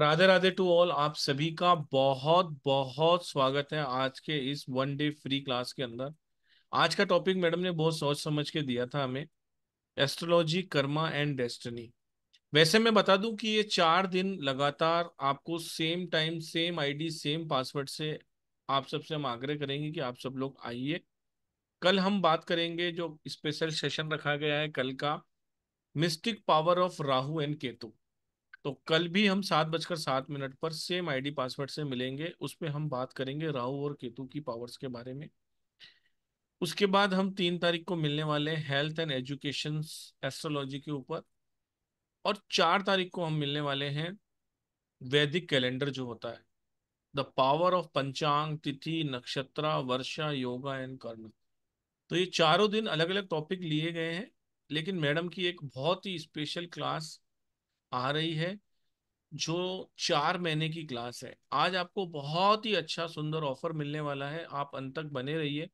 Radhe Radhe to all. आप सभी का बहुत बहुत स्वागत है आज के इस वन डे फ्री क्लास के अंदर। आज का टॉपिक मैडम ने बहुत सोच समझ के दिया था हमें, एस्ट्रोलॉजी, कर्मा एंड डेस्टिनी। वैसे मैं बता दूं कि ये 4 दिन लगातार आपको same time, same ID, same password से आप सबसे हम आग्रह करेंगे कि आप सब लोग आइए। कल हम बात करेंगे, जो स्पेशल सेशन रखा गया है कल का, mystic power of Rahu and Ketu. तो कल भी हम 7:07 पर सेम आईडी पासवर्ड से मिलेंगे। उसमें हम बात करेंगे राहु और केतु की पावर्स के बारे में। उसके बाद हम 3 तारीख को मिलने वाले हैं हेल्थ एंड एजुकेशन एस्ट्रोलॉजी के ऊपर, और 4 तारीख को हम मिलने वाले हैं वैदिक कैलेंडर जो होता है, द पावर ऑफ पंचांग, तिथि, नक्षत्र, वर्षा, योगा एंड कर्म। तो ये 4 दिन अलग अलग टॉपिक लिए गए हैं, लेकिन मैडम की एक बहुत ही स्पेशल क्लास आ रही है जो 4 महीने की क्लास है। आज आपको बहुत ही अच्छा सुंदर ऑफर मिलने वाला है, आप अंत तक बने रहिए।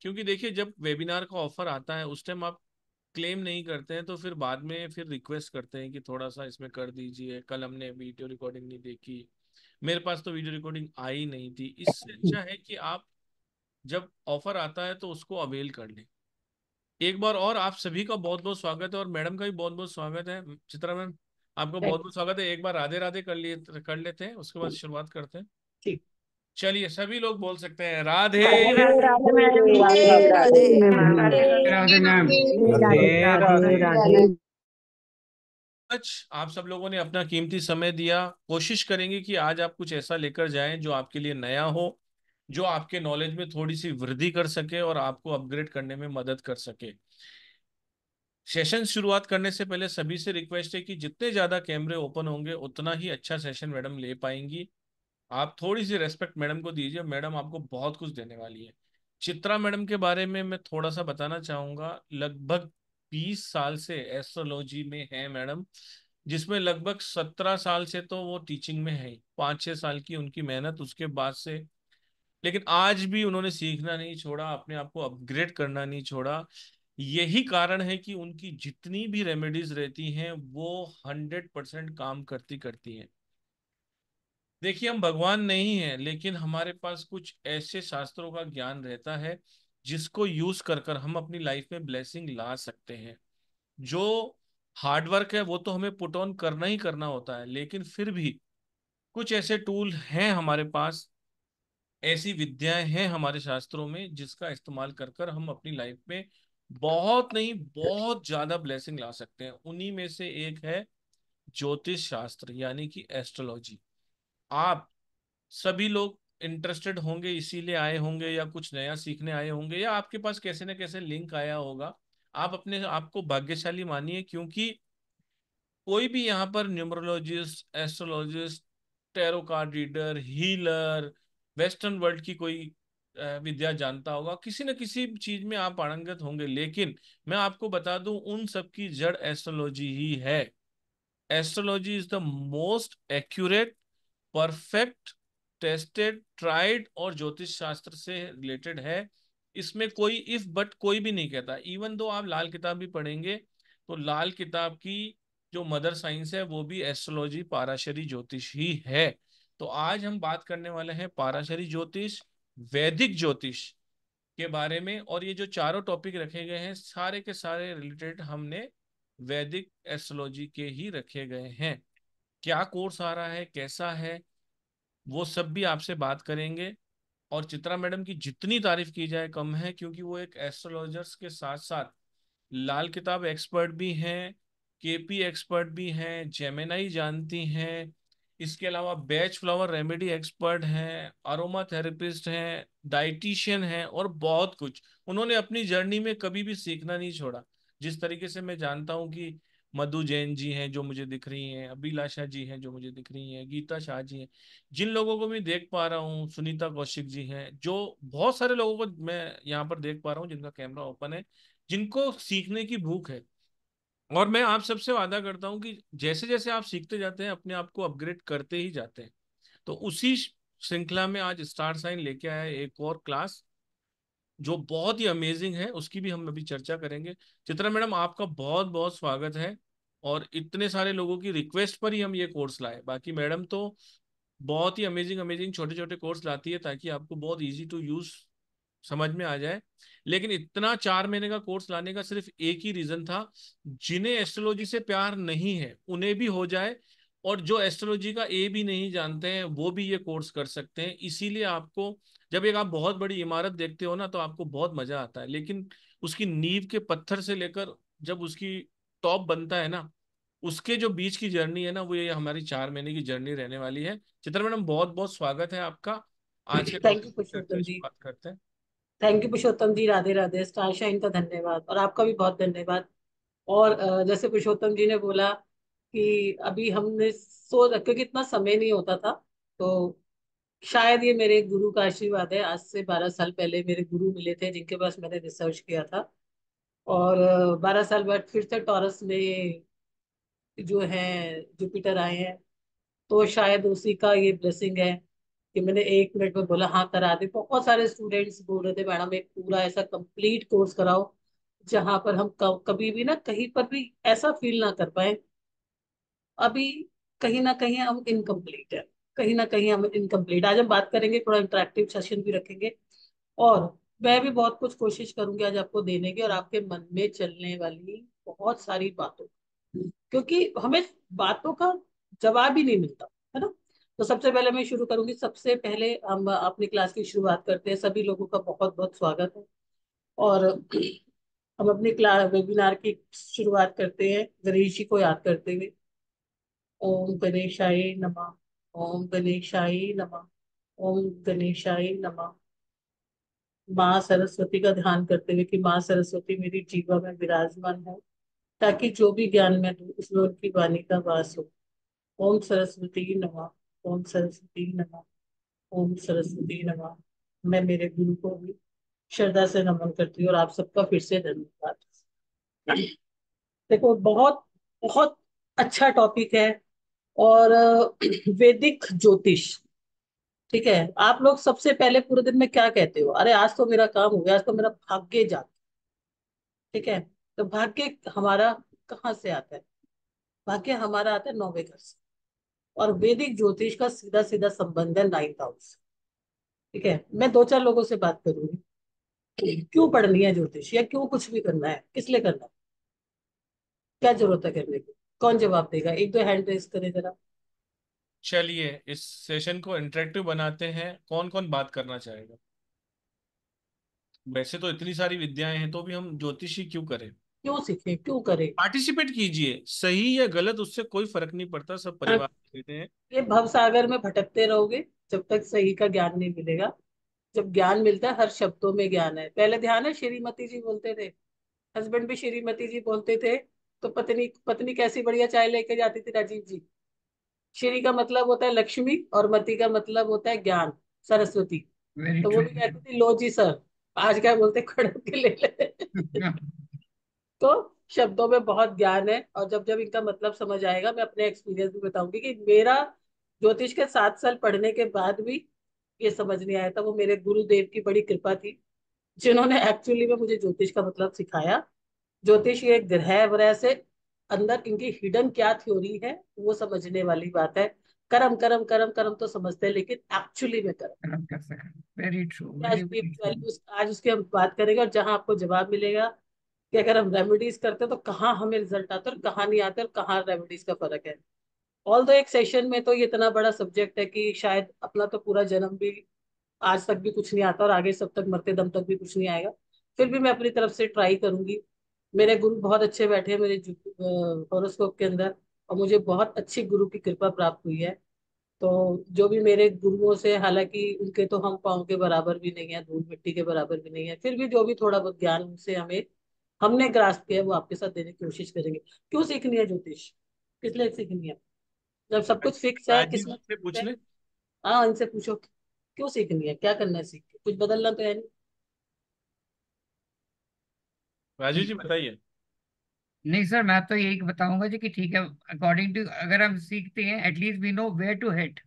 क्योंकि देखिए, जब वेबिनार का ऑफर आता है उस टाइम आप क्लेम नहीं करते हैं, तो फिर बाद में फिर रिक्वेस्ट करते हैं कि थोड़ा सा इसमें कर दीजिए, कल हमने वीडियो रिकॉर्डिंग नहीं देखी, मेरे पास तो वीडियो रिकॉर्डिंग आई नहीं थी। इससे अच्छा है कि आप जब ऑफर आता है तो उसको अवेल कर लें। एक बार और आप सभी का बहुत बहुत स्वागत है, और मैडम का भी बहुत बहुत स्वागत है। चित्रा मैम, आपका बहुत बहुत स्वागत है। एक बार राधे राधे कर लेते हैं, उसके बाद शुरुआत करते हैं। ठीक, चलिए सभी लोग बोल सकते हैं राधे राधे। आज आप सब लोगों ने अपना कीमती समय दिया। कोशिश करेंगे कि आज आप कुछ ऐसा लेकर जाएं जो आपके लिए नया हो, जो आपके नॉलेज में थोड़ी सी वृद्धि कर सके और आपको अपग्रेड करने में मदद कर सके। सेशन शुरुआत करने से पहले सभी से रिक्वेस्ट है कि जितने ज़्यादा कैमरे ओपन होंगे उतना ही अच्छा सेशन मैडम ले पाएंगी। आप थोड़ी सी रेस्पेक्ट मैडम को दीजिए, मैडम आपको बहुत कुछ देने वाली है। चित्रा मैडम के बारे में मैं थोड़ा सा बताना चाहूँगा। लगभग 20 साल से एस्ट्रोलॉजी में है मैडम, जिसमें लगभग 17 साल से तो वो टीचिंग में है, 5-6 साल की उनकी मेहनत उसके बाद से। लेकिन आज भी उन्होंने सीखना नहीं छोड़ा, अपने आप को अपग्रेड करना नहीं छोड़ा। यही कारण है कि उनकी जितनी भी रेमेडीज रहती हैं वो 100% काम करती हैं। देखिए, हम भगवान नहीं हैं, लेकिन हमारे पास कुछ ऐसे शास्त्रों का ज्ञान रहता है जिसको यूज कर हम अपनी लाइफ में ब्लेसिंग ला सकते हैं। जो हार्डवर्क है वो तो हमें पुट ऑन करना ही करना होता है, लेकिन फिर भी कुछ ऐसे टूल हैं हमारे पास, ऐसी विद्याएं हैं हमारे शास्त्रों में जिसका इस्तेमाल कर हम अपनी लाइफ में बहुत नहीं बहुत ज्यादा ब्लेसिंग ला सकते हैं। उन्हीं में से एक है ज्योतिष शास्त्र, यानी कि एस्ट्रोलॉजी। आप सभी लोग इंटरेस्टेड होंगे, इसीलिए आए होंगे, या कुछ नया सीखने आए होंगे, या आपके पास कैसे न कैसे लिंक आया होगा। आप अपने आप को भाग्यशाली मानिए, क्योंकि कोई भी यहाँ पर numerologist, astrologist, tarot card reader, healer, western world की कोई विद्या जानता होगा, किसी न किसी चीज में आप पारंगत होंगे। लेकिन मैं आपको बता दूं, उन सब की जड़ एस्ट्रोलॉजी ही है। Astrology is the most accurate, perfect, tested, tried और ज्योतिष शास्त्र से रिलेटेड है। इसमें कोई इफ बट कोई भी नहीं कहता। इवन दो आप लाल किताब भी पढ़ेंगे तो लाल किताब की जो मदर साइंस है वो भी एस्ट्रोलॉजी, पाराशरी ज्योतिष ही है। तो आज हम बात करने वाले हैं पाराशरी ज्योतिष, वैदिक ज्योतिष के बारे में। और ये जो चारों टॉपिक रखे गए हैं सारे के सारे रिलेटेड हमने वैदिक एस्ट्रोलॉजी के ही रखे गए हैं। क्या कोर्स आ रहा है, कैसा है, वो सब भी आपसे बात करेंगे। और चित्रा मैडम की जितनी तारीफ की जाए कम है, क्योंकि वो एक एस्ट्रोलॉजर्स के साथ साथ लाल किताब एक्सपर्ट भी हैं, केपी एक्सपर्ट भी हैं, जेमिनी जानती हैं, इसके अलावा बैच फ्लावर रेमेडी एक्सपर्ट हैं, अरोमा थेरेपिस्ट हैं, डाइटिशियन हैं और बहुत कुछ। उन्होंने अपनी जर्नी में कभी भी सीखना नहीं छोड़ा। जिस तरीके से मैं जानता हूं कि मधु जैन जी हैं जो मुझे दिख रही हैं, अभिलाषा जी हैं जो मुझे दिख रही हैं, गीता शाह जी हैं, जिन लोगों को मैं देख पा रहा हूँ, सुनीता कौशिक जी हैं, जो बहुत सारे लोगों को मैं यहाँ पर देख पा रहा हूँ जिनका कैमरा ओपन है, जिनको सीखने की भूख है। और मैं आप सबसे वादा करता हूं कि जैसे जैसे आप सीखते जाते हैं अपने आप को अपग्रेड करते ही जाते हैं। तो उसी श्रृंखला में आज स्टार साइन लेके आया एक और क्लास जो बहुत ही अमेजिंग है, उसकी भी हम अभी चर्चा करेंगे। चित्रा मैडम, आपका बहुत बहुत स्वागत है। और इतने सारे लोगों की रिक्वेस्ट पर ही हम ये कोर्स लाए। बाकी मैडम तो बहुत ही अमेजिंग अमेजिंग छोटे छोटे कोर्स लाती है ताकि आपको बहुत ईजी टू यूज समझ में आ जाए। लेकिन इतना 4 महीने का कोर्स लाने का सिर्फ एक ही रीजन था, जिन्हें एस्ट्रोलॉजी से प्यार नहीं है उन्हें भी हो जाए और जो एस्ट्रोलॉजी का ए भी नहीं जानते हैं वो भी ये कोर्स कर सकते हैं। इसीलिए आपको जब एक आप बहुत बड़ी इमारत देखते हो ना तो आपको बहुत मजा आता है, लेकिन उसकी नींव के पत्थर से लेकर जब उसकी टॉप बनता है ना, उसके जो बीच की जर्नी है ना, वो ये हमारी 4 महीने की जर्नी रहने वाली है। चित्रा मैडम बहुत बहुत स्वागत है आपका आज के बात करते हैं। Thank you Purushottam ji, Radhe Radhe, star shine का धन्यवाद और आपका भी बहुत धन्यवाद। और जैसे पुरुषोत्तम जी ने बोला कि अभी हमने सोच, क्योंकि इतना समय नहीं होता था, तो शायद ये मेरे गुरु का आशीर्वाद है। आज से 12 साल पहले मेरे गुरु मिले थे जिनके पास मैंने रिसर्च किया था, और 12 साल बाद फिर से टॉरस में जो है जुपिटर आए हैं, तो शायद उसी का ये ब्लेसिंग है कि मैंने 1 मिनट में बोला हाँ करा दे। बहुत सारे स्टूडेंट्स बोल रहे थे मैडम एक पूरा ऐसा कंप्लीट कोर्स कराओ जहाँ पर हम कभी भी ना कहीं पर भी ऐसा फील ना कर पाए अभी कहीं ना कहीं हम इनकम्प्लीट है, कहीं ना कहीं हम इनकम्प्लीट। आज हम बात करेंगे, थोड़ा इंटरेक्टिव सेशन भी रखेंगे और मैं भी बहुत कुछ कोशिश करूंगी आज आपको देने की और आपके मन में चलने वाली बहुत सारी बातों, क्योंकि हमें बातों का जवाब ही नहीं मिलता है ना। तो सबसे पहले मैं शुरू करूंगी, सबसे पहले हम अपनी क्लास की शुरुआत करते हैं। सभी लोगों का बहुत बहुत स्वागत है और हम अपनी क्लास वेबिनार की शुरुआत करते हैं गणेश जी को याद करते हुए। ओम गणेशाय नमः, ओम गणेशाय नमः, ओम गणेशाय नमः। माँ सरस्वती का ध्यान करते हुए कि माँ सरस्वती मेरी जीवा में विराजमान हो, ताकि जो भी ज्ञान मैं दूं उसमें उनकी वाणी का वास हो। ओम सरस्वती नमः, ओम सरस्वती नमः, ओम सरस्वती नमः। मैं मेरे गुरु को भी श्रद्धा से नमन करती हूँ और आप सबका फिर से धन्यवाद। देखो बहुत बहुत अच्छा टॉपिक है और वैदिक ज्योतिष, ठीक है। आप लोग सबसे पहले पूरे दिन में क्या कहते हो? अरे आज तो मेरा काम हो गया, आज तो मेरा भाग्य जाता, ठीक है। तो भाग्य हमारा कहाँ से आता है? भाग्य हमारा आता है 9वें घर से, और वैदिक ज्योतिष का सीधा सीधा संबंध है 9th हाउस, ठीक है। मैं 2-4 लोगों से बात करूंगी, क्यों पढ़नी है ज्योतिष या क्यों कुछ भी करना है, किस लिए करना है, क्या जरूरत है करने की, कौन जवाब देगा? 1-2 हैंड रेस करें जरा। चलिए इस सेशन को इंटरेक्टिव बनाते हैं। कौन कौन बात करना चाहेगा? वैसे तो इतनी सारी विद्याएं हैं, तो भी हम ज्योतिषी क्यों करें, क्यों सीखें, क्यों करें? पार्टिसिपेट कीजिए, सही या गलत उससे कोई फर्क नहीं पड़ता, सब परिवार लेते हैं। ये भवसागर में भटकते रहोगे जब तक सही का ज्ञान नहीं मिलेगा। जब ज्ञान मिलता है, हर शब्दों में ज्ञान है। पहले ध्यान है, श्रीमती जी बोलते थे, हस्बैंड भी श्रीमती जी बोलते थे, तो पत्नी कैसी बढ़िया चाय लेके जाती थी राजीव जी। श्री का मतलब होता है लक्ष्मी और मती का मतलब होता है ज्ञान, सरस्वती। तो वो भी कहती थी लो जी सर, आज क्या बोलते, खड़े होके ले ले। तो शब्दों में बहुत ज्ञान है और जब जब इनका मतलब समझ आएगा, मैं अपने एक्सपीरियंस भी बताऊंगी कि मेरा ज्योतिष के 7 साल पढ़ने के बाद भी ये समझ नहीं आया था। वो मेरे गुरुदेव की बड़ी कृपा थी जिन्होंने एक्चुअली में मुझे ज्योतिष का मतलब सिखाया। ज्योतिष ये ग्रह वगैरह से अंदर इनकी हिडन क्या थ्योरी है वो समझने वाली बात है। कर्म कर्म कर्म कर्म तो समझते हैं, लेकिन एक्चुअली में कर्म कैसे करें, वेरी ट्रू। आज उसकी हम बात करेंगे और जहां आपको जवाब मिलेगा कि अगर हम रेमेडीज करते हैं तो कहाँ हमें रिजल्ट आता है और कहाँ नहीं आते और कहाँ रेमेडीज का फर्क है। ऑल दो एक सेशन में तो ये इतना बड़ा सब्जेक्ट है कि शायद अपना तो पूरा जन्म भी आज तक भी कुछ नहीं आता और आगे सब तक मरते दम तक भी कुछ नहीं आएगा। फिर भी मैं अपनी तरफ से ट्राई करूंगी। मेरे गुरु बहुत अच्छे बैठे हैं मेरे हॉरोस्कोप के अंदर और मुझे बहुत अच्छी गुरु की कृपा प्राप्त हुई है। तो जो भी मेरे गुरुओं से, हालांकि उनके तो हम पाँव के बराबर भी नहीं है, धूल मिट्टी के बराबर भी नहीं है, फिर भी जो भी थोड़ा बहुत ज्ञान उनसे हमने ग्रास्प किया वो आपके साथ देने की कोशिश करेंगे। क्यों सीखनी है ज्योतिष, किस लिए सीखनी है जब सब कुछ फिक्स है? किसमें? हाँ, इनसे पूछो क्यों सीखनी है, क्या करना है, सीख के कुछ बदलना तो है नहीं। राजू जी बताइए। नहीं सर, मैं तो यही बताऊंगा जी कि ठीक है, अकॉर्डिंग टू अगर हम सीखते हैं at least we know where to hit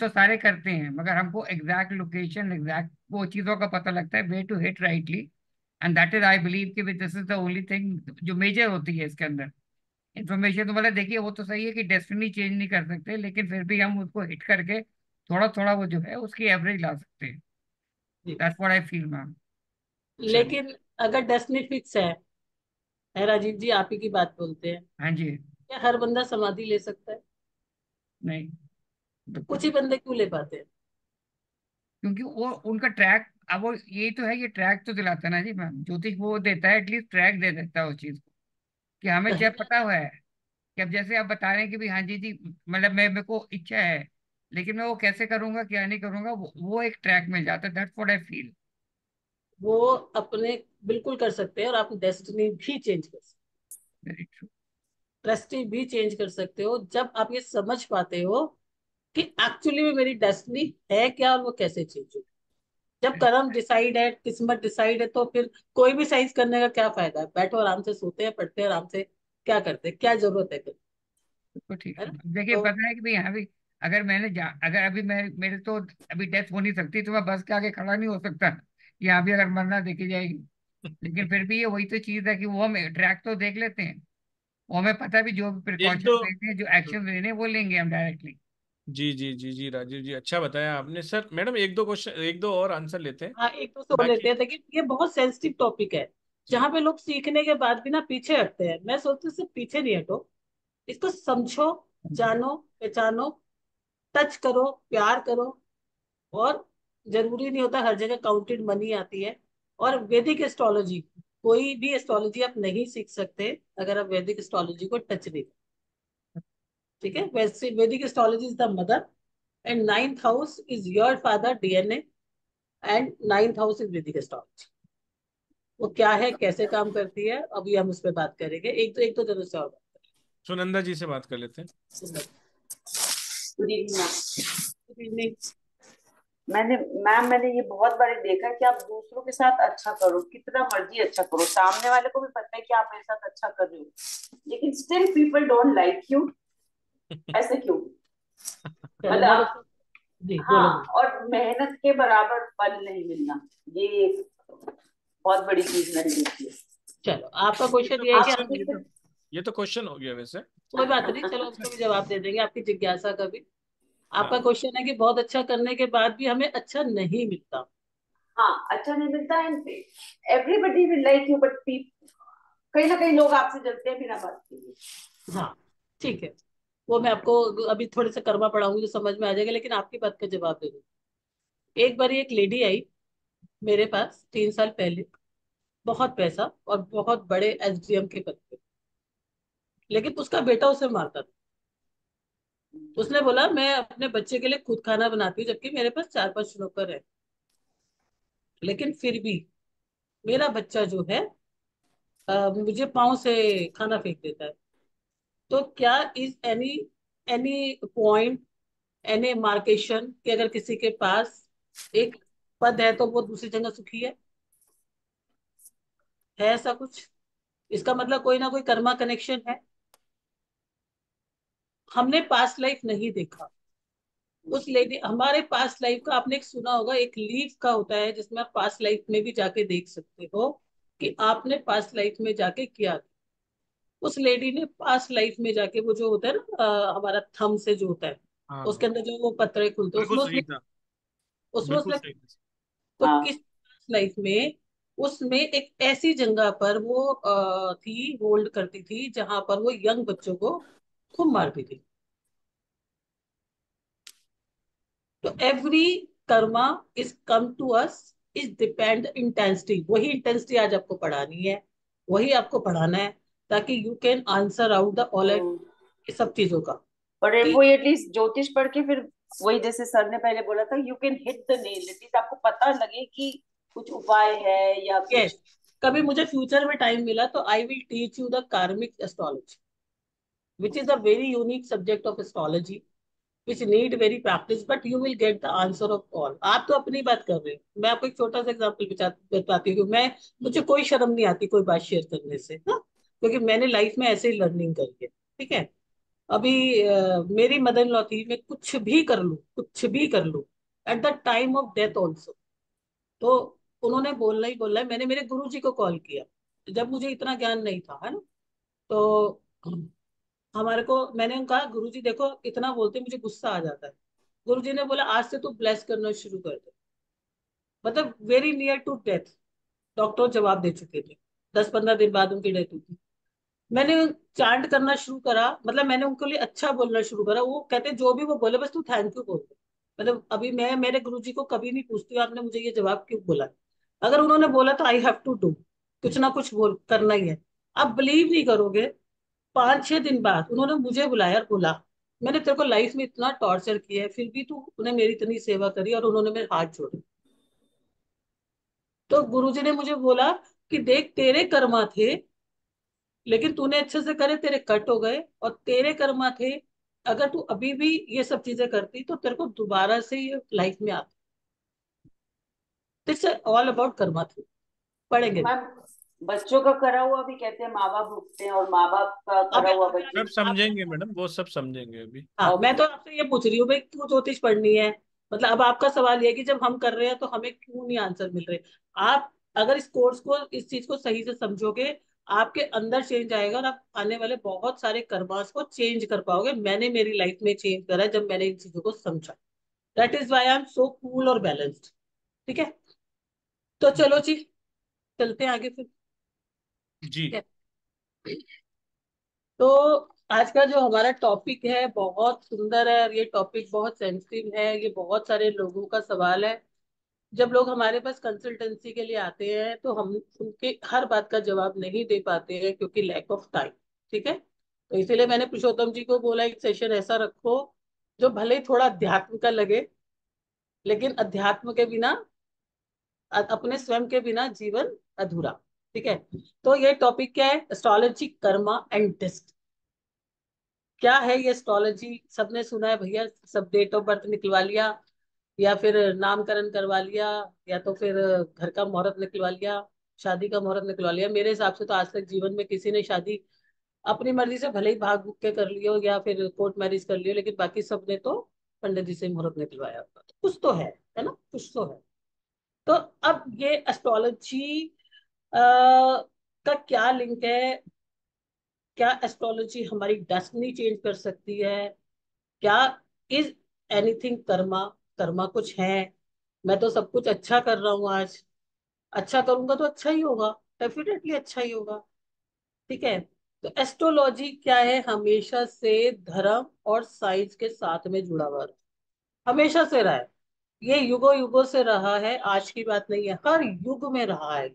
तो सारे करते हैं, मगर हमको एग्जैक्ट लोकेशन, एग्जैक्ट वो चीज़ों का पता लगता है, where to hit rightly, and that is I believe कि this is the only thing जो मेजर होती है इसके अंदर। इन्फॉर्मेशन। तो मतलब देखिए वो तो सही है कि डेस्टिनी चेंज नहीं कर सकते, लेकिन फिर भी हम उसको हिट करके थोड़ा थोड़ा वो जो है उसकी एवरेज ला सकते हैं। जी। That's what I feel ma'am. लेकिन अगर डेस्टिनी फिक्स है राजीव जी, आप ही की बात बोलते हैं, हाँ जी, क्या हर बंदा समाधि ले सकता है? नहीं, कुछ ही बंदे क्यों ले पाते हैं? क्योंकि वो उनका ट्रैक, अब वो ये तो है, ये ट्रैक तो दिलाता है ना जी मैम, ज्योतिष वो देता है, एटलीस्ट ट्रैक दे देता है उस चीज को कि हमें जब पता हुआ है कि अब जैसे आप बता रहे हैं कि भी हाँ जी मतलब मेरे को इच्छा है लेकिन मैं वो कैसे करूंगा क्या नहीं करूंगा, वो एक ट्रैक मिल जाता है। That's what I feel. वो अपने बिल्कुल कर सकते हैं और आप डेस्टिनी भी चेंज कर सकते हो, ट्रस्टी भी चेंज कर सकते हो, जब आप ये समझ पाते हो कि एक्चुअली में मेरी डेस्टिनी है क्या और वो कैसे चेंज हो। जब कर्म डिसाइड है, किस्मत डिसाइड है, तो फिर कोई भी साइंस करने का क्या फायदा है? बैठो आराम से, सोते हैं, पढ़ते हैं आराम से, क्या करते हैं, क्या जरूरत है? ठीक है, देखिए पता है कि भाई हाँ भाई अगर मैंने अगर अभी मैं मेरे तो अभी डेथ हो नहीं सकती तो मैं बस के आगे खड़ा नहीं हो सकता, यहाँ भी अगर मरना देखी जाएगी। लेकिन फिर भी ये वही तो चीज है कि वो हम ट्रैक तो देख लेते हैं, वो हमें पता भी जो प्रिकॉशन लेते हैं, जो एक्शन लेने हैं वो लेंगे हम डायरेक्टली। जी जी जी जी राजीव जी अच्छा बताया आपने। सर मैडम एक दो क्वेश्चन, एक दो और आंसर लेते हैं। हाँ एक दो सवाल लेते हैं, लेकिन ये बहुत सेंसिटिव टॉपिक है जहाँ पे लोग सीखने के बाद भी ना पीछे हटते हैं। मैं सोचती हूँ पीछे नहीं हटो, इसको समझो, जानो, पहचानो, टच करो, प्यार करो। और जरूरी नहीं होता हर जगह काउंटेड मनी आती है। और वैदिक एस्ट्रोलॉजी, कोई भी एस्ट्रोलॉजी आप नहीं सीख सकते अगर आप वैदिक एस्ट्रोलॉजी को टच नहीं करें, ठीक है? वैसे Vedic astrology is the mother and ninth house is your father DNA and ninth house is Vedic astrology. वो क्या है, कैसे काम करती है, अभी हम उस पर बात करेंगे। एक तो जरूर से और बात करेंगे। सुनंदा जी से बात कर लेते हैं। गुड इवनिंग मैम मैंने ये बहुत बार देखा कि आप दूसरों के साथ अच्छा करो, कितना मर्जी अच्छा करो, सामने वाले को भी पता है कि आप मेरे साथ अच्छा कर रहे हो, लेकिन still people don't like you. ऐसे क्यों? मतलब हाँ, और मेहनत के बराबर फल नहीं मिलना, ये बहुत बड़ी चीज मैंने देखी है। चलो आपका क्वेश्चन ये है कि ये तो क्वेश्चन हो गया, वैसे कोई बात नहीं, चलो उसको भी जवाब दे देंगे, आपकी जिज्ञासा का भी। आपका क्वेश्चन है कि बहुत अच्छा करने के बाद भी हमें अच्छा नहीं मिलता। हाँ अच्छा नहीं मिलता, and everybody will like you but कहीं ना कहीं लोग आपसे जलते हैं बिना बात के। हाँ ठीक है, वो मैं आपको अभी थोड़े से कर्मा पढ़ाऊंगी जो समझ में आ जाएगा, लेकिन आपकी बात का जवाब दे दूँ। एक बार एक लेडी आई मेरे पास 3 साल पहले, बहुत पैसा और बहुत बड़े एसडीएम के पद पे, लेकिन उसका बेटा उसे मारता था। उसने बोला मैं अपने बच्चे के लिए खुद खाना बनाती हूँ जबकि मेरे पास 4-5 नौकर है, लेकिन फिर भी मेरा बच्चा जो है मुझे पाँव से खाना फेंक देता है। तो क्या इज एनी पॉइंट, एनी मार्केशन कि अगर किसी के पास एक पद है तो वो दूसरी जगह सुखी है ऐसा कुछ? इसका मतलब कोई ना कोई कर्मा कनेक्शन है। हमने पास्ट लाइफ नहीं देखा उस लेडी, हमारे पास्ट लाइफ का आपने एक सुना होगा, एक लीफ का होता है जिसमें आप पास्ट लाइफ में भी जाके देख सकते हो कि आपने पास्ट लाइफ में जाके किया। उस लेडी ने पास्ट लाइफ में जाके वो जो होता है ना हमारा थंब से जो होता है उसके अंदर जो वो पत्रे खुलते हैं उसमें तो किस लाइफ में उसमें एक ऐसी जगह पर वो थी, होल्ड करती थी जहां पर वो यंग बच्चों को खूब मारती थी। तो every karma is come to us is depend intensity. वही इंटेंसिटी आज आपको पढ़ानी है, वही आपको पढ़ाना है ताकि you can answer out the all at सब चीजों का। और वो एटलीस्ट ज्योतिष पढ़ के फिर वही जैसे सर ने पहले बोला था you can hit the nail, at least आपको पता लगे कि कुछ उपाय है या कुछ। yes. कभी मुझे फ्यूचर में टाइम मिला तो I will teach you the karmic astrology which is a very unique subject of astrology which need very practice, but you will get the answer of all. आप तो अपनी बात कर रहे हैं, मैं आपको एक छोटा सा एग्जाम्पल बताती हूँ। मुझे कोई शर्म नहीं आती कोई बात शेयर करने से ना, क्योंकि मैंने लाइफ में ऐसे ही लर्निंग करी है, ठीक है? अभी मेरी मदर इन लॉ थी, मैं कुछ भी कर लूं at the time of death also, तो उन्होंने बोलना ही बोलना है। मैंने मेरे गुरुजी को कॉल किया जब मुझे इतना ज्ञान नहीं था, है ना, तो हमारे को, मैंने कहा गुरुजी देखो इतना बोलते मुझे गुस्सा आ जाता है। गुरुजी ने बोला आज से तू ब्लेस करना शुरू कर दे, मतलब very near to death. Doctor जवाब दे चुके थे, 10-15 दिन बाद उनकी डेथ हुई थी। मैंने चांट करना शुरू करा, मतलब मैंने उनके लिए अच्छा बोलना शुरू करा। वो कहते जो भी वो बोले बस तू थैंक यू बोल दे। मतलब अभी मैं मेरे गुरुजी को कभी नहीं पूछती हूँ आपने मुझे ये जवाब क्यों बोला। अगर उन्होंने बोला तो आई हैव टू डू, कुछ ना कुछ बोल करना ही है। आप बिलीव नहीं करोगे 5-6 दिन बाद उन्होंने मुझे बुलाया और बोला मैंने तेरे को लाइफ में इतना टॉर्चर किया है फिर भी तू उन्हें मेरी इतनी सेवा करी और उन्होंने मेरे हाथ जोड़े। तो गुरुजी ने मुझे बोला कि देख तेरे कर्मा थे लेकिन तूने अच्छे से करे, तेरे कट हो गए और तेरे कर्मा थे, अगर तू अभी भी ये सब चीजें करती तो तेरे को दोबारा से ये लाइफ में आती। इट्स ऑल अबाउट कर्मा थे। पढ़ेंगे बच्चों का करा हुआ भी कहते हैं माँ बाप भुगतते हैं और माँ बाप का करा हुआ बच्चे समझेंगे मैडम, वो सब समझेंगे अभी। हाँ मैं तो आपसे ये पूछ रही हूँ भाई क्यों ज्योतिष पढ़नी है, मतलब अब आपका सवाल ये कि जब हम कर रहे हैं तो हमें क्यों नहीं आंसर मिल रहे। आप अगर इस कोर्स को, इस चीज को सही से समझोगे आपके अंदर चेंज आएगा और आप आने वाले बहुत सारे कर्मास को चेंज कर पाओगे। मैंने मेरी लाइफ में चेंज करा जब मैंने इन चीजों को समझा। That is why I am so cool और बैलेंस्ड। ठीक है तो चलो जी चलते हैं आगे फिर जी। तो आज का जो हमारा टॉपिक है बहुत सुंदर है और ये टॉपिक बहुत सेंसिटिव है। ये बहुत सारे लोगों का सवाल है। जब लोग हमारे पास कंसल्टेंसी के लिए आते हैं तो हम उनके हर बात का जवाब नहीं दे पाते हैं क्योंकि लैक ऑफ टाइम। ठीक है तो इसीलिए मैंने पुरुषोत्तम जी को बोला एक सेशन ऐसा रखो जो भले ही थोड़ा अध्यात्म का लगे लेकिन अध्यात्म के बिना, अपने स्वयं के बिना जीवन अधूरा। ठीक है तो ये टॉपिक क्या है, एस्ट्रोलॉजी कर्मा एंड डेस्ट। क्या है ये एस्ट्रोलॉजी, सबने सुना है भैया, सब डेट ऑफ बर्थ निकलवा लिया या फिर नामकरण करवा लिया या तो फिर घर का मुहूर्त निकलवा लिया, शादी का मुहूर्त निकलवा लिया। मेरे हिसाब से तो आज तक जीवन में किसी ने शादी अपनी मर्जी से भले ही भाग भूग के कर लियो या फिर कोर्ट मैरिज कर लियो लेकिन बाकी सबने तो पंडित जी से मुहूर्त निकलवाया होगा। तो कुछ तो है ना, कुछ तो है। तो अब ये एस्ट्रोलॉजी का क्या लिंक है, क्या एस्ट्रोलॉजी हमारी डेस्टिनी चेंज कर सकती है, क्या इज एनीथिंग कर्मा कुछ है। मैं तो सब कुछ अच्छा कर रहा हूँ, आज अच्छा करूंगा तो अच्छा ही होगा, डेफिनेटली अच्छा ही होगा। ठीक है तो एस्ट्रोलॉजी क्या है, हमेशा से धर्म और साइंस के साथ में जुड़ा हुआ रहा, हमेशा से रहा है, ये युगों युगों से रहा है, आज की बात नहीं है, हर युग में रहा है।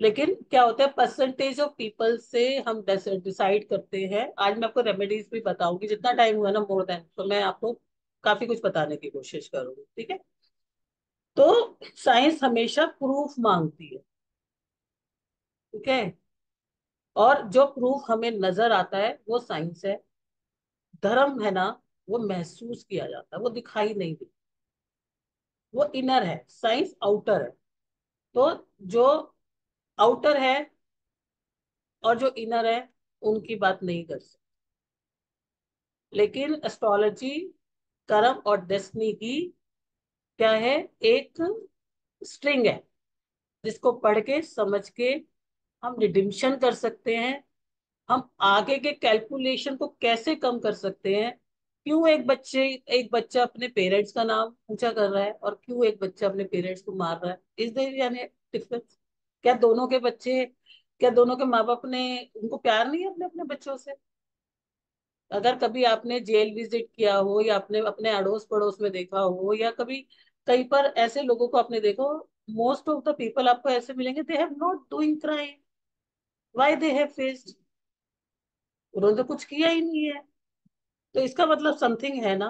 लेकिन क्या होता है परसेंटेज ऑफ पीपल से हम डिसाइड करते हैं। आज मैं आपको रेमेडीज भी बताऊंगी, जितना टाइम हुआ ना मोर देन, तो मैं आपको काफी कुछ बताने की कोशिश करूंगी। ठीक है तो साइंस हमेशा प्रूफ मांगती है। ठीक है और जो प्रूफ हमें नजर आता है वो साइंस है। धर्म है ना वो महसूस किया जाता है, वो दिखाई नहीं देता, वो इनर है, साइंस आउटर है। तो जो आउटर है और जो इनर है उनकी बात नहीं कर सकते। लेकिन एस्ट्रोलॉजी कर्म और डेस्टिनी की क्या है, एक स्ट्रिंग है जिसको पढ़ के समझ के हम रिडिम्पशन कर सकते हैं। हम आगे के कैलकुलेशन को कैसे कम कर सकते हैं, क्यों एक बच्चा अपने पेरेंट्स का नाम ऊंचा कर रहा है और क्यों एक बच्चा अपने पेरेंट्स को मार रहा है, इज देयर यानी डिफरेंस। क्या दोनों के माँ बाप ने उनको प्यार नहीं है अपने अपने बच्चों से। अगर कभी आपने जेल विजिट किया हो या आपने अपने अड़ोस पड़ोस में देखा हो या कभी कहीं पर ऐसे लोगों को आपने देखा हो, मोस्ट ऑफ द पीपल आपको ऐसे मिलेंगे, they have not doing crime, why they have faced, उन्होंने तो कुछ किया ही नहीं है। तो इसका मतलब समथिंग है ना,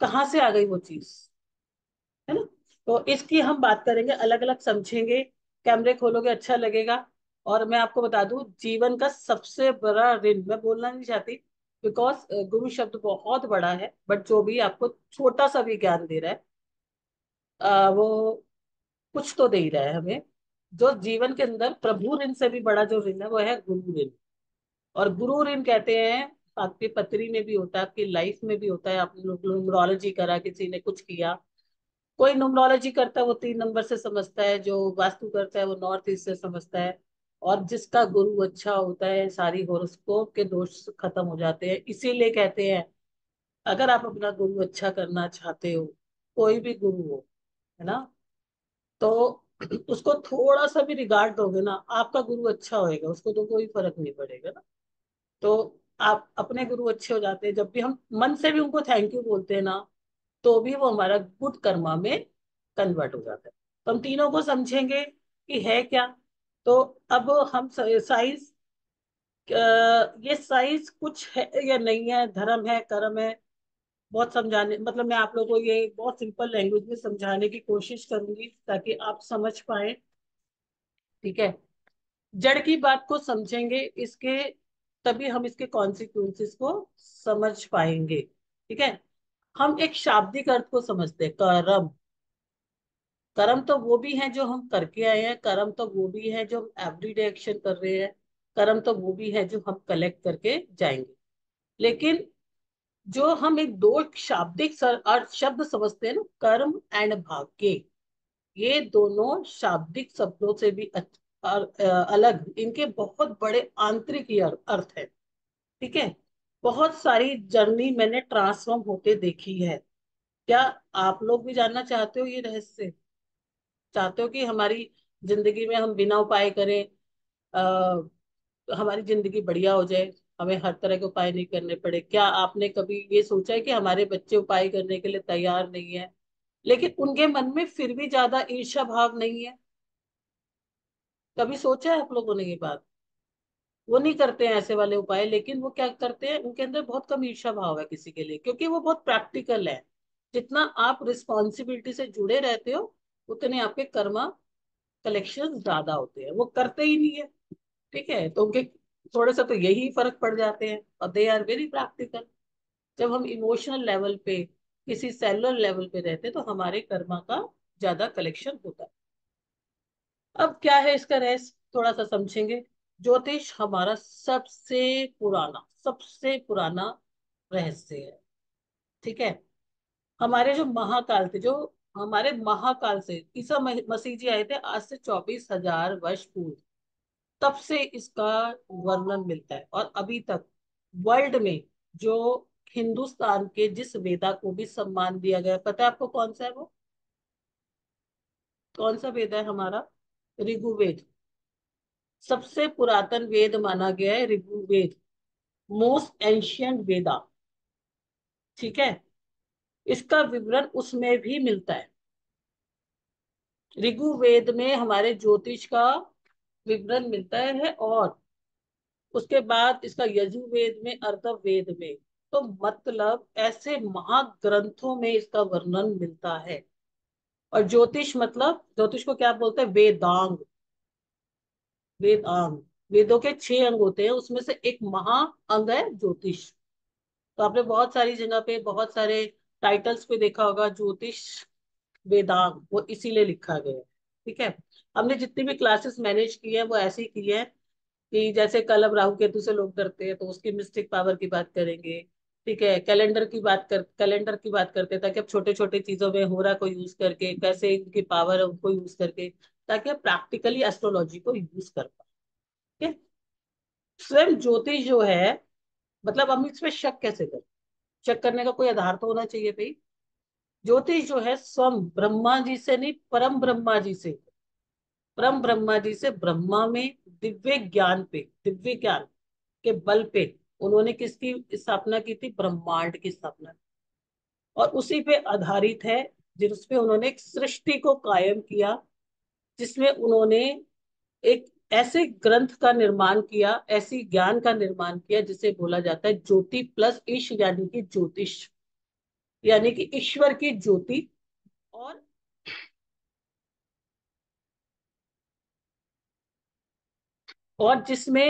कहाँ से आ गई वो चीज, है ना। तो इसकी हम बात करेंगे, अलग अलग समझेंगे, कैमरे खोलोगे अच्छा लगेगा। और मैं आपको बता दूं जीवन का सबसे बड़ा ऋण, मैं बोलना नहीं चाहती बिकॉज गुरु शब्द बहुत बड़ा है, बट जो भी आपको छोटा सा भी ज्ञान दे रहा है वो कुछ तो दे ही रहा है हमें। जो जीवन के अंदर प्रभु ऋण से भी बड़ा जो ऋण है वो है गुरु ऋण। और गुरु ऋण कहते हैं आपकी पत्री में भी होता है, आपकी लाइफ में भी होता है। आपने न्यूमरोलॉजी करा, किसी ने कुछ किया, कोई न्यूमरोलॉजी करता है वो 3 नंबर से समझता है, जो वास्तु करता है वो नॉर्थ ईस्ट से समझता है, और जिसका गुरु अच्छा होता है सारी होरोस्कोप के दोष खत्म हो जाते हैं। इसीलिए कहते हैं अगर आप अपना गुरु अच्छा करना चाहते हो, कोई भी गुरु हो, है ना, तो उसको थोड़ा सा भी रिगार्ड दोगे ना, आपका गुरु अच्छा होएगा, उसको तो कोई फर्क नहीं पड़ेगा ना। तो आप अपने गुरु अच्छे हो जाते हैं। जब भी हम मन से भी उनको थैंक यू बोलते हैं ना, तो भी वो हमारा गुड कर्मा में कन्वर्ट हो जाता है। तो हम तीनों को समझेंगे कि है क्या। तो अब हम साइज, ये साइज कुछ है या नहीं है, धर्म है, कर्म है, बहुत समझाने, मतलब मैं आप लोगों को ये बहुत सिंपल लैंग्वेज में समझाने की कोशिश करूंगी ताकि आप समझ पाए। ठीक है, जड़ की बात को समझेंगे इसके, तभी हम इसके कॉन्सिक्वेंसेस को समझ पाएंगे। ठीक है, हम एक शाब्दिक अर्थ को समझते हैं, कर्म। कर्म तो वो भी है जो हम करके आए हैं, कर्म तो वो भी है जो हम एवरीडे एक्शन कर रहे हैं, कर्म तो वो भी है जो हम कलेक्ट करके जाएंगे। लेकिन जो हम एक दो शाब्दिक अर्थ शब्द समझते हैं ना, कर्म एंड भाग्य, ये दोनों शाब्दिक शब्दों से भी अलग, इनके बहुत बड़े आंतरिक अर्थ है। ठीक है, बहुत सारी जर्नी मैंने ट्रांसफॉर्म होते देखी है। क्या आप लोग भी जानना चाहते हो ये रहस्य? चाहते हो कि हमारी जिंदगी में हम बिना उपाय करें हमारी जिंदगी बढ़िया हो जाए, हमें हर तरह के उपाय नहीं करने पड़े? क्या आपने कभी ये सोचा है कि हमारे बच्चे उपाय करने के लिए तैयार नहीं है, लेकिन उनके मन में फिर भी ज्यादा ईर्ष्या भाव नहीं है? कभी सोचा है आप लोगों ने ये बात? वो नहीं करते हैं ऐसे वाले उपाय, लेकिन वो क्या करते हैं, उनके अंदर बहुत कम ईर्ष्या भाव है किसी के लिए, क्योंकि वो बहुत प्रैक्टिकल है। जितना आप रिस्पॉन्सिबिलिटी से जुड़े रहते हो, उतने आपके कर्मा कलेक्शन ज्यादा होते हैं। वो करते ही नहीं है। ठीक है, तो उनके थोड़ा सा तो यही फर्क पड़ जाते हैं। और दे आर वेरी प्रैक्टिकल। जब हम इमोशनल लेवल पे, किसी सेलुलर लेवल पे रहते हैं, तो हमारे कर्मा का ज्यादा कलेक्शन होता है। अब क्या है इसका रहस्य, थोड़ा सा समझेंगे। ज्योतिष हमारा सबसे पुराना रहस्य है। ठीक है, हमारे जो महाकाल थे, जो हमारे महाकाल से ईसा मसीह जी आए थे, आज से 24,000 वर्ष पूर्व, तब से इसका वर्णन मिलता है। और अभी तक वर्ल्ड में जो हिंदुस्तान के जिस वेदा को भी सम्मान दिया गया, पता है आपको कौन सा है? वो कौन सा वेद है हमारा? ऋग्वेद। सबसे पुरातन वेद माना गया है ऋग्वेद, मोस्ट एंशियंट वेदा। ठीक है, इसका विवरण उसमें भी मिलता है। ऋग्वेद में हमारे ज्योतिष का विवरण मिलता है, और उसके बाद इसका यजुर्वेद में, अथर्ववेद में, तो मतलब ऐसे महाग्रंथों में इसका वर्णन मिलता है। और ज्योतिष मतलब, ज्योतिष को क्या बोलते हैं? वेदांग। वेदांग, वेदों के 6 अंग होते हैं, उसमें से एक महा अंग है ज्योतिष। तो आपने बहुत सारी जगह पे, बहुत सारे टाइटल्स पे देखा होगा ज्योतिष वेदांग, वो इसीलिए लिखा गया है। ठीक है, हमने जितनी भी क्लासेस मैनेज की है वो ऐसे ही की है कि जैसे कल अब राहु केतु से लोग डरते हैं, तो उसकी मिस्टिक पावर की बात करेंगे। ठीक है, कैलेंडर की बात करते हैं, ताकि आप छोटे छोटे चीजों में होरा को यूज करके, कैसे इनकी पावर है उनको यूज करके, ताकि आप प्रैक्टिकली एस्ट्रोलॉजी को यूज कर पाए। स्वयं ज्योतिष जो है, मतलब हम इसमें शक कैसे करें? शक करने का कोई आधार तो होना चाहिए भाई। ज्योतिष जो है स्वयं ब्रह्मा जी से नहीं, परम ब्रह्मा जी से ब्रह्मा में दिव्य ज्ञान के बल पे उन्होंने किसकी स्थापना की थी? ब्रह्मांड की स्थापना। और उसी पे आधारित है, जिसपे उन्होंने एक सृष्टि को कायम किया, जिसमें उन्होंने एक ऐसे ग्रंथ का निर्माण किया, ऐसी ज्ञान का निर्माण किया, जिसे बोला जाता है ज्योति प्लस ईश, यानी कि ज्योतिष, यानी कि ईश्वर की ज्योति और जिसमें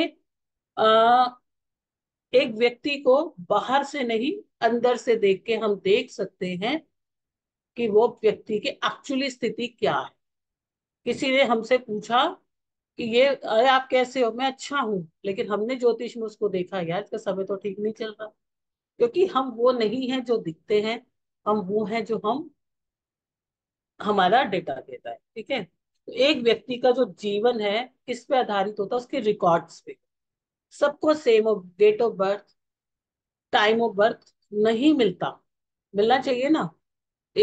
एक व्यक्ति को बाहर से नहीं, अंदर से देख के हम देख सकते हैं कि वो व्यक्ति की एक्चुअली स्थिति क्या है। किसी ने हमसे पूछा कि ये, अरे आप कैसे हो? मैं अच्छा हूँ, लेकिन हमने ज्योतिष में उसको देखा, यार इसका समय तो ठीक नहीं चल रहा, क्योंकि हम वो नहीं है जो दिखते हैं, हम वो हैं जो हमारा डेटा देता है। ठीक है, तो एक व्यक्ति का जो जीवन है किस पे आधारित होता है, उसके रिकॉर्ड्स पे। सबको same date of birth, time of birth नहीं मिलता, मिलना चाहिए ना।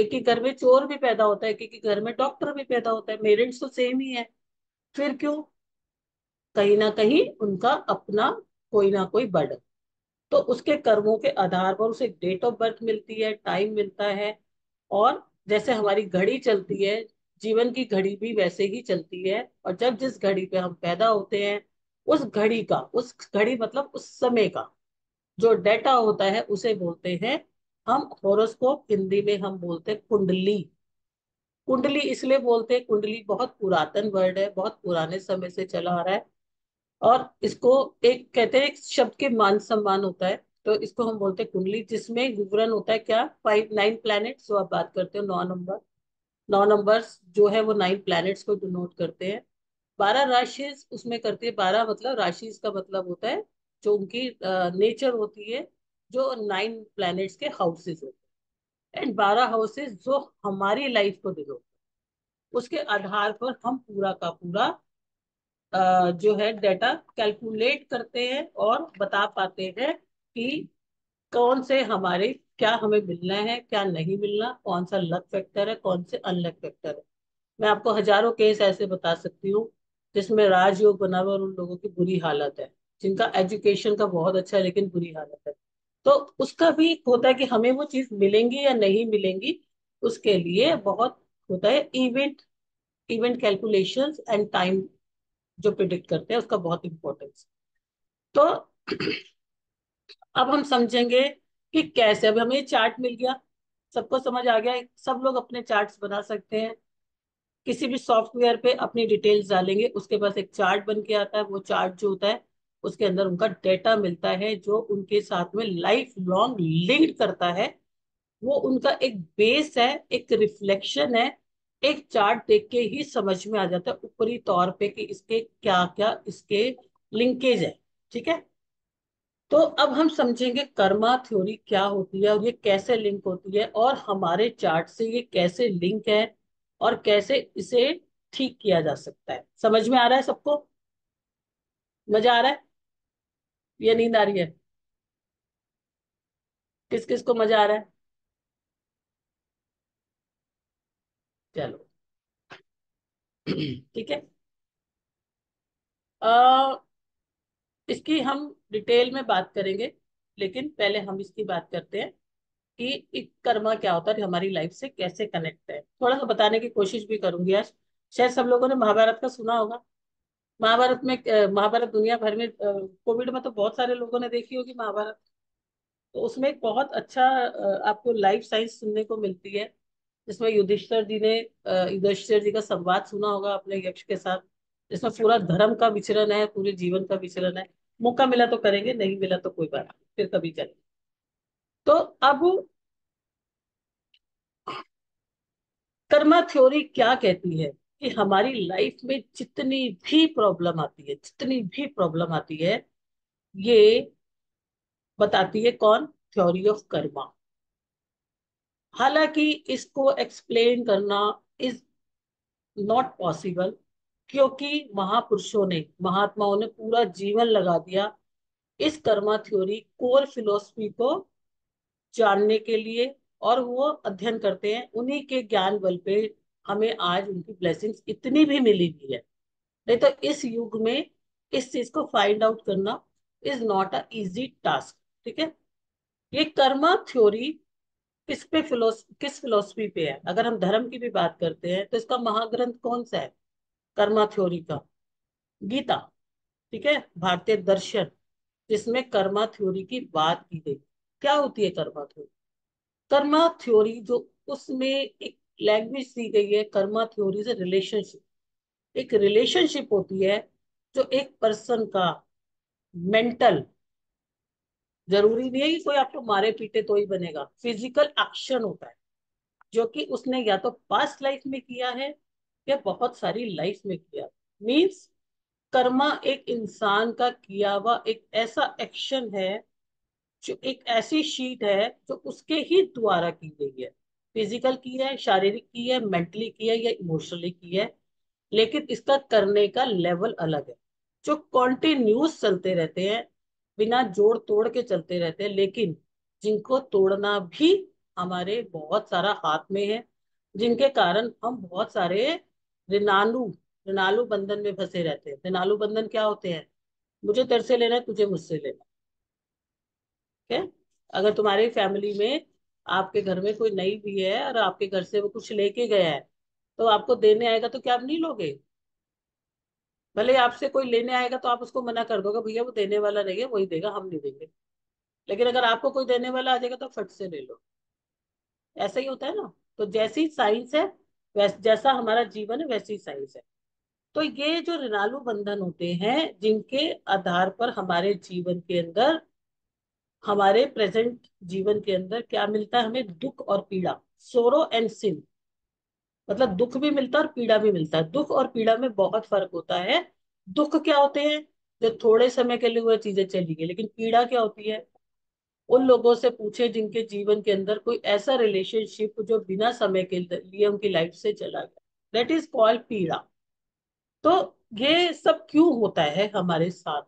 एक ही घर में चोर भी पैदा होता है, एक ही घर में डॉक्टर भी पैदा होता है, मेरिट्स तो सेम ही है, फिर क्यों? कहीं ना कहीं उनका अपना कोई ना कोई बर्डन। तो उसके कर्मों के आधार पर उसे डेट ऑफ बर्थ मिलती है, टाइम मिलता है। और जैसे हमारी घड़ी चलती है, जीवन की घड़ी भी वैसे ही चलती है। और जब जिस घड़ी पे हम पैदा होते हैं, उस घड़ी का, उस घड़ी मतलब उस समय का जो डेटा होता है उसे बोलते हैं हम होरोस्कोप, हिंदी में हम बोलते हैं कुंडली। कुंडली इसलिए बोलते हैं, कुंडली बहुत पुरातन वर्ड है, बहुत पुराने समय से चला आ रहा है। और इसको एक कहते हैं, एक शब्द के मान सम्मान होता है, तो इसको हम बोलते हैं कुंडली, जिसमें विवरण होता है क्या, 9 प्लैनेट्स। जो आप बात करते हो 9 नंबर्स जो है वो 9 प्लैनेट्स को डिनोट करते हैं। 12 राशि उसमें करती है। 12 मतलब राशि का मतलब होता है जो उनकी नेचर होती है, जो 9 प्लैनेट्स के हाउसेस होते हैं। एंड 12 हाउसेस जो हमारी लाइफ को डिनोट करते हैं, उसके आधार पर हम पूरा का पूरा जो है डाटा कैलकुलेट करते हैं और बता पाते हैं कि कौन से हमारे, क्या हमें मिलना है, क्या नहीं मिलना, कौन सा लक फैक्टर है, कौन से अनलक फैक्टर है। मैं आपको हजारों केस ऐसे बता सकती हूँ जिसमें राजयोग बना हुआ और उन लोगों की बुरी हालत है, जिनका एजुकेशन का बहुत अच्छा है लेकिन बुरी हालत है। तो उसका भी होता है कि हमें वो चीज मिलेंगी या नहीं मिलेंगी, उसके लिए बहुत होता है इवेंट कैलकुलेशंस एंड टाइम जो प्रिडिक्ट करते हैं, उसका बहुत इम्पोर्टेंस। तो अब हम समझेंगे कि कैसे, अब हमें चार्ट मिल गया, सबको समझ आ गया, सब लोग अपने चार्ट्स बना सकते हैं। किसी भी सॉफ्टवेयर पे अपनी डिटेल्स डालेंगे, उसके पास एक चार्ट बन के आता है। वो चार्ट जो होता है उसके अंदर उनका डेटा मिलता है जो उनके साथ में लाइफ लॉन्ग लिंक्ड करता है। वो उनका एक बेस है, एक रिफ्लेक्शन है। एक चार्ट देख के ही समझ में आ जाता है ऊपरी तौर पे कि इसके क्या क्या इसके लिंकेज है, ठीक है। तो अब हम समझेंगे कर्मा थ्योरी क्या होती है और ये कैसे लिंक होती है और हमारे चार्ट से ये कैसे लिंक है और कैसे इसे ठीक किया जा सकता है। समझ में आ रहा है सबको? मजा आ रहा है या नींद आ रही है? किस किस को मजा आ रहा है? चलो ठीक है। इसकी हम डिटेल में बात करेंगे, लेकिन पहले हम इसकी बात करते हैं कि कर्मा क्या होता है, हमारी लाइफ से कैसे कनेक्ट है। थोड़ा सा बताने की कोशिश भी करूंगी आज। शायद सब लोगों ने महाभारत का सुना होगा। महाभारत में, महाभारत दुनिया भर में, कोविड में तो बहुत सारे लोगों ने देखी होगी महाभारत। तो उसमें एक बहुत अच्छा आपको लाइफ साइंस सुनने को मिलती है, जिसमें युधिष्ठिर जी ने, युधिष्ठिर जी का संवाद सुना होगा अपने यक्ष के साथ, जिसमें पूरा धर्म का विचरण है, पूरे जीवन का विचरण है। मौका मिला तो करेंगे, नहीं मिला तो कोई बात नहीं, फिर कभी चलेंगे। तो अब कर्मा थ्योरी क्या कहती है कि हमारी लाइफ में जितनी भी प्रॉब्लम आती है, जितनी भी प्रॉब्लम आती है, ये बताती है कौन? Theory of karma. हालांकि इसको एक्सप्लेन करना इज नॉट पॉसिबल, क्योंकि महापुरुषों ने, महात्माओं ने पूरा जीवन लगा दिया इस कर्मा थ्योरी कोर फिलोसफी को जानने के लिए, और वो अध्ययन करते हैं। उन्हीं के ज्ञान बल पे हमें आज उनकी ब्लेसिंग्स इतनी भी मिली हुई है। नहीं तो इस युग में इस चीज को फाइंड आउट करना is not a easy task, ठीक है। ये कर्मा थ्योरी किस फिलोसफी पे है? अगर हम धर्म की भी बात करते हैं तो इसका महाग्रंथ कौन सा है कर्मा थ्योरी का? गीता, ठीक है, भारतीय दर्शन, जिसमें कर्मा थ्योरी की बात की गई। क्या होती है कर्मा थ्योरी? कर्मा थ्योरी जो, उसमें एक लैंग्वेज दी गई है कर्मा थ्योरी से रिलेशनशिप। एक रिलेशनशिप होती है जो एक पर्सन का मेंटल, जरूरी नहीं है कि कोई आपको मारे पीटे तो ही बनेगा, फिजिकल एक्शन होता है जो कि उसने या तो पास्ट लाइफ में किया है, ये बहुत सारी लाइफ में किया। मींस कर्मा एक इंसान का किया हुआ एक ऐसा एक्शन है, जो एक ऐसी शीट है जो उसके ही द्वारा की गई है। फिजिकल की है, शारीरिक की है, मेंटली की है या इमोशनली की है, लेकिन इसका करने का लेवल अलग है। जो कॉन्टिन्यूस चलते रहते हैं, बिना जोड़ तोड़ के चलते रहते हैं, लेकिन जिनको तोड़ना भी हमारे बहुत सारा हाथ में है, जिनके कारण हम बहुत सारे ऋणालु बंधन में फंसे रहते हैं। ऋणालु बंधन क्या होते हैं? मुझे तेरे से लेना है, तुझे मुझसे लेना। ठीक है? अगर तुम्हारी फैमिली में, आपके घर में कोई नई भी है और आपके घर से वो कुछ लेके गया है तो आपको देने आएगा तो क्या आप नहीं लोगे? भले आपसे कोई लेने आएगा तो आप उसको मना कर दोगे, भैया वो देने वाला नहीं है, वही देगा, हम नहीं देंगे। लेकिन अगर आपको कोई देने वाला आ जाएगा तो फट से ले लो। ऐसा ही होता है ना। तो जैसी साइंस है जैसा हमारा जीवन है वैसी साइंस है। तो ये जो ऋणालु बंधन होते हैं जिनके आधार पर हमारे जीवन के अंदर, हमारे प्रेजेंट जीवन के अंदर क्या मिलता है हमें? दुख और पीड़ा, सोरो एंड सिन। मतलब दुख भी मिलता है और पीड़ा भी मिलता है। दुख और पीड़ा में बहुत फर्क होता है। दुख क्या होते हैं? जो थोड़े समय के लिए वह चीजें चली गई। लेकिन पीड़ा क्या होती है? उन लोगों से पूछे जिनके जीवन के अंदर कोई ऐसा रिलेशनशिप जो बिना समय के लिए उनकी लाइफ से चला गया, दैट इज कॉल्ड पीड़ा। तो ये सब क्यों होता है हमारे साथ?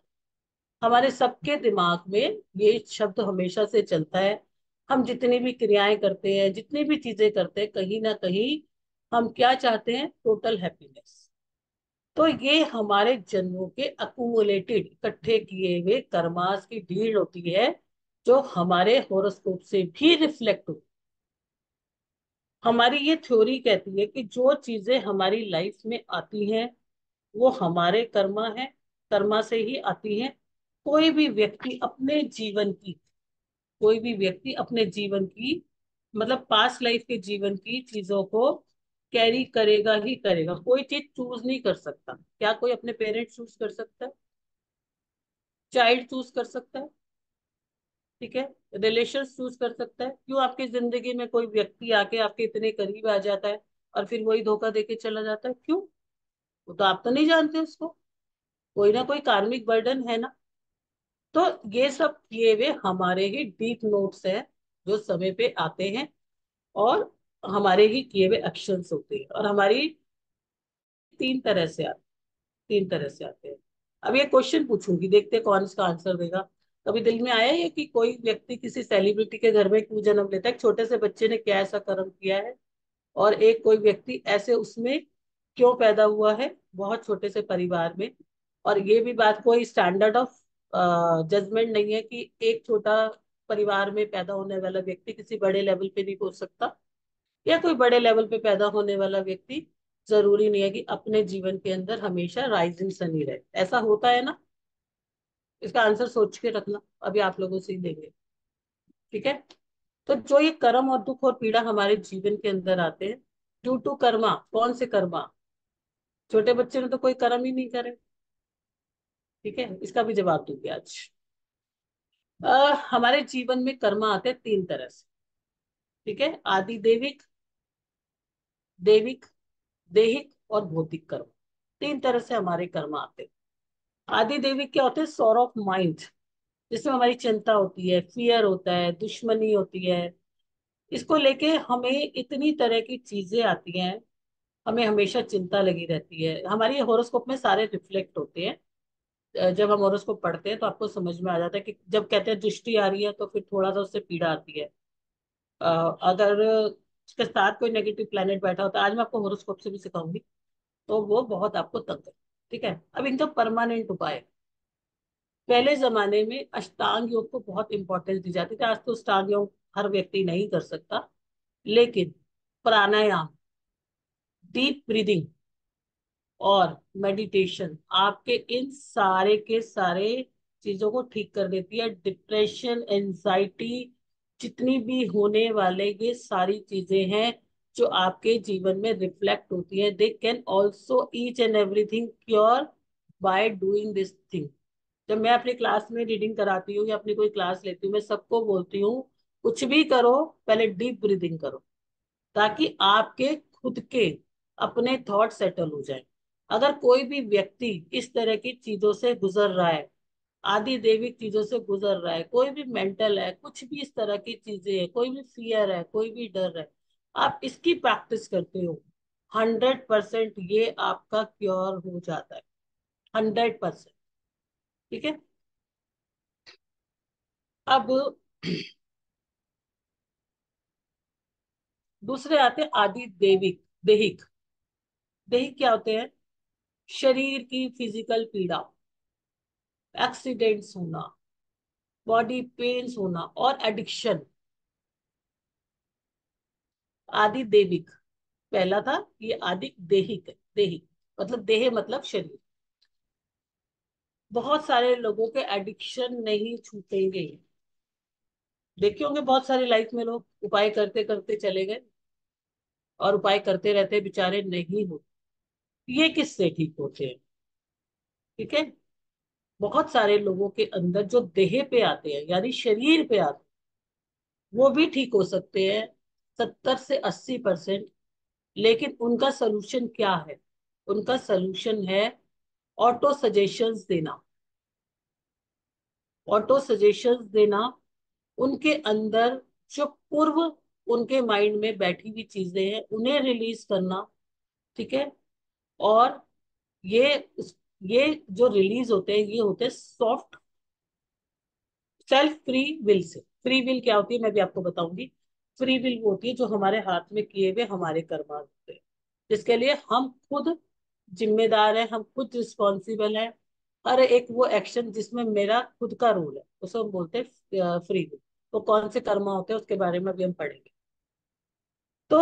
हमारे सबके दिमाग में ये शब्द हमेशा से चलता है। हम जितनी भी क्रियाएं करते हैं, जितनी भी चीजें करते हैं, कहीं ना कहीं हम क्या चाहते हैं? Total happiness. तो ये हमारे जन्मों के अक्यूमुलेटेड, इकट्ठे किए हुए कर्मास की डील होती है जो हमारे होरोस्कोप से भी रिफ्लेक्ट होती है। हमारी ये थ्योरी कहती है कि जो चीजें हमारी लाइफ में आती हैं वो हमारे कर्मा है, कर्मा से ही आती हैं। कोई भी व्यक्ति अपने जीवन की मतलब पास्ट लाइफ के जीवन की चीजों को कैरी करेगा ही करेगा। कोई चीज चूज नहीं कर सकता। क्या कोई अपने पेरेंट्स चूज कर सकता है? चाइल्ड चूज कर सकता है? ठीक है, रिलेशंस चूज कर सकता है? क्यों आपकी जिंदगी में कोई व्यक्ति आके आपके इतने करीब आ जाता है और फिर वही धोखा देके चला जाता है? क्यों? वो तो आप तो नहीं जानते उसको। कोई ना कोई कार्मिक बर्डन है ना। तो ये सब किए हुए हमारे ही डीप नोट्स हैं जो समय पे आते हैं और हमारे ही किए हुए एक्शंस होते हैं। और हमारी तीन तरह से आते हैं। अब ये क्वेश्चन पूछूंगी, देखते हैं कौन इसका आंसर देगा। कभी दिल में आया है कि कोई व्यक्ति किसी सेलिब्रिटी के घर में क्यों जन्म लेता है? छोटे से बच्चे ने क्या ऐसा कर्म किया है? और एक कोई व्यक्ति ऐसे उसमें क्यों पैदा हुआ है, बहुत छोटे से परिवार में? और ये भी बात कोई स्टैंडर्ड ऑफ जजमेंट नहीं है कि एक छोटा परिवार में पैदा होने वाला व्यक्ति किसी बड़े लेवल पे नहीं पहुंच सकता, या कोई बड़े लेवल पे पैदा होने वाला व्यक्ति जरूरी नहीं है कि अपने जीवन के अंदर हमेशा राइजिंग सन ही रहे। ऐसा होता है ना? इसका आंसर सोच के रखना, अभी आप लोगों से ही देंगे। ठीक है? तो जो ये कर्म और दुख और पीड़ा हमारे जीवन के अंदर आते हैं ड्यू टू कर्मा, कौन से कर्मा? छोटे बच्चे ने तो कोई कर्म ही नहीं करे। ठीक है, इसका भी जवाब दूंगी आज। हमारे जीवन में कर्मा आते हैं तीन तरह से। ठीक है, आदि देविक, देहिक और भौतिक कर्म, तीन तरह से हमारे कर्म आते हैं। आदि देविक क्या होते हैं? सोर ऑफ माइंड, जिसमें हमारी चिंता होती है, फियर होता है, दुश्मनी होती है। इसको लेके हमें इतनी तरह की चीजें आती हैं, हमें हमेशा चिंता लगी रहती है। हमारे होरोस्कोप में सारे रिफ्लेक्ट होते हैं। जब हम होरोस्कोप पढ़ते हैं तो आपको समझ में आ जाता है कि जब कहते हैं दृष्टि आ रही है तो फिर थोड़ा सा उससे पीड़ा आती है। अगर उसके साथ कोई नेगेटिव प्लैनेट बैठा होता है, आज मैं आपको होरोस्कोप से भी सिखाऊंगी, तो वो बहुत आपको तंग करता है। ठीक है, अब इनका परमानेंट उपाय। पहले जमाने में अष्टांग योग को बहुत इंपॉर्टेंस दी जाती थी। आज तो अष्टांग योग हर व्यक्ति नहीं कर सकता, लेकिन प्राणायाम, डीप ब्रीदिंग और मेडिटेशन आपके इन सारे के सारे चीजों को ठीक कर देती है। डिप्रेशन, एंजाइटी, जितनी भी होने वाले ये सारी चीजें हैं जो आपके जीवन में रिफ्लेक्ट होती है, they can also each and everything cure by doing this thing. जब मैं अपनी क्लास में रीडिंग कराती हूँ या अपनी कोई क्लास लेती हूँ, मैं सबको बोलती हूँ कुछ भी करो पहले डीप ब्रीदिंग करो, ताकि आपके खुद के अपने थॉट सेटल हो जाए। अगर कोई भी व्यक्ति इस तरह की चीजों से गुजर रहा है, आदि देविक चीजों से गुजर रहा है, कोई भी मेंटल है, कुछ भी इस तरह की चीजें है, कोई भी फियर है, कोई भी डर है, आप इसकी प्रैक्टिस करते हो, 100% ये आपका क्योर हो जाता है, 100%। ठीक है, अब दूसरे आते हैं आदि देविक देहिक। देहिक क्या होते हैं? शरीर की फिजिकल पीड़ा, एक्सीडेंट्स होना, बॉडी पेन्स होना और एडिक्शन। आदि देविक पहला था, ये आदि देहिक है। देहिक मतलब देह मतलब शरीर। बहुत सारे लोगों के एडिक्शन नहीं छूटेंगे। देखे होंगे बहुत सारे लाइफ में लोग उपाय करते करते चले गए और उपाय करते रहते बेचारे नहीं होते। ये किससे ठीक होते हैं? ठीक है, बहुत सारे लोगों के अंदर जो देह पे आते हैं यानी शरीर पे आते हैं वो भी ठीक हो सकते हैं 70 से 80%। लेकिन उनका सलूशन क्या है? उनका सलूशन है ऑटो सजेशंस देना। ऑटो सजेशंस देना, उनके अंदर जो पूर्व उनके माइंड में बैठी हुई चीजें हैं उन्हें रिलीज करना। ठीक है, और ये जो रिलीज होते हैं ये होते हैं सॉफ्ट सेल्फ फ्री विल से। फ्री विल क्या होती है मैं भी आपको बताऊंगी। फ्री विल वो होती है जो हमारे हाथ में किए हुए हमारे कर्मा होते हैं, जिसके लिए हम खुद जिम्मेदार है, हम खुद रिस्पॉन्सिबल है। हर एक वो एक्शन जिसमें मेरा खुद का रोल है उसे हम बोलते हैं फ्री विल। तो कौन से कर्मा होते हैं उसके बारे में भी हम पढ़ेंगे। तो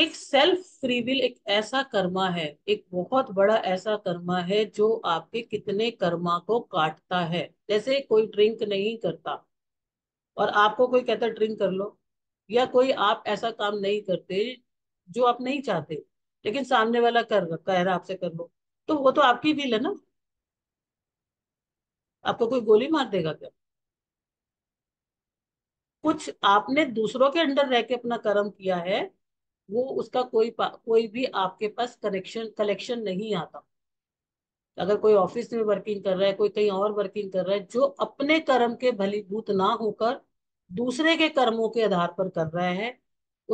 एक सेल्फ फ्री विल एक ऐसा कर्मा है, एक बहुत बड़ा ऐसा कर्मा है जो आपके कितने कर्मा को काटता है। जैसे कोई ड्रिंक नहीं करता और आपको कोई कहता ड्रिंक कर लो, या कोई आप ऐसा काम नहीं करते जो आप नहीं चाहते लेकिन सामने वाला कह रहा आपसे कर लो, तो वो तो आपकी विल है ना। आपको कोई गोली मार देगा क्या? कुछ आपने दूसरों के अंडर रह के अपना कर्म किया है, वो उसका कोई भी आपके पास कलेक्शन नहीं आता। अगर कोई ऑफिस में वर्किंग कर रहा है, कोई कहीं और वर्किंग कर रहा है, जो अपने कर्म के भलीभूत ना होकर दूसरे के कर्मों के आधार पर कर रहा है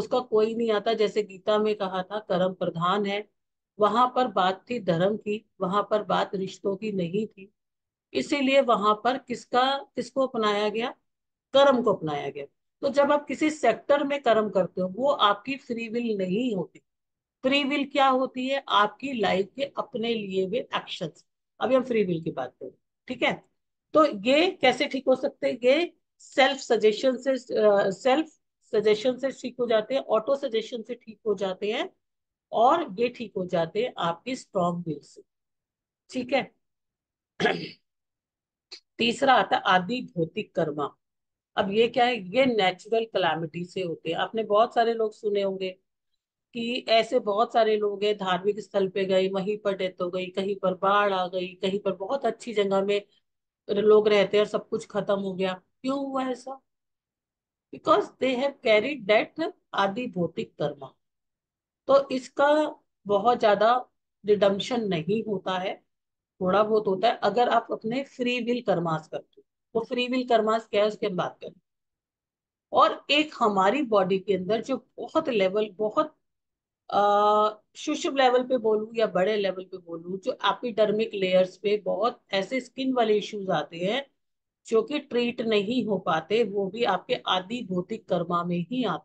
उसका कोई नहीं आता। जैसे गीता में कहा था कर्म प्रधान है, वहां पर बात थी धर्म की, वहां पर बात रिश्तों की नहीं थी। इसीलिए वहां पर किसको अपनाया गया? कर्म को अपनाया गया। तो जब आप किसी सेक्टर में कर्म करते हो वो आपकी फ्री विल नहीं होती। फ्री विल क्या होती है? आपकी लाइफ के अपने लिए हुए एक्शंस। अभी हम फ्री विल की बात करें। ठीक है, तो ये कैसे ठीक हो सकते हैं? ये सेल्फ सजेशन से ठीक हो जाते हैं, ऑटो सजेशन से ठीक हो जाते हैं, और ये ठीक हो जाते हैं आपकी स्ट्रॉन्ग विल से। ठीक है, तीसरा आता है आदि भौतिक कर्मा। अब ये क्या है? ये नेचुरल कलामिटी से होते हैं। आपने बहुत सारे लोग सुने होंगे कि ऐसे बहुत सारे लोग हैं धार्मिक स्थल पे गए, वहीं पर डेथ हो गई, कहीं पर बाढ़ आ गई, कहीं पर बहुत अच्छी जगह में लोग रहते हैं और सब कुछ खत्म हो गया। क्यों हुआ ऐसा? Because they have carried that आदि भौतिक कर्मा। तो इसका बहुत ज्यादा रिडम्पशन नहीं होता है, थोड़ा बहुत होता है अगर आप अपने फ्री विल कर्मास करते हो। वो फ्री विल कर्मास क्या है उसके हम बात करें। और एक हमारी बॉडी के अंदर जो बहुत सूक्ष्म लेवल पे बोलूं या बड़े लेवल पे बोलूं, जो एपिडर्मिक लेयर्स पे बहुत ऐसे स्किन वाले इश्यूज आते हैं जो कि ट्रीट नहीं हो पाते, वो भी आपके आदि भौतिक कर्मा में ही आते।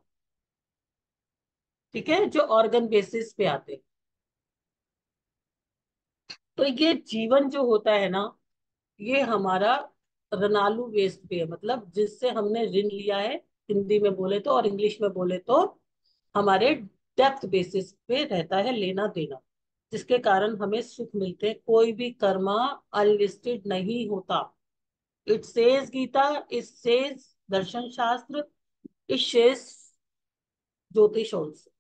ठीक है, जो ऑर्गन बेसिस पे आते हैं। तो ये जीवन जो होता है ना, ये हमारा रनालू वेस्ट पे है, मतलब जिससे हमने ऋण लिया है, हिंदी में बोले तो, और इंग्लिश में बोले तो हमारे डेप्थ बेसिस पे रहता है लेना देना, जिसके कारण हमें सुख मिलते हैं। कोई भी कर्मा अनलिस्टेड नहीं होता। It says Gita, it says दर्शन शास्त्र, इट सेज ज्योतिष ऑल्सो।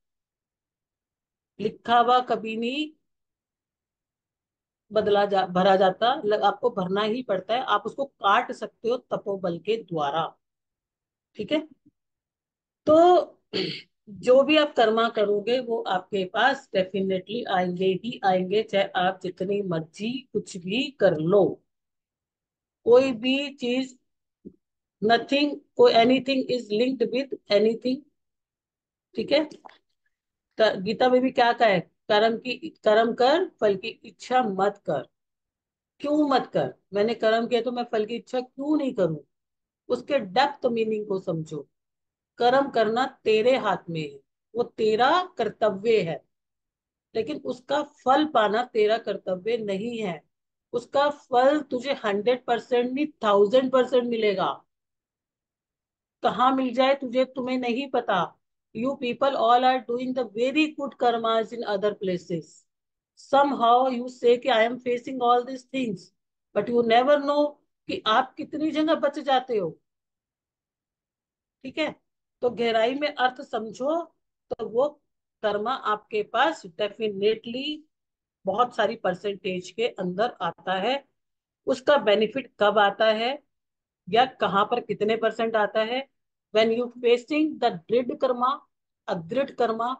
लिखा हुआ कभी नहीं भरा जाता, आपको भरना ही पड़ता है। आप उसको काट सकते हो तपोबल के द्वारा। ठीक है, तो जो भी आप कर्मा करोगे वो आपके पास डेफिनेटली आएंगे ही आएंगे, चाहे आप जितनी मर्जी कुछ भी कर लो। कोई भी चीज नथिंग को anything is linked with anything. ठीक है, गीता में भी क्या कहा है? कर्म कर, फल की इच्छा मत कर। क्यों मत कर? मैंने कर्म किया तो मैं फल की इच्छा क्यों नहीं करूं? उसके डेप्थ मीनिंग को समझो। कर्म करना तेरे हाथ में है, वो तेरा कर्तव्य है, लेकिन उसका फल पाना तेरा कर्तव्य नहीं है। उसका फल तुझे 100% नहीं 1000% मिलेगा। कहाँ मिल जाए तुझे तुम्हें नहीं पता। You people all are doing the very good karmas in other places. somehow you say कि I am facing all these things, but you never know कि आप कितनी जगह बच जाते हो। ठीक है, तो गहराई में अर्थ समझो तो वो कर्मा आपके पास डेफिनेटली बहुत सारी परसेंटेज के अंदर आता है। उसका बेनिफिट कब आता है या कहाँ पर कितने परसेंट आता है? when you facing the दृढ़ कर्मा, अदृढ़ कर्मा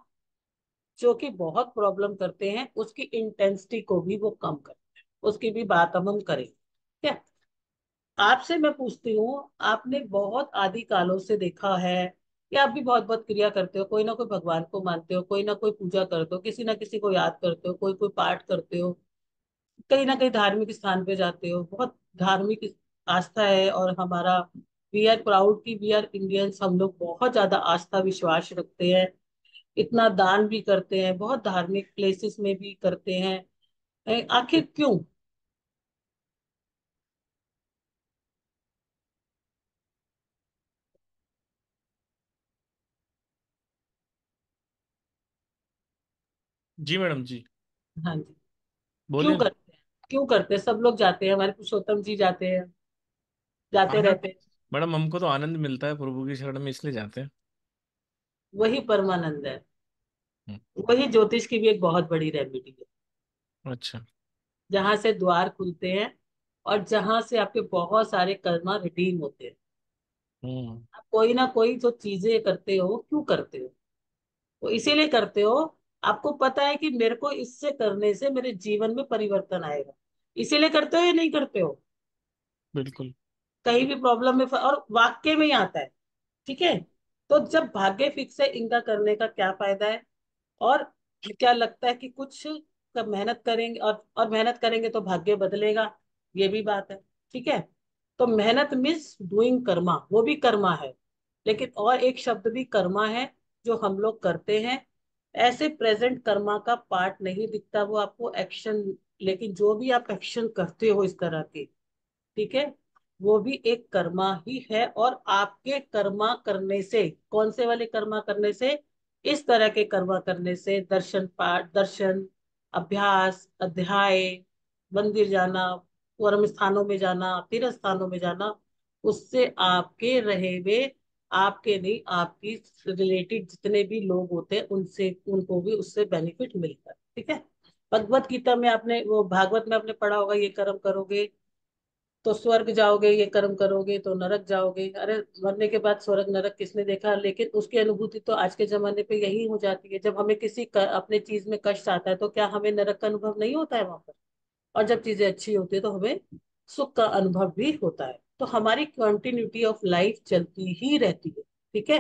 जो कि बहुत प्रॉब्लम करते हैं, उसकी इंटेंसिटी को भी वो कम करते हैं। उसकी भी बात हम करेंगे। क्या आपसे मैं पूछती हूँ, आपने बहुत आदि कालों से देखा है कि आप भी बहुत बहुत क्रिया करते हो, कोई ना कोई भगवान को मानते हो, कोई ना कोई पूजा करते हो, किसी ना किसी को याद करते हो, कोई कोई पाठ करते हो, कहीं ना कहीं धार्मिक स्थान पे जाते हो। बहुत धार्मिक आस्था है और हमारा वी आर प्राउड की वी आर इंडियंस। हम लोग बहुत ज्यादा आस्था विश्वास रखते हैं, इतना दान भी करते हैं, बहुत धार्मिक प्लेसेस में भी करते हैं। आखिर क्यों? जी मैडम जी, हाँ जी, बोलिए। क्यों करते हैं? क्यों करते हैं? सब लोग जाते हैं, हमारे पुरुषोत्तम जी जाते हैं, जाते आनंद रहते हैं। मैडम, हमको तो आनंद मिलता है प्रभु की शरण में, इसलिए जाते हैं। वही परमानंद है, वही ज्योतिष की भी एक बहुत बड़ी रेमेडी है। अच्छा, जहां से द्वार खुलते हैं और जहां से आपके बहुत सारे कर्मा रिडीम होते हैं। आप कोई ना कोई जो चीजें करते हो, क्यों करते हो? वो इसीलिए करते हो, आपको पता है कि मेरे को इससे करने से मेरे जीवन में परिवर्तन आएगा, इसीलिए करते हो या नहीं करते हो? बिल्कुल, कहीं भी प्रॉब्लम में और वाक्य में ही आता है। ठीक है, तो जब भाग्य फिक्स है, इनका करने का क्या फायदा है? और क्या लगता है कि कुछ कब मेहनत करेंगे और मेहनत करेंगे तो भाग्य बदलेगा, ये भी बात है। ठीक है, तो मेहनत मीन्स डूइंग कर्मा, वो भी कर्मा है, लेकिन और एक शब्द भी कर्मा है जो हम लोग करते हैं। ऐसे प्रेजेंट कर्मा का पार्ट नहीं दिखता वो आपको एक्शन, लेकिन जो भी आप एक्शन करते हो इस तरह के, ठीक है, वो भी एक कर्मा ही है। और आपके कर्मा करने से, कौन से वाले कर्मा करने से? इस तरह के कर्मा करने से, दर्शन, पाठ, दर्शन, अभ्यास, अध्याय, मंदिर जाना, परम स्थानों में जाना, तीर्थ स्थानों में जाना, उससे आपके रहे हुए, आपके नहीं आपकी रिलेटेड जितने भी लोग होते हैं उनसे, उनको भी उससे बेनिफिट मिलता है। ठीक है, भगवत गीता में आपने, वो भागवत में आपने पढ़ा होगा, ये कर्म करोगे तो स्वर्ग जाओगे, ये कर्म करोगे तो नरक जाओगे। अरे मरने के बाद स्वर्ग नरक किसने देखा? लेकिन उसकी अनुभूति तो आज के जमाने पे यही हो जाती है। जब हमें किसी अपने चीज में कष्ट आता है तो क्या हमें नरक का अनुभव नहीं होता है वहां पर? और जब चीजें अच्छी होती है तो हमें सुख का अनुभव भी होता है। तो हमारी कंटिन्यूटी ऑफ लाइफ चलती ही रहती है। ठीक है,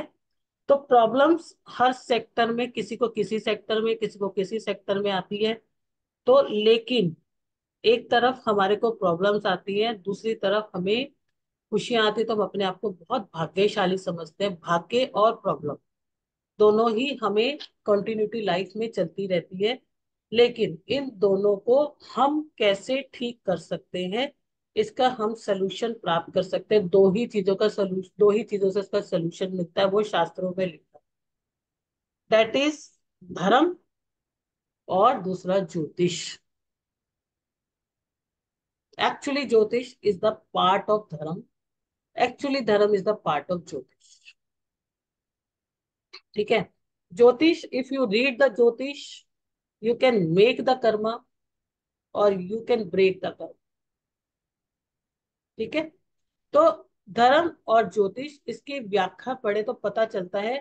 तो प्रॉब्लम्स हर सेक्टर में, किसी को किसी सेक्टर में, किसी को किसी सेक्टर में आती है। तो लेकिन एक तरफ हमारे को प्रॉब्लम्स आती है, दूसरी तरफ हमें खुशियां आती है, तो हम अपने आप को बहुत भाग्यशाली समझते हैं। भाग्य और प्रॉब्लम दोनों ही हमें कंटिन्यूटी लाइफ में चलती रहती है, लेकिन इन दोनों को हम कैसे ठीक कर सकते हैं, इसका हम सलूशन प्राप्त कर सकते हैं। दो ही चीजों से इसका सलूशन मिलता है, वो शास्त्रों में लिखा है, दैट इज धर्म और दूसरा ज्योतिष। Actually, Jyotish is the part of Dharam. Actually, Dharam is the part of Jyotish. ठीक है, Jyotish, if you read the Jyotish, you can make the karma or you can break the karma. ठीक है, तो धर्म और ज्योतिष इसकी व्याख्या पढ़े तो पता चलता है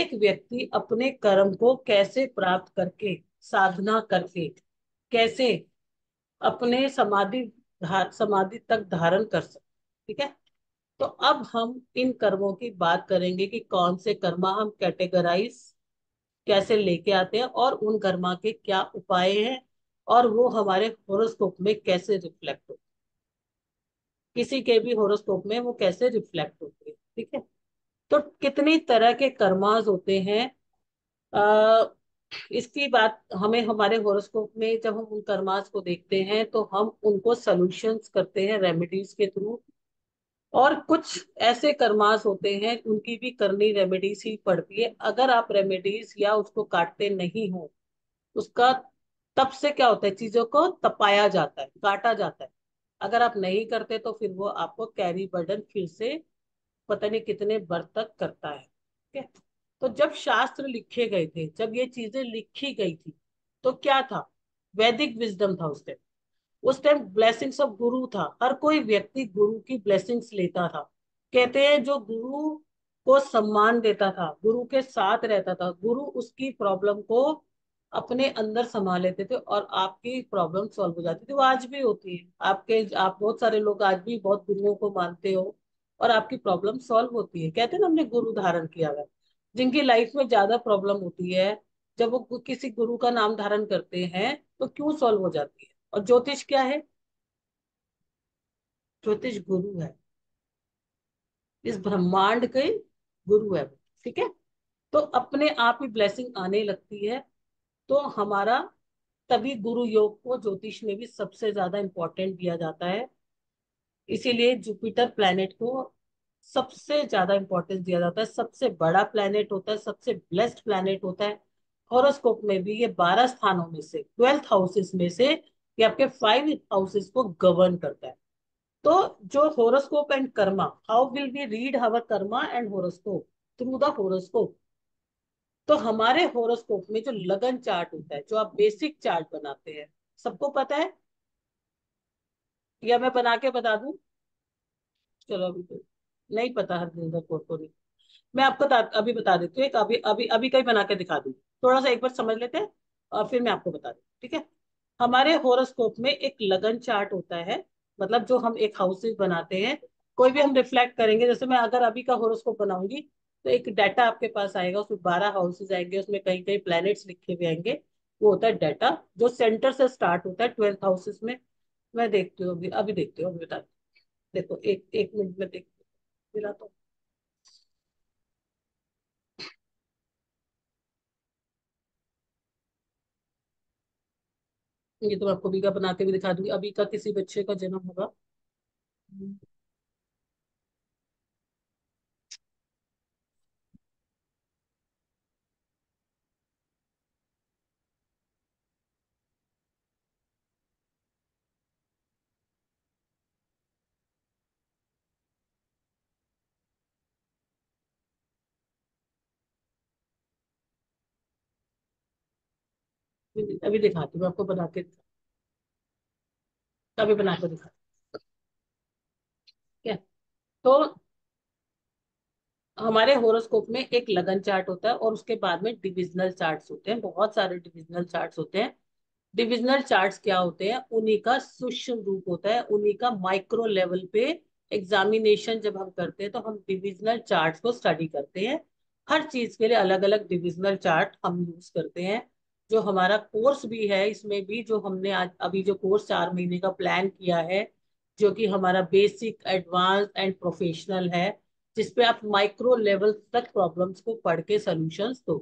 एक व्यक्ति अपने कर्म को कैसे प्राप्त करके, साधना करके, कैसे अपने समाधि तक धारण कर सकते। ठीक है, तो अब हम इन कर्मों की बात करेंगे कि कौन से कर्मा हम कैटेगराइज कैसे लेके आते हैं और उन कर्मा के क्या उपाय हैं और वो हमारे होरोस्कोप में कैसे रिफ्लेक्ट होते, किसी के भी होरोस्कोप में वो कैसे रिफ्लेक्ट होते हैं। ठीक है, तो कितनी तरह के कर्मास होते हैं इसकी बात हमें हमारे होरोस्कोप में जब हम उन कर्मास को देखते हैं तो हम उनको सॉल्यूशंस करते हैं रेमेडीज के थ्रू, और कुछ ऐसे कर्मास होते हैं उनकी भी करनी रेमेडीज ही पड़ती है। अगर आप रेमेडीज या उसको काटते नहीं हो, उसका तप से क्या होता है, चीजों को तपाया जाता है, काटा जाता है। अगर आप नहीं करते तो फिर वो आपको कैरी बर्डन फिर से पता नहीं कितने वर्ष तक करता है। ठीक है, तो जब शास्त्र लिखे गए थे, जब ये चीजें लिखी गई थी तो क्या था, वैदिक विजडम था। उस टाइम ब्लेसिंग्स ऑफ गुरु था, हर कोई व्यक्ति गुरु की ब्लेसिंग्स लेता था। कहते हैं जो गुरु को सम्मान देता था, गुरु के साथ रहता था, गुरु उसकी प्रॉब्लम को अपने अंदर संभाल लेते थे और आपकी प्रॉब्लम सॉल्व हो जाती थी। वो आज भी होती है, आप बहुत सारे लोग आज भी बहुत गुरुओं को मानते हो और आपकी प्रॉब्लम सॉल्व होती है। कहते हैं ना हमने गुरु धारण किया है। जिनकी लाइफ में ज्यादा प्रॉब्लम होती है जब वो किसी गुरु का नाम धारण करते हैं तो क्यों सॉल्व हो जाती है। और ज्योतिष क्या है, ज्योतिष गुरु है, इस ब्रह्मांड के गुरु है। ठीक है, तो अपने आप ही ब्लेसिंग आने लगती है। तो हमारा तभी गुरु योग को ज्योतिष में भी सबसे ज्यादा इंपॉर्टेंट दिया जाता है, इसीलिए जुपिटर प्लैनेट को सबसे ज्यादा इंपॉर्टेंस दिया जाता है। सबसे बड़ा प्लैनेट होता है, सबसे ब्लेस्ड प्लैनेट होता है। होरोस्कोप में भी ये 12 स्थानों में से, 12 हाउसेस में से, ये आपके 5 हाउसेस को गवर्न करता है। तो जो horoscope and karma, how will we read our karma and horoscope, through the horoscope. तो हमारे होरोस्कोप में जो लगन चार्ट होता है, जो आप बेसिक चार्ट बनाते हैं, सबको पता है या मैं बना के बता दूं? चलो अभी तो नहीं पता हर दिन को नहीं, मैं आपको अभी बता देती हूँ। एक अभी अभी अभी कहीं बना के दिखा दूंगी, थोड़ा सा एक बार समझ लेते हैं और फिर मैं आपको बता दूँ। ठीक है, हमारे होरोस्कोप में एक लगन चार्ट होता है, मतलब जो हम एक हाउसेस बनाते हैं, कोई भी हम रिफ्लेक्ट करेंगे। जैसे मैं अगर अभी का होरोस्कोप बनाऊंगी तो एक डाटा आपके पास आएगा, उसमें 12 हाउसेज आएंगे, उसमें कहीं कहीं प्लैनेट्स लिखे हुए आएंगे। वो होता है डाटा जो सेंटर से स्टार्ट होता है 12 हाउसेस में। मैं देखती हूँ अभी देखती हूँ, अभी बता देखो, एक मिनट में देखती हूँ, मिला तो ये तो आपको अभी का बनाते हुए दिखा दूंगी। अभी का किसी बच्चे का जन्म होगा, अभी दिखाती हूँ आपको, बना के अभी बना के दिखाती। क्या तो हमारे होरोस्कोप में एक लगन चार्ट होता है और उसके बाद में डिविजनल चार्ट्स होते हैं, बहुत सारे डिविजनल चार्ट्स होते हैं। डिविजनल चार्ट्स क्या होते हैं, उन्हीं का सूक्ष्म रूप होता है, उन्हीं का माइक्रो लेवल पे एग्जामिनेशन जब हम करते हैं तो हम डिविजनल चार्ट्स को स्टडी करते हैं। हर चीज के लिए अलग अलग डिविजनल चार्ट हम यूज करते हैं। जो हमारा कोर्स भी है, इसमें भी जो हमने आज अभी जो कोर्स 4 महीने का प्लान किया है, जो कि हमारा बेसिक, एडवांस एंड प्रोफेशनल है, जिसपे आप माइक्रो लेवल तक प्रॉब्लम्स को पढ़ के सॉल्यूशंस दो,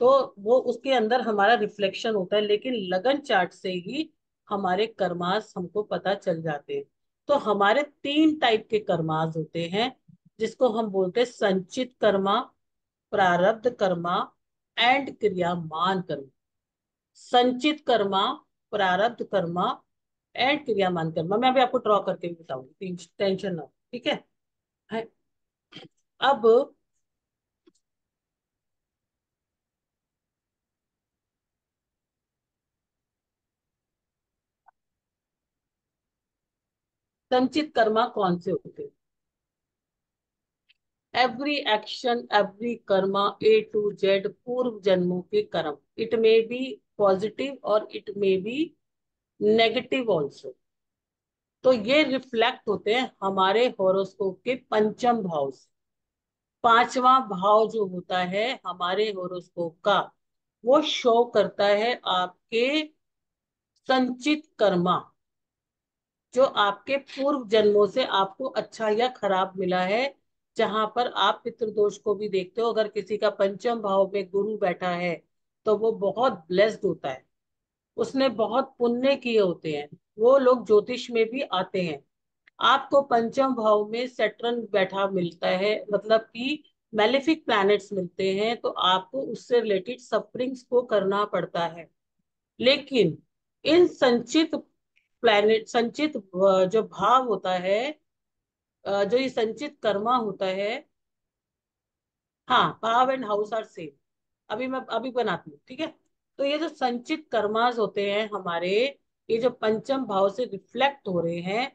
तो वो उसके अंदर हमारा रिफ्लेक्शन होता है। लेकिन लगन चार्ट से ही हमारे कर्मास हमको पता चल जाते हैं। तो हमारे 3 टाइप के कर्मास होते हैं, जिसको हम बोलते हैं संचित कर्मा, प्रारब्ध कर्मा एंड क्रियामान कर्म। संचित कर्मा, प्रारब्ध कर्मा एंड क्रियामान कर्मा, मैं अभी आपको ड्रॉ करके भी बताऊंगी, टेंशन ना। ठीक है, अब संचित कर्मा कौन से होते हैं? Every action, every karma, A to Z, पूर्व जन्मों के कर्म। इट मे बी पॉजिटिव और it may be negative also. तो ये रिफ्लेक्ट होते हैं हमारे होरोस्कोप के 5वे भाव से। पांचवा भाव जो होता है हमारे होरोस्कोप का, वो शो करता है आपके संचित कर्मा, जो आपके पूर्व जन्मों से आपको अच्छा या खराब मिला है, जहां पर आप पितृदोष को भी देखते हो। अगर किसी का पंचम भाव में गुरु बैठा है तो वो बहुत ब्लेस्ड होता है, उसने बहुत पुण्य किए होते हैं, वो लोग ज्योतिष में भी आते हैं। आपको पंचम भाव में सैटर्न बैठा मिलता है, मतलब कि मैलेफिक प्लैनेट्स मिलते हैं, तो आपको उससे रिलेटेड सफरिंग्स को करना पड़ता है। लेकिन इन संचित प्लैनेट, संचित जो भाव होता है, जो ये संचित कर्मा होता है, हाँ, भाव एंड हाउस आर सेम, अभी बनाती हूँ, ठीक है। तो ये जो संचित कर्मास होते हैं हमारे, ये जो पंचम भाव से रिफ्लेक्ट हो रहे हैं,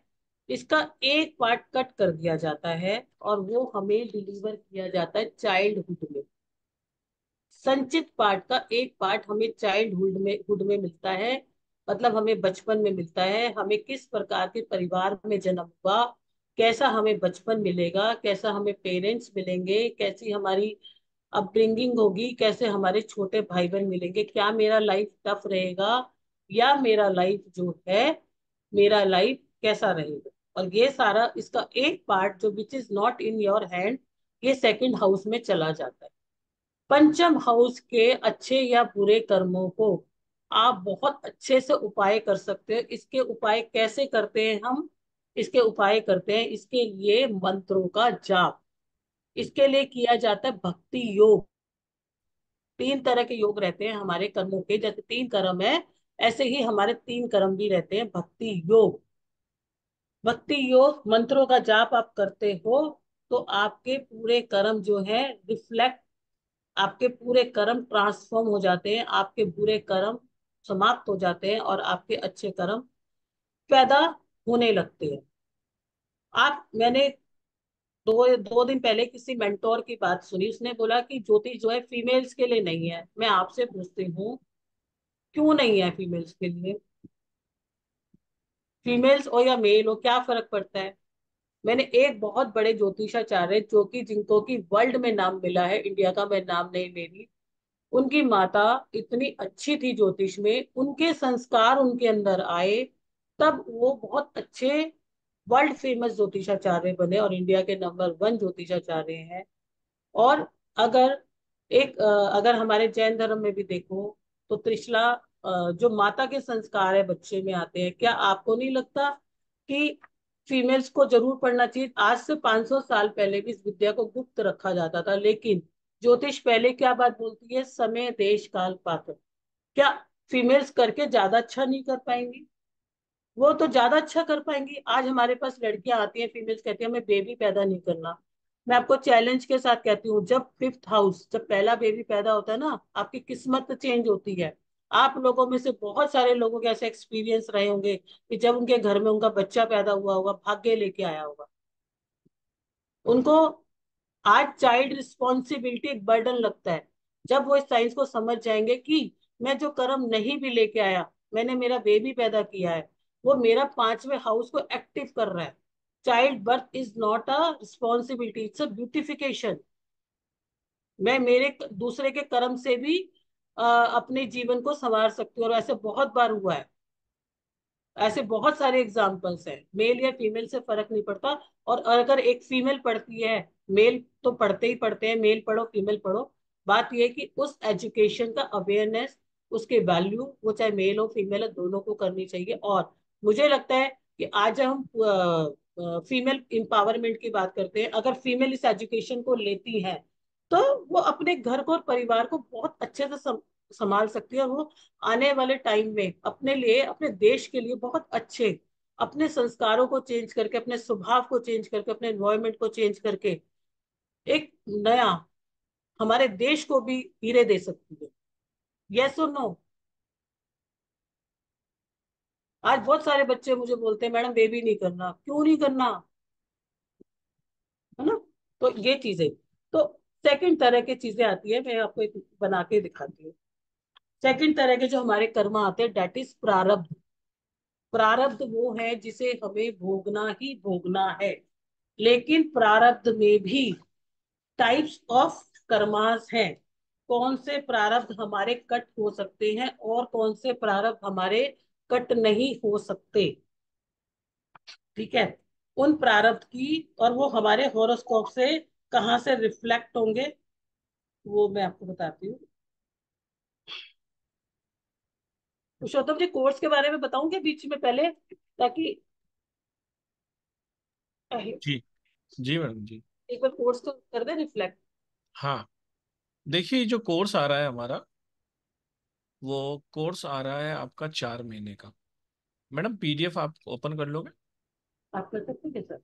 इसका एक पार्ट कट कर दिया जाता है और वो हमें डिलीवर किया जाता है चाइल्डहुड में। संचित पार्ट का एक पार्ट हमें चाइल्डहुड में मिलता है, मतलब हमें बचपन में मिलता है। हमें किस प्रकार के परिवार में जन्म हुआ, कैसा हमें बचपन मिलेगा, कैसा हमें पेरेंट्स मिलेंगे, कैसी हमारी अपब्रिंगिंग होगी, कैसे हमारे छोटे भाई बहन मिलेंगे, क्या मेरा लाइफ टफ रहेगा या मेरा लाइफ जो है, मेरा लाइफ कैसा रहेगा। और ये सारा, इसका एक पार्ट जो which is not in your hand, ये सेकंड हाउस में चला जाता है। पंचम हाउस के अच्छे या बुरे कर्मों को आप बहुत अच्छे से उपाय कर सकते हो। इसके उपाय कैसे करते हैं हम? इसके उपाय करते हैं, इसके लिए मंत्रों का जाप, इसके लिए किया जाता है भक्ति योग। तीन तरह के योग रहते हैं हमारे कर्मों के, जैसे तीन कर्म है ऐसे ही हमारे तीन कर्म भी रहते हैं। भक्ति योग, भक्ति योग मंत्रों का जाप आप करते हो तो आपके पूरे कर्म जो है रिफ्लेक्ट, आपके पूरे कर्म ट्रांसफॉर्म हो जाते हैं, आपके बुरे कर्म समाप्त हो जाते हैं और आपके अच्छे कर्म पैदा होने लगते हैं। आप, मैंने दो दिन पहले किसी मेंटोर की बात सुनी, उसने बोला कि ज्योतिष जो है फीमेल्स के लिए नहीं है। मैं आपसे पूछती हूँ, क्यों नहीं है फीमेल्स के लिए? फीमेल्स हो या मेल हो, क्या फर्क पड़ता है? मैंने एक बहुत बड़े ज्योतिषाचार्य, जो कि जिनको की वर्ल्ड में नाम मिला है, इंडिया का मैं नाम नहीं ले रही, उनकी माता इतनी अच्छी थी ज्योतिष में, उनके संस्कार उनके अंदर आए, तब वो बहुत अच्छे वर्ल्ड फेमस ज्योतिषाचार्य बने और इंडिया के नंबर 1 ज्योतिषाचार्य हैं। और अगर अगर हमारे जैन धर्म में भी देखो तो त्रिशला, जो माता के संस्कार है बच्चे में आते हैं। क्या आपको नहीं लगता कि फीमेल्स को जरूर पढ़ना चाहिए? आज से 500 साल पहले भी इस विद्या को गुप्त रखा जाता था, लेकिन ज्योतिष पहले क्या बात बोलती है? समय, देश, काल, पात्र। क्या फीमेल्स करके ज्यादा अच्छा नहीं कर पाएंगी? वो तो ज्यादा अच्छा कर पाएंगी। आज हमारे पास लड़कियां आती हैं, फीमेल्स कहती है हमें बेबी पैदा नहीं करना। मैं आपको चैलेंज के साथ कहती हूँ, जब 5th हाउस, जब पहला बेबी पैदा होता है ना, आपकी किस्मत चेंज होती है। आप लोगों में से बहुत सारे लोगों के ऐसे एक्सपीरियंस रहे होंगे कि जब उनके घर में उनका बच्चा पैदा हुआ होगा, भाग्य लेके आया होगा। उनको आज चाइल्ड रिस्पॉन्सिबिलिटी एक बर्डन लगता है। जब वो इस साइंस को समझ जाएंगे कि मैं जो कर्म नहीं भी लेके आया, मैंने मेरा बेबी पैदा किया है, वो मेरा 5वें हाउस को एक्टिव कर रहा है। Child birth is not a responsibility, it's a beautification. मैं मेरे दूसरे के कर्म से भी अपने जीवन को संवार सकती हूँ, और ऐसे बहुत बार हुआ है। ऐसे बहुत सारे एग्जाम्पल्स हैं। मेल या फीमेल से फर्क नहीं पड़ता। और अगर एक फीमेल पढ़ती है, मेल तो पढ़ते ही पढ़ते हैं, मेल पढ़ो फीमेल पढ़ो, बात यह है कि उस एजुकेशन का अवेयरनेस, उसके वैल्यू, वो चाहे मेल हो फीमेल हो, दोनों को करनी चाहिए। और मुझे लगता है कि आज हम फीमेल एम्पावरमेंट की बात करते हैं, अगर फीमेल इस एजुकेशन को लेती है तो वो अपने घर को और परिवार को बहुत अच्छे से संभाल सकती है, और वो आने वाले टाइम में अपने लिए, अपने देश के लिए बहुत अच्छे, अपने संस्कारों को चेंज करके, अपने स्वभाव को चेंज करके, अपने एनवायरमेंट को चेंज करके एक नया हमारे देश को भी हीरे दे सकती है। यस और नो? आज बहुत सारे बच्चे मुझे बोलते हैं मैडम बेबी नहीं करना। क्यों नहीं करना, है ना? तो ये चीजें, तो सेकंड तरह की चीजें आती है। मैं आपको एक बना के दिखाती हूँ। सेकंड तरह के जो हमारे कर्म आते हैं, डेट इज प्रारब्ध। प्रारब्ध वो है जिसे हमें भोगना ही भोगना है, लेकिन प्रारब्ध में भी टाइप्स ऑफ कर्मास हैं, कौन से प्रारब्ध हमारे कट हो सकते हैं और कौन से प्रारब्ध हमारे कट नहीं हो सकते। ठीक है, उन प्रारब्ध की, और वो हमारे हॉरोस्कोप से कहाँ से रिफ्लेक्ट होंगे वो मैं आपको बताती हूँ। पुरुषोत्तम जी कोर्स के बारे में बताऊंगे बीच में पहले, ताकि जी जी मैडम जी एक बार कोर्स तो कर दे रिफ्लेक्ट। हाँ देखिए, जो कोर्स आ रहा है हमारा, वो कोर्स आ रहा है आपका 4 महीने का। मैडम पीडीएफ आप ओपन कर लोगे? आप कर सकते हैं सर,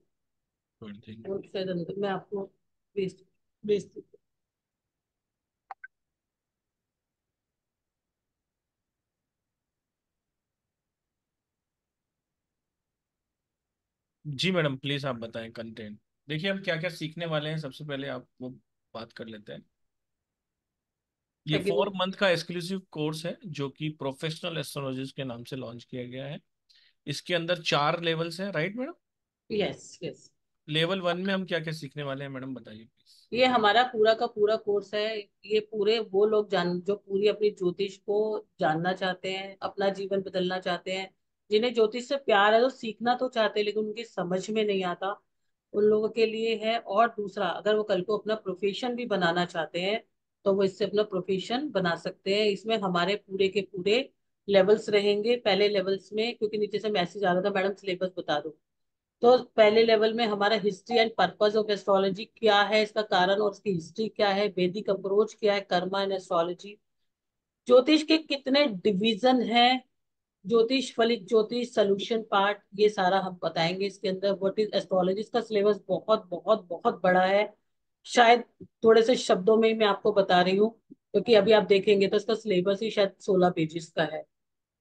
तो मैं आपको भेज जी मैडम प्लीज आप बताएं कंटेंट। देखिए हम क्या क्या सीखने वाले हैं, सबसे पहले आप वो बात कर लेते हैं। ये 4 मंथ का एक्सक्लूसिव कोर्स है जो कि प्रोफेशनल एस्ट्रोलॉजिस्ट के नाम से लॉन्च किया गया है। इसके अंदर 4 लेवल्स हैं, right madam? Yes yes. Level 1 में हम क्या क्या सीखने वाले हैं मैडम बताइए प्लीज। ये हमारा पूरा का पूरा कोर्स है, ये पूरे वो लोग जो पूरी अपनी ज्योतिष को जानना चाहते हैं, अपना जीवन बदलना चाहते हैं, जिन्हें ज्योतिष से प्यार है, जो सीखना तो चाहते हैं लेकिन उनकी समझ में नहीं आता, उन लोगों के लिए है। और दूसरा, अगर वो कल को अपना प्रोफेशन भी बनाना चाहते हैं तो वो इससे अपना प्रोफेशन बना सकते हैं। इसमें हमारे पूरे के पूरे लेवल्स रहेंगे। पहले लेवल्स में, क्योंकि नीचे से मैसेज आ रहा था मैडम सिलेबस बता दो, तो पहले लेवल में हमारा history and purpose of astrology क्या है, इसका कारण और इसकी हिस्ट्री क्या है, वैदिक अप्रोच क्या है, कर्मा एंड एस्ट्रोलॉजी, ज्योतिष के कितने डिविजन हैं, ज्योतिष, फलिक ज्योतिष, सोल्यूशन पार्ट, ये सारा हम बताएंगे इसके अंदर। व्हाट इज एस्ट्रोलॉजी, का सिलेबस बहुत बहुत बहुत बड़ा है, शायद थोड़े से शब्दों में ही मैं आपको बता रही हूँ, क्योंकि अभी आप देखेंगे तो इसका सिलेबस ही शायद 16 पेजेस का है।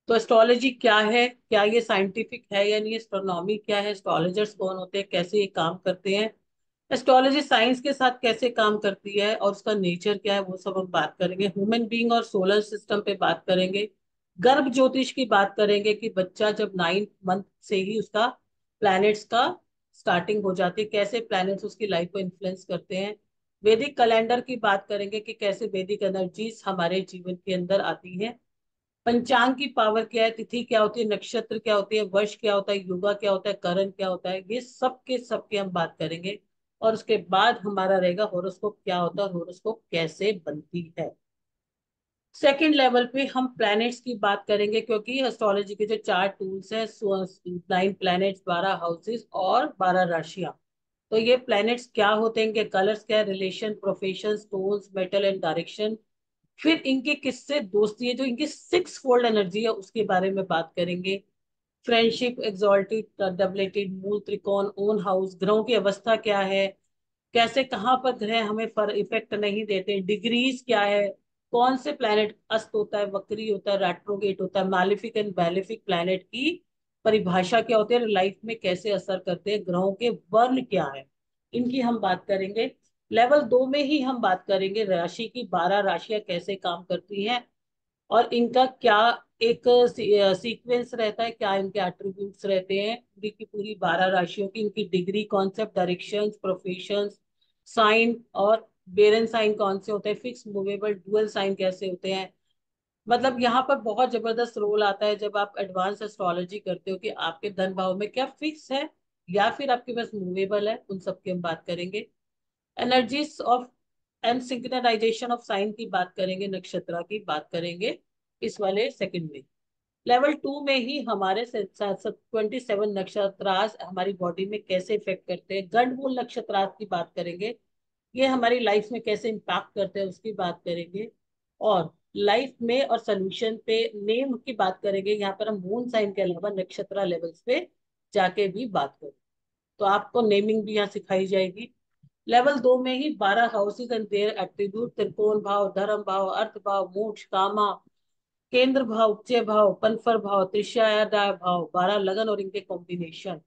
तो एस्ट्रोलॉजी क्या है, क्या ये साइंटिफिक है या नहीं, एस्ट्रोनॉमी क्या है, एस्ट्रोलॉजर्स कौन होते हैं, कैसे ये काम करते हैं, एस्ट्रोलॉजी साइंस के साथ कैसे काम करती है और उसका नेचर क्या है, वो सब हम बात करेंगे। ह्यूमन बीइंग और सोलर सिस्टम पे बात करेंगे। गर्भ ज्योतिष की बात करेंगे कि बच्चा जब 9 मंथ से ही उसका प्लैनेट्स का स्टार्टिंग हो जाती है, कैसे प्लैनेट्स उसकी लाइफ को इन्फ्लुएंस करते हैं। वैदिक कैलेंडर की बात करेंगे कि कैसे वैदिक एनर्जीज हमारे जीवन के अंदर आती है। पंचांग की पावर क्या है, तिथि क्या होती है, नक्षत्र क्या होती है, वर्ष क्या होता है, युगा क्या होता है, करण क्या होता है, ये सब के हम बात करेंगे। और उसके बाद हमारा रहेगा होरोस्कोप क्या होता है और होरोस्कोप कैसे बनती है। सेकेंड लेवल पे हम प्लैनेट्स की बात करेंगे, क्योंकि एस्ट्रोलॉजी के जो 4 टूल्स हैं, 9 प्लैनेट्स, 12 हाउसेस और 12 राशियां, तो ये प्लैनेट्स क्या होते हैं, इनके कलर्स क्या है, relation, profession, tones, metal and direction, फिर इनके किससे दोस्ती है, जो इनकी 6 फोल्ड एनर्जी है उसके बारे में बात करेंगे। फ्रेंडशिप, एक्सॉल्टेड, डबलेटेड, मूल, त्रिकोण, ओन हाउस, ग्रहों की अवस्था क्या है, कैसे कहाँ पर ग्रह हमें इफेक्ट नहीं देते, डिग्रीज क्या है, कौन से प्लैनेट अस्त होता है, वक्री होता है, रेट्रोगेट होता है, मालिफिक एंड बैलेफिक प्लैनेट की परिभाषा क्या होती है, लाइफ में कैसे असर करते हैं, ग्रहों के वर्ण क्या है, इनकी हम बात करेंगे। लेवल 2 में ही हम बात करेंगे राशि की, 12 राशियां कैसे काम करती हैं और इनका क्या एक सीक्वेंस रहता है, क्या इनके एट्रीब्यूट्स रहते हैं, पूरी की पूरी 12 राशियों की, इनकी degree, concept, direction, profession, sign और बेरन साइन कौन से होते हैं, फिक्स, मूवेबल, डुअल साइन कैसे होते हैं। मतलब यहाँ पर बहुत जबरदस्त रोल आता है जब आप एडवांस एस्ट्रोलॉजी करते हो कि आपके धन भाव में क्या फिक्स है या फिर आपके पास मूवेबल है, उन सब की हम बात करेंगे। Energies of and synchronisation of sign की बात करेंगे, नक्षत्र की बात करेंगे इस वाले सेकंड में। लेवल 2 में ही हमारे 27 नक्षत्रास हमारी बॉडी में कैसे इफेक्ट करते हैं, गंडमूल नक्षत्रास की बात करेंगे, ये हमारी लाइफ में कैसे इम्पैक्ट करते हैं उसकी बात करेंगे। और लाइफ में और सोल्यूशन पे नेम की बात करेंगे, यहाँ पर हम मून साइन के अलावा नक्षत्र लेवल्स पे जाके भी बात करेंगे, तो आपको नेमिंग भी यहाँ सिखाई जाएगी। लेवल 2 में ही 12 हाउसेज एंड देयर एट्रीब्यूट, त्रिकोण भाव, धर्म भाव, अर्थ भाव, मोक्ष, कामा, केंद्र भाव, उपचय भाव, पन्फर भाव, त्रिषायादा भाव, 12 लगन और इनके कॉम्बिनेशन।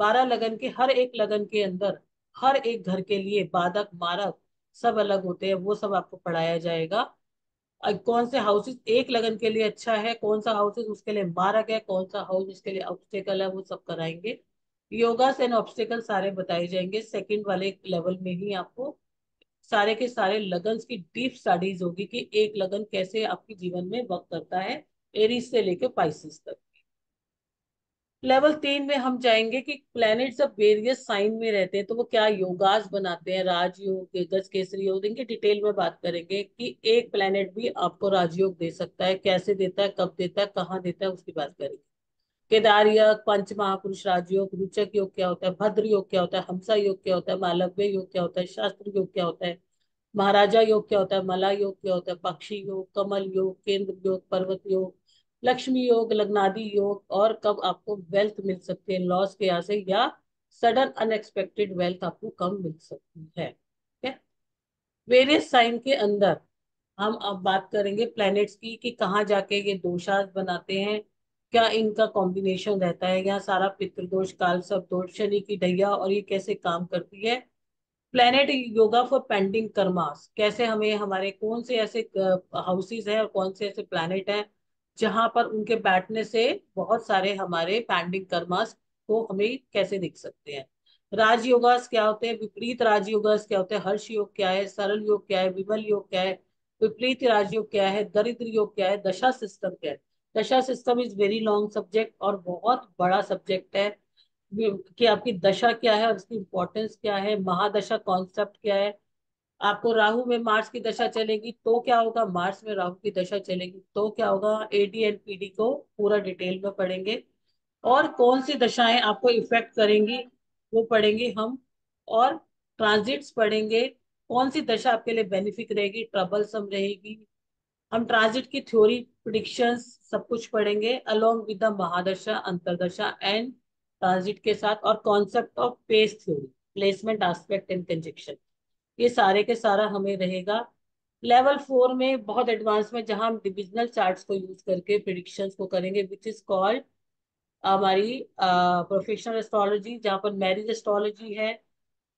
12 लगन के, हर एक लगन के अंदर हर एक घर के लिए बाधक, मारक सब अलग होते हैं, वो सब आपको पढ़ाया जाएगा। कौन से हाउसेस एक लगन के लिए अच्छा है, कौन सा हाउसेस उसके लिए मारक है, कौन सा हाउस उसके लिए ऑब्स्टेकल है, वो सब कराएंगे। योगा से ऑब्स्टेकल सारे बताए जाएंगे सेकंड वाले लेवल में ही आपको। सारे के सारे लगन्स की डीप स्टडीज होगी कि एक लगन कैसे आपके जीवन में वर्क करता है, एरीज से लेकर पाइसिस तक। लेवल 3 में हम जाएंगे कि प्लैनेट्स अब वेरियस साइन में रहते हैं तो वो क्या योगास बनाते हैं, राजयोग, गज केसरी योग, इनकी डिटेल में बात करेंगे कि एक प्लैनेट भी आपको राजयोग दे सकता है, कैसे देता है, कब देता है, कहाँ देता है, उसकी बात करेंगे। केदार योग, पंच महापुरुष राजयोग, रुचक योग क्या होता है, भद्र योग क्या होता है, हमसा योग क्या होता है, मालव्य योग क्या होता है, शास्त्र योग क्या होता है, महाराजा योग क्या होता है, मला योग क्या होता है, पक्षी योग, कमल योग, केंद्र योग, पर्वत योग, लक्ष्मी योग, लग्नादि योग, और कब आपको वेल्थ मिल सकती है लॉस के यहाँ से, या सडन अनएक्सपेक्टेड वेल्थ आपको कम मिल सकती है। ठीक है, वेरियस साइन के अंदर हम अब बात करेंगे प्लैनेट्स की कि कहाँ जाके ये दोषास बनाते हैं, क्या इनका कॉम्बिनेशन रहता है, यहाँ सारा पितृदोष, काल सब दोष, शनि की ढैया, और ये कैसे काम करती है। Planet yoga for pending karmas, कैसे हमें हमारे कौन से ऐसे हाउसेज हैं और कौन से ऐसे प्लैनेट हैं जहां पर उनके बैठने से बहुत सारे हमारे पेंडिंग कर्मास को हमें कैसे दिख सकते हैं। राजयोगास क्या होते हैं, विपरीत राजयोगास क्या होते हैं, हर्ष योग क्या है, सरल योग क्या है, विमल योग क्या है, विपरीत राजयोग क्या है, दरिद्र योग क्या है, दशा सिस्टम क्या है। Dasha system is very long subject और बहुत बड़ा सब्जेक्ट है कि आपकी दशा क्या है और इसकी इम्पोर्टेंस क्या है। महादशा कॉन्सेप्ट क्या है, आपको राहु में मार्स की दशा चलेगी तो क्या होगा, मार्स में राहु की दशा चलेगी तो क्या होगा, एडी एंड पीडी को पूरा डिटेल में पढ़ेंगे, और कौन सी दशाएं आपको इफेक्ट करेंगी वो पढ़ेंगे हम, और ट्रांजिट्स पढ़ेंगे, कौन सी दशा आपके लिए बेनिफिक रहेगी, ट्रबलसम रहेगी। हम ट्रांजिट की थ्योरी, प्रेडिक्शंस सब कुछ पढ़ेंगे along with the mahadasha, antardasha and transit के साथ, और concept of pace theory, placement, aspect and conjunction, ये सारे के सारा हमें रहेगा। लेवल 4 में बहुत एडवांस में जहां हम डिविजनल चार्ट्स को यूज करके प्रेडिक्शंस को करेंगे, विच इज कॉल्ड हमारी प्रोफेशनल एस्ट्रोलॉजी, जहां पर मैरिज एस्ट्रोलॉजी है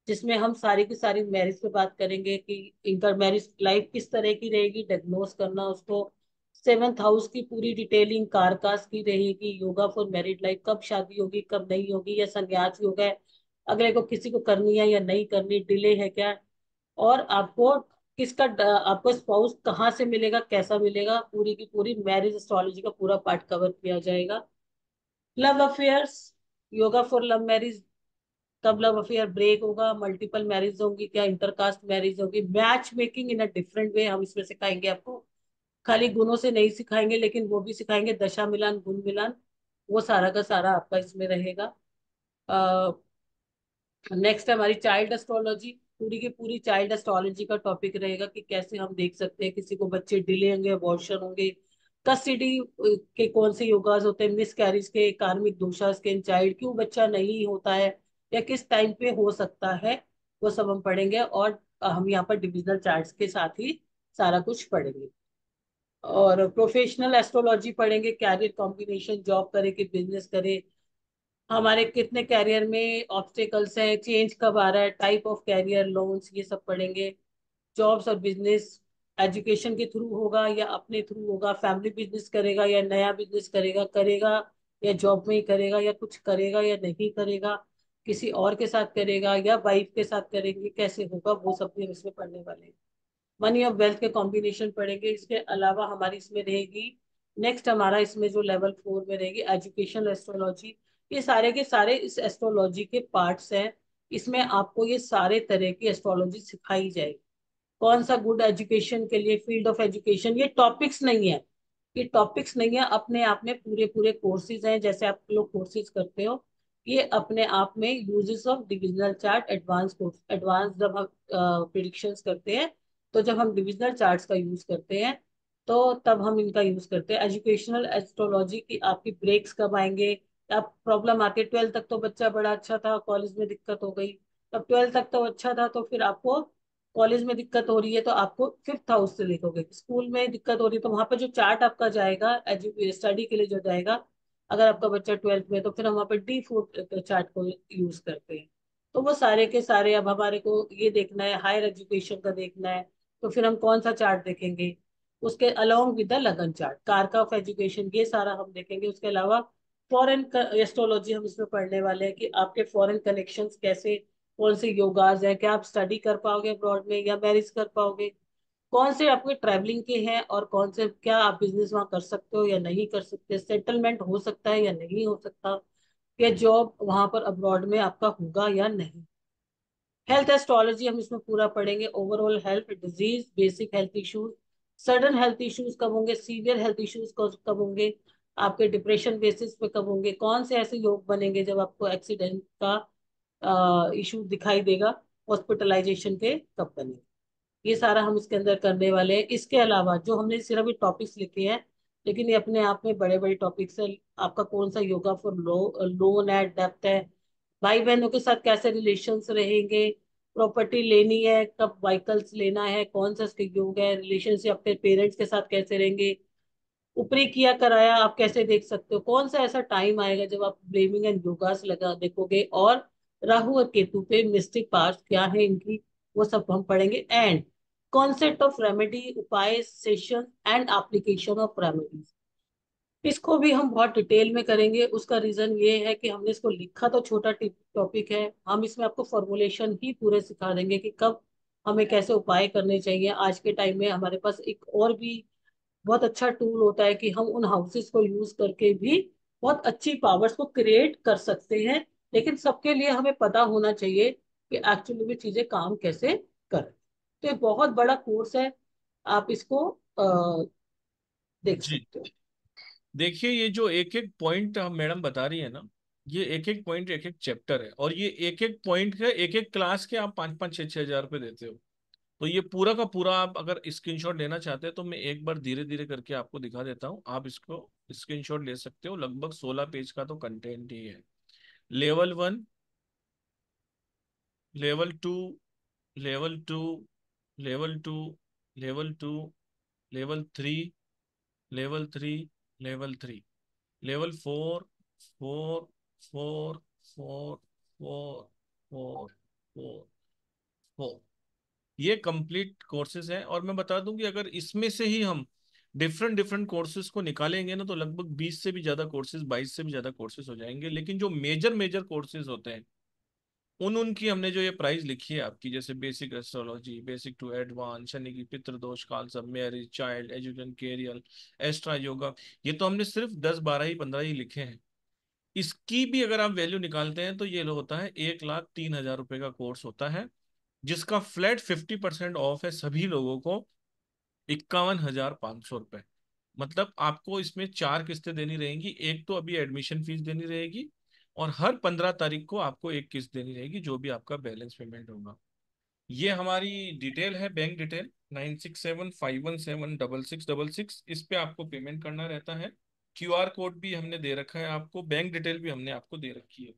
जिसमें हम सारी की सारी मैरिज पे बात करेंगे कि इनका मैरिज लाइफ किस तरह की रहेगी, डायग्नोस करना उसको। 7th हाउस की पूरी डिटेलिंग कारकास की रहेगी, योगा फॉर मैरिड लाइफ, कब शादी होगी कब नहीं होगी, या संन्यास योगा है अगले को किसी को करनी है या नहीं करनी, डिले है क्या, और आपको किसका आपको स्पाउस कहाँ से मिलेगा, कैसा मिलेगा, पूरी की पूरी मैरिज एस्ट्रोलॉजी का पूरा पार्ट कवर किया जाएगा। Love affairs, yoga for love marriage, कब लव अफेयर ब्रेक होगा, मल्टीपल मैरिज होंगी क्या, इंटरकास्ट मैरिज होगी, match making in a different way हम इसमें सिखाएंगे आपको, खाली गुणों से नहीं सिखाएंगे लेकिन वो भी सिखाएंगे, दशा मिलान, गुण मिलान, वो सारा का सारा आपका इसमें रहेगा। नेक्स्ट है हमारी चाइल्ड एस्ट्रोलॉजी, पूरी की पूरी चाइल्ड एस्ट्रोलॉजी का टॉपिक रहेगा कि कैसे हम देख सकते हैं किसी को बच्चे डिले होंगे, अबॉर्शन होंगे, कस्टडी के कौन से योगास होते हैं, मिसकैरेज के, कार्मिक दोषास के, इन चाइल्ड क्यों बच्चा नहीं होता है या किस टाइम पे हो सकता है, वो सब हम पढ़ेंगे, और हम यहाँ पर डिविजनल चार्ट के साथ ही सारा कुछ पढ़ेंगे। और प्रोफेशनल एस्ट्रोलॉजी पढ़ेंगे, कैरियर कॉम्बिनेशन, जॉब करे कि बिजनेस करे, हमारे कितने कैरियर में ऑब्स्टेकल्स हैं, चेंज कब आ रहा है, टाइप ऑफ कैरियर, लोन्स, ये सब पढ़ेंगे। जॉब्स और बिजनेस एजुकेशन के थ्रू होगा या अपने थ्रू होगा, फैमिली बिजनेस करेगा या नया बिजनेस करेगा या जॉब में ही करेगा, या कुछ करेगा या नहीं करेगा, किसी और के साथ करेगा या वाइफ के साथ करेंगे, कैसे होगा, वो सब भी हम इसमें पढ़ने वाले हैं। मनी और वेल्थ के कॉम्बिनेशन पढ़ेंगे। इसके अलावा हमारी इसमें रहेगी, नेक्स्ट हमारा इसमें जो लेवल 4 में रहेगी एजुकेशनल एस्ट्रोलॉजी, ये सारे के सारे इस एस्ट्रोलॉजी के पार्ट्स हैं, इसमें आपको ये सारे तरह की एस्ट्रोलॉजी सिखाई जाएगी। कौन सा गुड एजुकेशन के लिए, फील्ड ऑफ एजुकेशन, ये टॉपिक्स नहीं है, ये टॉपिक्स नहीं है, अपने आप में पूरे पूरे कोर्सेज हैं, जैसे आप लोग कोर्सेज करते हो, ये अपने आप में uses of divisional chart, advance course, advance जब हम प्रेडिक्शंस करते हैं तो जब हम डिविजनल चार्ट्स का यूज करते हैं तो तब हम इनका यूज करते हैं। एजुकेशनल एस्ट्रोलॉजी की आपकी ब्रेक्स कब आएंगे, अब प्रॉब्लम आती है, 12 तक तो बच्चा बड़ा अच्छा था, कॉलेज में दिक्कत हो गई, अब 12 तक तो अच्छा था तो फिर आपको कॉलेज में दिक्कत हो रही है तो आपको 5th हाउस से लिखोगे, स्कूल में दिक्कत हो रही है तो वहाँ पर जो चार्ट आपका जाएगा स्टडी के लिए जो जाएगा, अगर आपका बच्चा 12th में तो फिर हम वहाँ पर D4 चार्ट को यूज करते हैं। तो वो सारे के सारे अब हमारे को ये देखना है, हायर एजुकेशन का देखना है तो फिर हम कौन सा चार्ट देखेंगे, उसके अलॉन्ग विद द लगन चार्ट, कारका ऑफ एजुकेशन, ये सारा हम देखेंगे। उसके अलावा फॉरेन एस्ट्रोलॉजी हम इसमें पढ़ने वाले हैं कि आपके फॉरेन कनेक्शंस कैसे कौन से योगाज हैं, क्या आप स्टडी कर पाओगे अब्रॉड में या मैरिज कर पाओगे, कौन से आपके ट्रैवलिंग के हैं और कौन से क्या आप बिजनेस वहाँ कर सकते हो या नहीं कर सकते, सेटलमेंट हो सकता है या नहीं हो सकता, या जॉब वहाँ पर अब्रॉड में आपका होगा या नहीं। हेल्थ एस्ट्रोलॉजी हम इसमें पूरा पढ़ेंगे, overall health, disease, basic health issues, sudden health issues कब होंगे, सीवियर हेल्थ इश्यूज कब होंगे, आपके डिप्रेशन बेसिस पे कब होंगे, कौन से ऐसे योग बनेंगे जब आपको एक्सीडेंट का इशू दिखाई देगा, हॉस्पिटलाइजेशन के कब बनेंगे, ये सारा हम इसके अंदर करने वाले हैं। इसके अलावा जो हमने सिर्फ ये टॉपिक्स लिखे हैं, लेकिन ये अपने आप में बड़े बड़े टॉपिक्स हैं। आपका कौन सा योगा फॉर लोन है, डेप्थ है, भाई बहनों के साथ कैसे रिलेशंस रहेंगे, प्रॉपर्टी लेनी है कब, व्हीकल्स लेना है, कौन सा उसके योग है, रिलेशनशिप अपने पेरेंट्स के साथ कैसे रहेंगे, ऊपरी किया कराया आप कैसे देख सकते हो, कौन सा ऐसा टाइम आएगा जब आप ब्लेमिंग एंड योगास लगा देखोगे, और राहु और केतु पे मिस्टिक पार्ट्स क्या है इनकी, वो सब हम पढ़ेंगे। एंड कॉन्सेप्ट ऑफ रेमेडी, उपाय, session and application of remedies, इसको भी हम बहुत डिटेल में करेंगे। उसका रीजन ये है कि हमने इसको लिखा तो छोटा टॉपिक है, हम इसमें आपको फॉर्मुलेशन ही पूरे सिखा देंगे कि कब हमें कैसे उपाय करने चाहिए। आज के टाइम में हमारे पास एक और भी बहुत अच्छा टूल होता है कि हम उन हाउसेस को यूज करके भी बहुत अच्छी पावर्स को क्रिएट कर सकते हैं, लेकिन सबके लिए हमें पता होना चाहिए कि एक्चुअली भी चीजें काम कैसे करें। तो ये बहुत बड़ा कोर्स है, आप इसको देख सकते हो। देखिए ये जो एक एक पॉइंट मैडम बता रही है ना, ये एक एक पॉइंट एक एक चैप्टर है, और ये एक एक पॉइंट के एक एक क्लास के आप 5-5, 6-6 हज़ार रुपये देते हो। तो ये पूरा का पूरा आप अगर स्क्रीनशॉट लेना चाहते हैं तो मैं एक बार धीरे धीरे करके आपको दिखा देता हूँ, आप इसको स्क्रीनशॉट ले सकते हो। लगभग 16 पेज का तो कंटेंट ही है। Level 1, level 2, level 3, level 2, level 3, level 4,4,4,4, 4, 4, 4। ये कंप्लीट कोर्सेज हैं, और मैं बता दूं कि अगर इसमें से ही हम डिफरेंट कोर्सेज को निकालेंगे ना तो लगभग 20 से भी ज़्यादा कोर्सेज, 22 से भी ज़्यादा कोर्सेज हो जाएंगे। लेकिन जो मेजर कोर्सेज होते हैं उनकी हमने जो ये प्राइस लिखी है आपकी, जैसे basic astrology, basic to advance, Shani की पितृदोष, काल सब, marriage, child, education, career, extra yoga, ये तो हमने सिर्फ 10, 12, 15 ही लिखे हैं। इसकी भी अगर आप वैल्यू निकालते हैं तो ये होता है 1,03,000 रुपये का कोर्स होता है, जिसका फ्लैट 50% ऑफ है सभी लोगों को 51,500 रुपये। मतलब आपको इसमें 4 किस्तें देनी रहेंगी, एक तो अभी एडमिशन फीस देनी रहेगी और हर 15 तारीख को आपको एक किस्त देनी रहेगी, जो भी आपका बैलेंस पेमेंट होगा। ये हमारी डिटेल है, बैंक डिटेल 9675176666। इस पर आपको पेमेंट करना रहता है। QR कोड भी हमने दे रखा है आपको, बैंक डिटेल भी हमने आपको दे रखी है।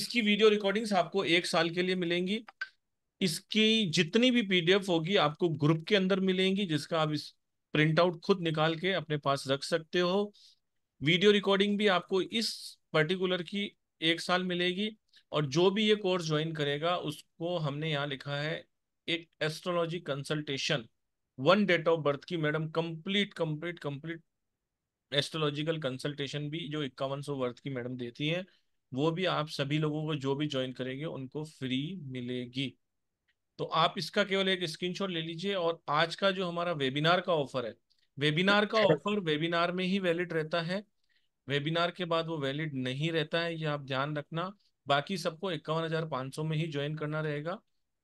इसकी वीडियो रिकॉर्डिंग्स आपको 1 साल के लिए मिलेंगी। इसकी जितनी भी PDF होगी आपको ग्रुप के अंदर मिलेंगी, जिसका आप इस प्रिंट आउट खुद निकाल के अपने पास रख सकते हो। वीडियो रिकॉर्डिंग भी आपको इस पर्टिकुलर की 1 साल मिलेगी। और जो भी ये कोर्स ज्वाइन करेगा उसको हमने यहाँ लिखा है एक astrology consultation, 1 date of birth की मैडम कंप्लीट एस्ट्रोलॉजिकल कंसल्टेशन भी जो 5100 वर्थ की मैडम देती हैं, वो भी आप सभी लोगों को जो भी ज्वाइन करेंगे उनको फ्री मिलेगी। तो आप इसका केवल एक स्क्रीनशॉट ले लीजिए। और आज का जो हमारा वेबिनार का ऑफर है, वेबिनार का ऑफर वेबिनार में ही वैलिड रहता है, वेबिनार के बाद वो वैलिड नहीं रहता है, ये आप ध्यान रखना। बाकी सबको 51,500 में ही ज्वाइन करना रहेगा।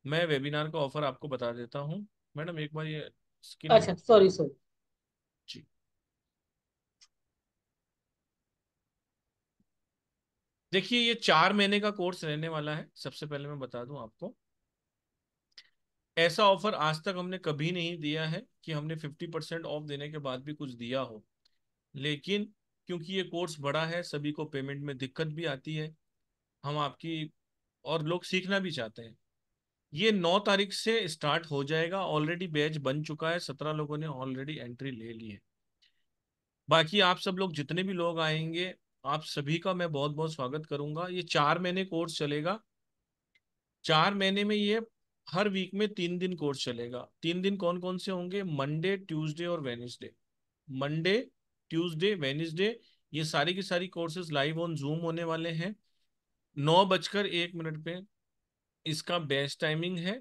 मैं वेबिनार का ऑफर आपको बता देता हूँ मैडम, एक बार ये स्क्रीन, अच्छा सॉरी जी, देखिए ये 4 महीने का कोर्स रहने वाला है। सबसे पहले मैं बता दूं आपको, ऐसा ऑफर आज तक हमने कभी नहीं दिया है कि हमने 50% ऑफ देने के बाद भी कुछ दिया हो। लेकिन क्योंकि ये कोर्स बड़ा है, सभी को पेमेंट में दिक्कत भी आती है, हम आपकी और लोग सीखना भी चाहते हैं। ये 9 तारीख से स्टार्ट हो जाएगा। ऑलरेडी बैच बन चुका है, 17 लोगों ने ऑलरेडी एंट्री ले ली है। बाकी आप सब लोग जितने भी लोग आएंगे, आप सभी का मैं बहुत बहुत स्वागत करूँगा। ये 4 महीने कोर्स चलेगा। 4 महीने में ये हर वीक में 3 दिन कोर्स चलेगा। 3 दिन कौन कौन से होंगे? मंडे, ट्यूसडे और वेडनेसडे। मंडे, ट्यूसडे, वेडनेसडे, ये सारी की सारी कोर्सेज लाइव ऑन जूम होने वाले हैं। 9:01 पे इसका बैच टाइमिंग है।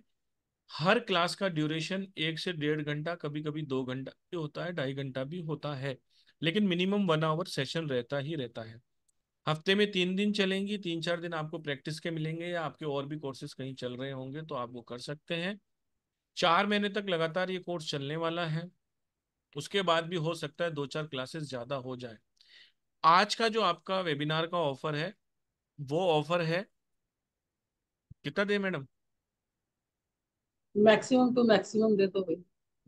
हर क्लास का ड्यूरेशन 1 से 1.5 घंटा, कभी कभी 2 घंटा भी होता है, 2.5 घंटा भी होता है, लेकिन मिनिमम 1 आवर सेशन रहता ही रहता है। हफ्ते में 3 दिन चलेंगी, 3-4 दिन आपको प्रैक्टिस के मिलेंगे या आपके और भी कोर्सेज कहीं चल रहे होंगे तो आप वो कर सकते हैं। 4 महीने तक लगातार ये कोर्स चलने वाला है, उसके बाद भी हो सकता है 2-4 क्लासेस ज़्यादा हो जाए। आज का जो आपका वेबिनार का ऑफर है वो ऑफर है कितना दे मैडम? मैक्सिमम दे दो भाई।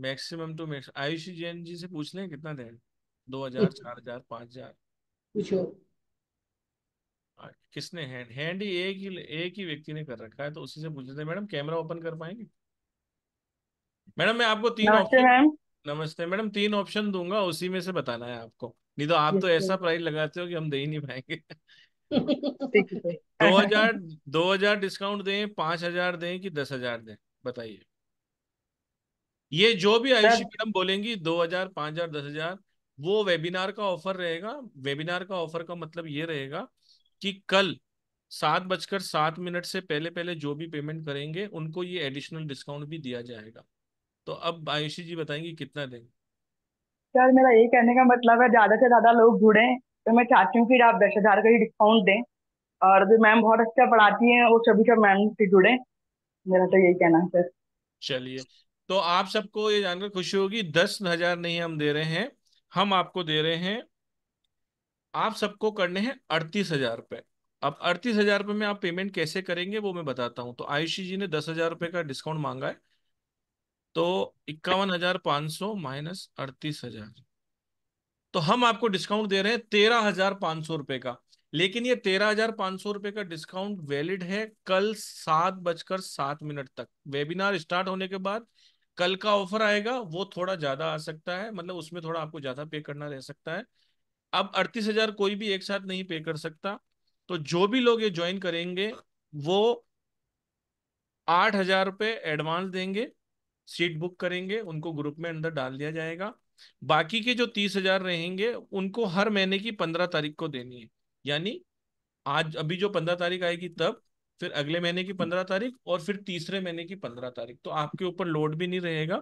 Maximum to maximum. Ayush Jain ji से पूछ लें कितना दें, 2000, 4000, 5000 पूछो। किसने हैंड एक ही व्यक्ति ने कर रखा है तो उसी से पूछ लेते हैं। मैडम कैमरा ओपन कर पाएंगे? मैडम मैं आपको 3 ऑप्शन, नमस्ते मैडम, 3 ऑप्शन दूंगा, उसी में से बताना है आपको, नहीं तो आप तो ऐसा प्राइस लगाते हो कि हम दे ही नहीं पाएंगे। 2000 डिस्काउंट दें, 5000 दें कि 10,000 दें, बताइए। ये जो भी आयुषी मैडम बोलेंगी 2000, 5000, 10,000 वो वेबिनार का ऑफर रहेगा। वेबिनार का ऑफर का मतलब ये रहेगा कि कल 7:07 से पहले जो भी पेमेंट करेंगे उनको ये एडिशनल डिस्काउंट भी दिया जाएगा। तो अब आयुषी जी बताएंगी कितना देंगे? सर मेरा ये कहने का मतलब है ज्यादा से ज्यादा लोग जुड़े, तो मैं चाहती हूँ कि आप 10,000 का ही डिस्काउंट दें, और जो मैम बहुत अच्छा पढ़ाती हैं वो सभी सब मैम से जुड़े, मेरा तो यही कहना है सर। चलिए, तो आप सबको ये जानकर खुशी होगी 10,000 नहीं हम दे रहे हैं, हम आपको दे रहे हैं, आप सबको करने हैं 38,000 रुपए। अब 38,000 रुपए में आप पेमेंट कैसे करेंगे वो मैं बताता हूँ। तो आयुषी जी ने 10,000 रुपए का डिस्काउंट मांगा है, तो 51,500 माइनस 38,000, तो हम आपको डिस्काउंट दे रहे हैं 13,500 रुपए का। लेकिन ये 13,500 रुपए का डिस्काउंट वैलिड है कल 7:07 तक। वेबिनार स्टार्ट होने के बाद कल का ऑफर आएगा, वो थोड़ा ज्यादा आ सकता है, मतलब उसमें थोड़ा आपको ज्यादा पे करना रह सकता है। अब 38,000 कोई भी एक साथ नहीं पे कर सकता, तो जो भी लोग ये ज्वाइन करेंगे वो 8,000 रुपये एडवांस देंगे, सीट बुक करेंगे, उनको ग्रुप में अंदर डाल दिया जाएगा। बाकी के जो 30,000 रहेंगे उनको हर महीने की 15 तारीख को देनी है, यानी आज अभी जो 15 तारीख आएगी तब, फिर अगले महीने की 15 तारीख और फिर तीसरे महीने की 15 तारीख। तो आपके ऊपर लोड भी नहीं रहेगा।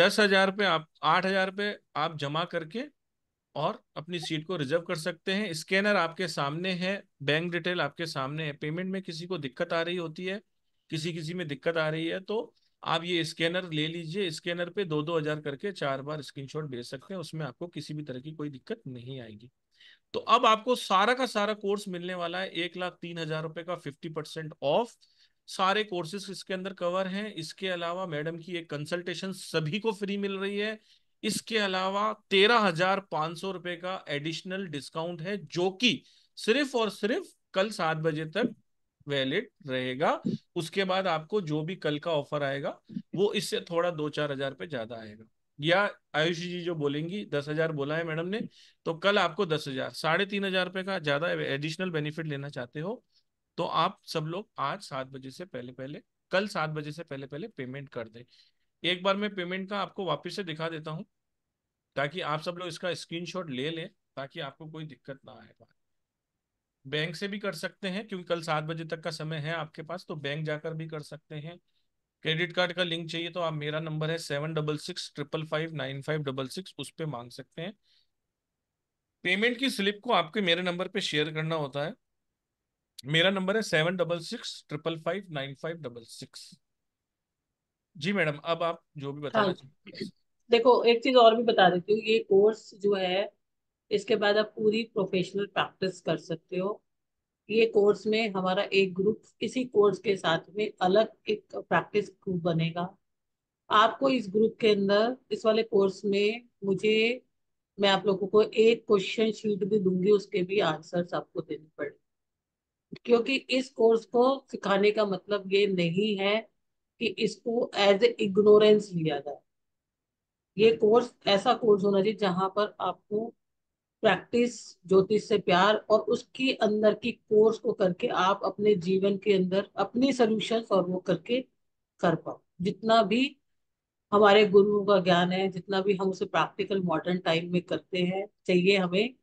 10,000 रुपये आप 8,000 रुपये आप जमा करके और अपनी सीट को रिजर्व कर सकते हैं। स्कैनर आपके सामने है, बैंक डिटेल आपके सामने है। पेमेंट में किसी को दिक्कत आ रही होती है, किसी में दिक्कत आ रही है, तो आप ये स्कैनर ले लीजिए। स्कैनर पे 2-2 हज़ार करके 4 बार स्क्रीनशॉट भेज सकते हैं, उसमें आपको किसी भी तरह की कोई दिक्कत नहीं आएगी। तो अब आपको सारा का सारा कोर्स मिलने वाला है 1,03,000 रुपए का 50% ऑफ। सारे कोर्सेज इसके अंदर कवर हैं। इसके अलावा मैडम की एक कंसल्टेशन सभी को फ्री मिल रही है। इसके अलावा 13,500 रुपए का एडिशनल डिस्काउंट है जो कि सिर्फ और सिर्फ कल 7 बजे तक वैलिड रहेगा। उसके बाद आपको जो भी कल का ऑफर आएगा वो इससे थोड़ा 2-4 हज़ार रुपये ज्यादा आएगा, या आयुषी जी जो बोलेंगी 10,000 बोला है मैडम ने, तो कल आपको 10,000 3,500 रुपये का ज्यादा एडिशनल बेनिफिट लेना चाहते हो तो आप सब लोग आज 7 बजे से पहले कल 7 बजे से पहले पेमेंट कर दें। एक बार मैं पेमेंट का आपको वापस से दिखा देता हूँ ताकि आप सब लोग इसका स्क्रीनशॉट ले लें, ताकि आपको कोई दिक्कत ना आए। बैंक से भी कर सकते हैं क्योंकि कल 7 बजे तक का समय है आपके पास, तो बैंक जाकर भी कर सकते हैं। क्रेडिट कार्ड का लिंक चाहिए तो आप, मेरा नंबर है 766-555-9566, उस पर मांग सकते हैं। पेमेंट की स्लिप को आपके मेरे नंबर पे शेयर करना होता है। मेरा नंबर है 766-555-9566। जी मैडम, अब आप जो भी बताना चाहिए। देखो एक चीज और भी बता देती हूँ, ये कोर्स जो है इसके बाद आप पूरी प्रोफेशनल प्रैक्टिस कर सकते हो। ये कोर्स में हमारा एक ग्रुप, इसी कोर्स के साथ में अलग एक प्रैक्टिस ग्रुप बनेगा। आपको इस ग्रुप के अंदर, इस वाले कोर्स में मैं आप लोगों को एक क्वेश्चन शीट भी दूंगी, उसके भी आंसर्स आपको देने पड़ेंगे, क्योंकि इस कोर्स को सिखाने का मतलब ये नहीं है कि इसको एज ए इग्नोरेंस लिया जाए। ये कोर्स ऐसा कोर्स होना चाहिए जहाँ पर आपको प्रैक्टिस, ज्योतिष से प्यार और उसके अंदर की कोर्स को करके आप अपने जीवन के अंदर अपनी सोल्यूशन और वो करके कर पाओ। जितना भी हमारे गुरुओं का ज्ञान है, जितना भी हम उसे प्रैक्टिकल मॉडर्न टाइम में करते हैं, चाहिए हमें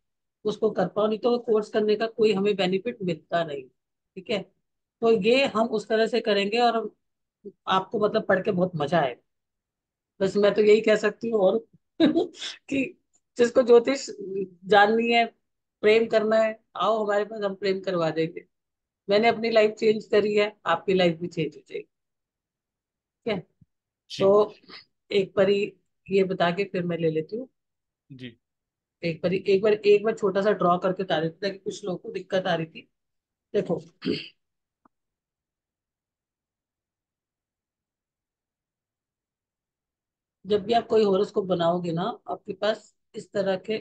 उसको कर पाओ, नहीं तो कोर्स करने का कोई हमें बेनिफिट मिलता नहीं। ठीक है, तो ये हम उस तरह से करेंगे और आपको मतलब पढ़ के बहुत मजा आएगा। बस मैं तो यही कह सकती हूँ और कि जिसको ज्योतिष जाननी है, प्रेम करना है, आओ हमारे पास, हम प्रेम करवा देंगे। मैंने अपनी लाइफ चेंज करी है, आपकी लाइफ भी चेंज हो जाएगी। ठीक है, तो एक बारी ये बता के फिर मैं ले लेती हूँ जी। एक बार छोटा सा ड्रॉ करके बता देती, ताकि कुछ लोगों को दिक्कत आ रही थी। देखो, जब भी आप कोई होरोस्कोप बनाओगे ना, आपके पास इस तरह के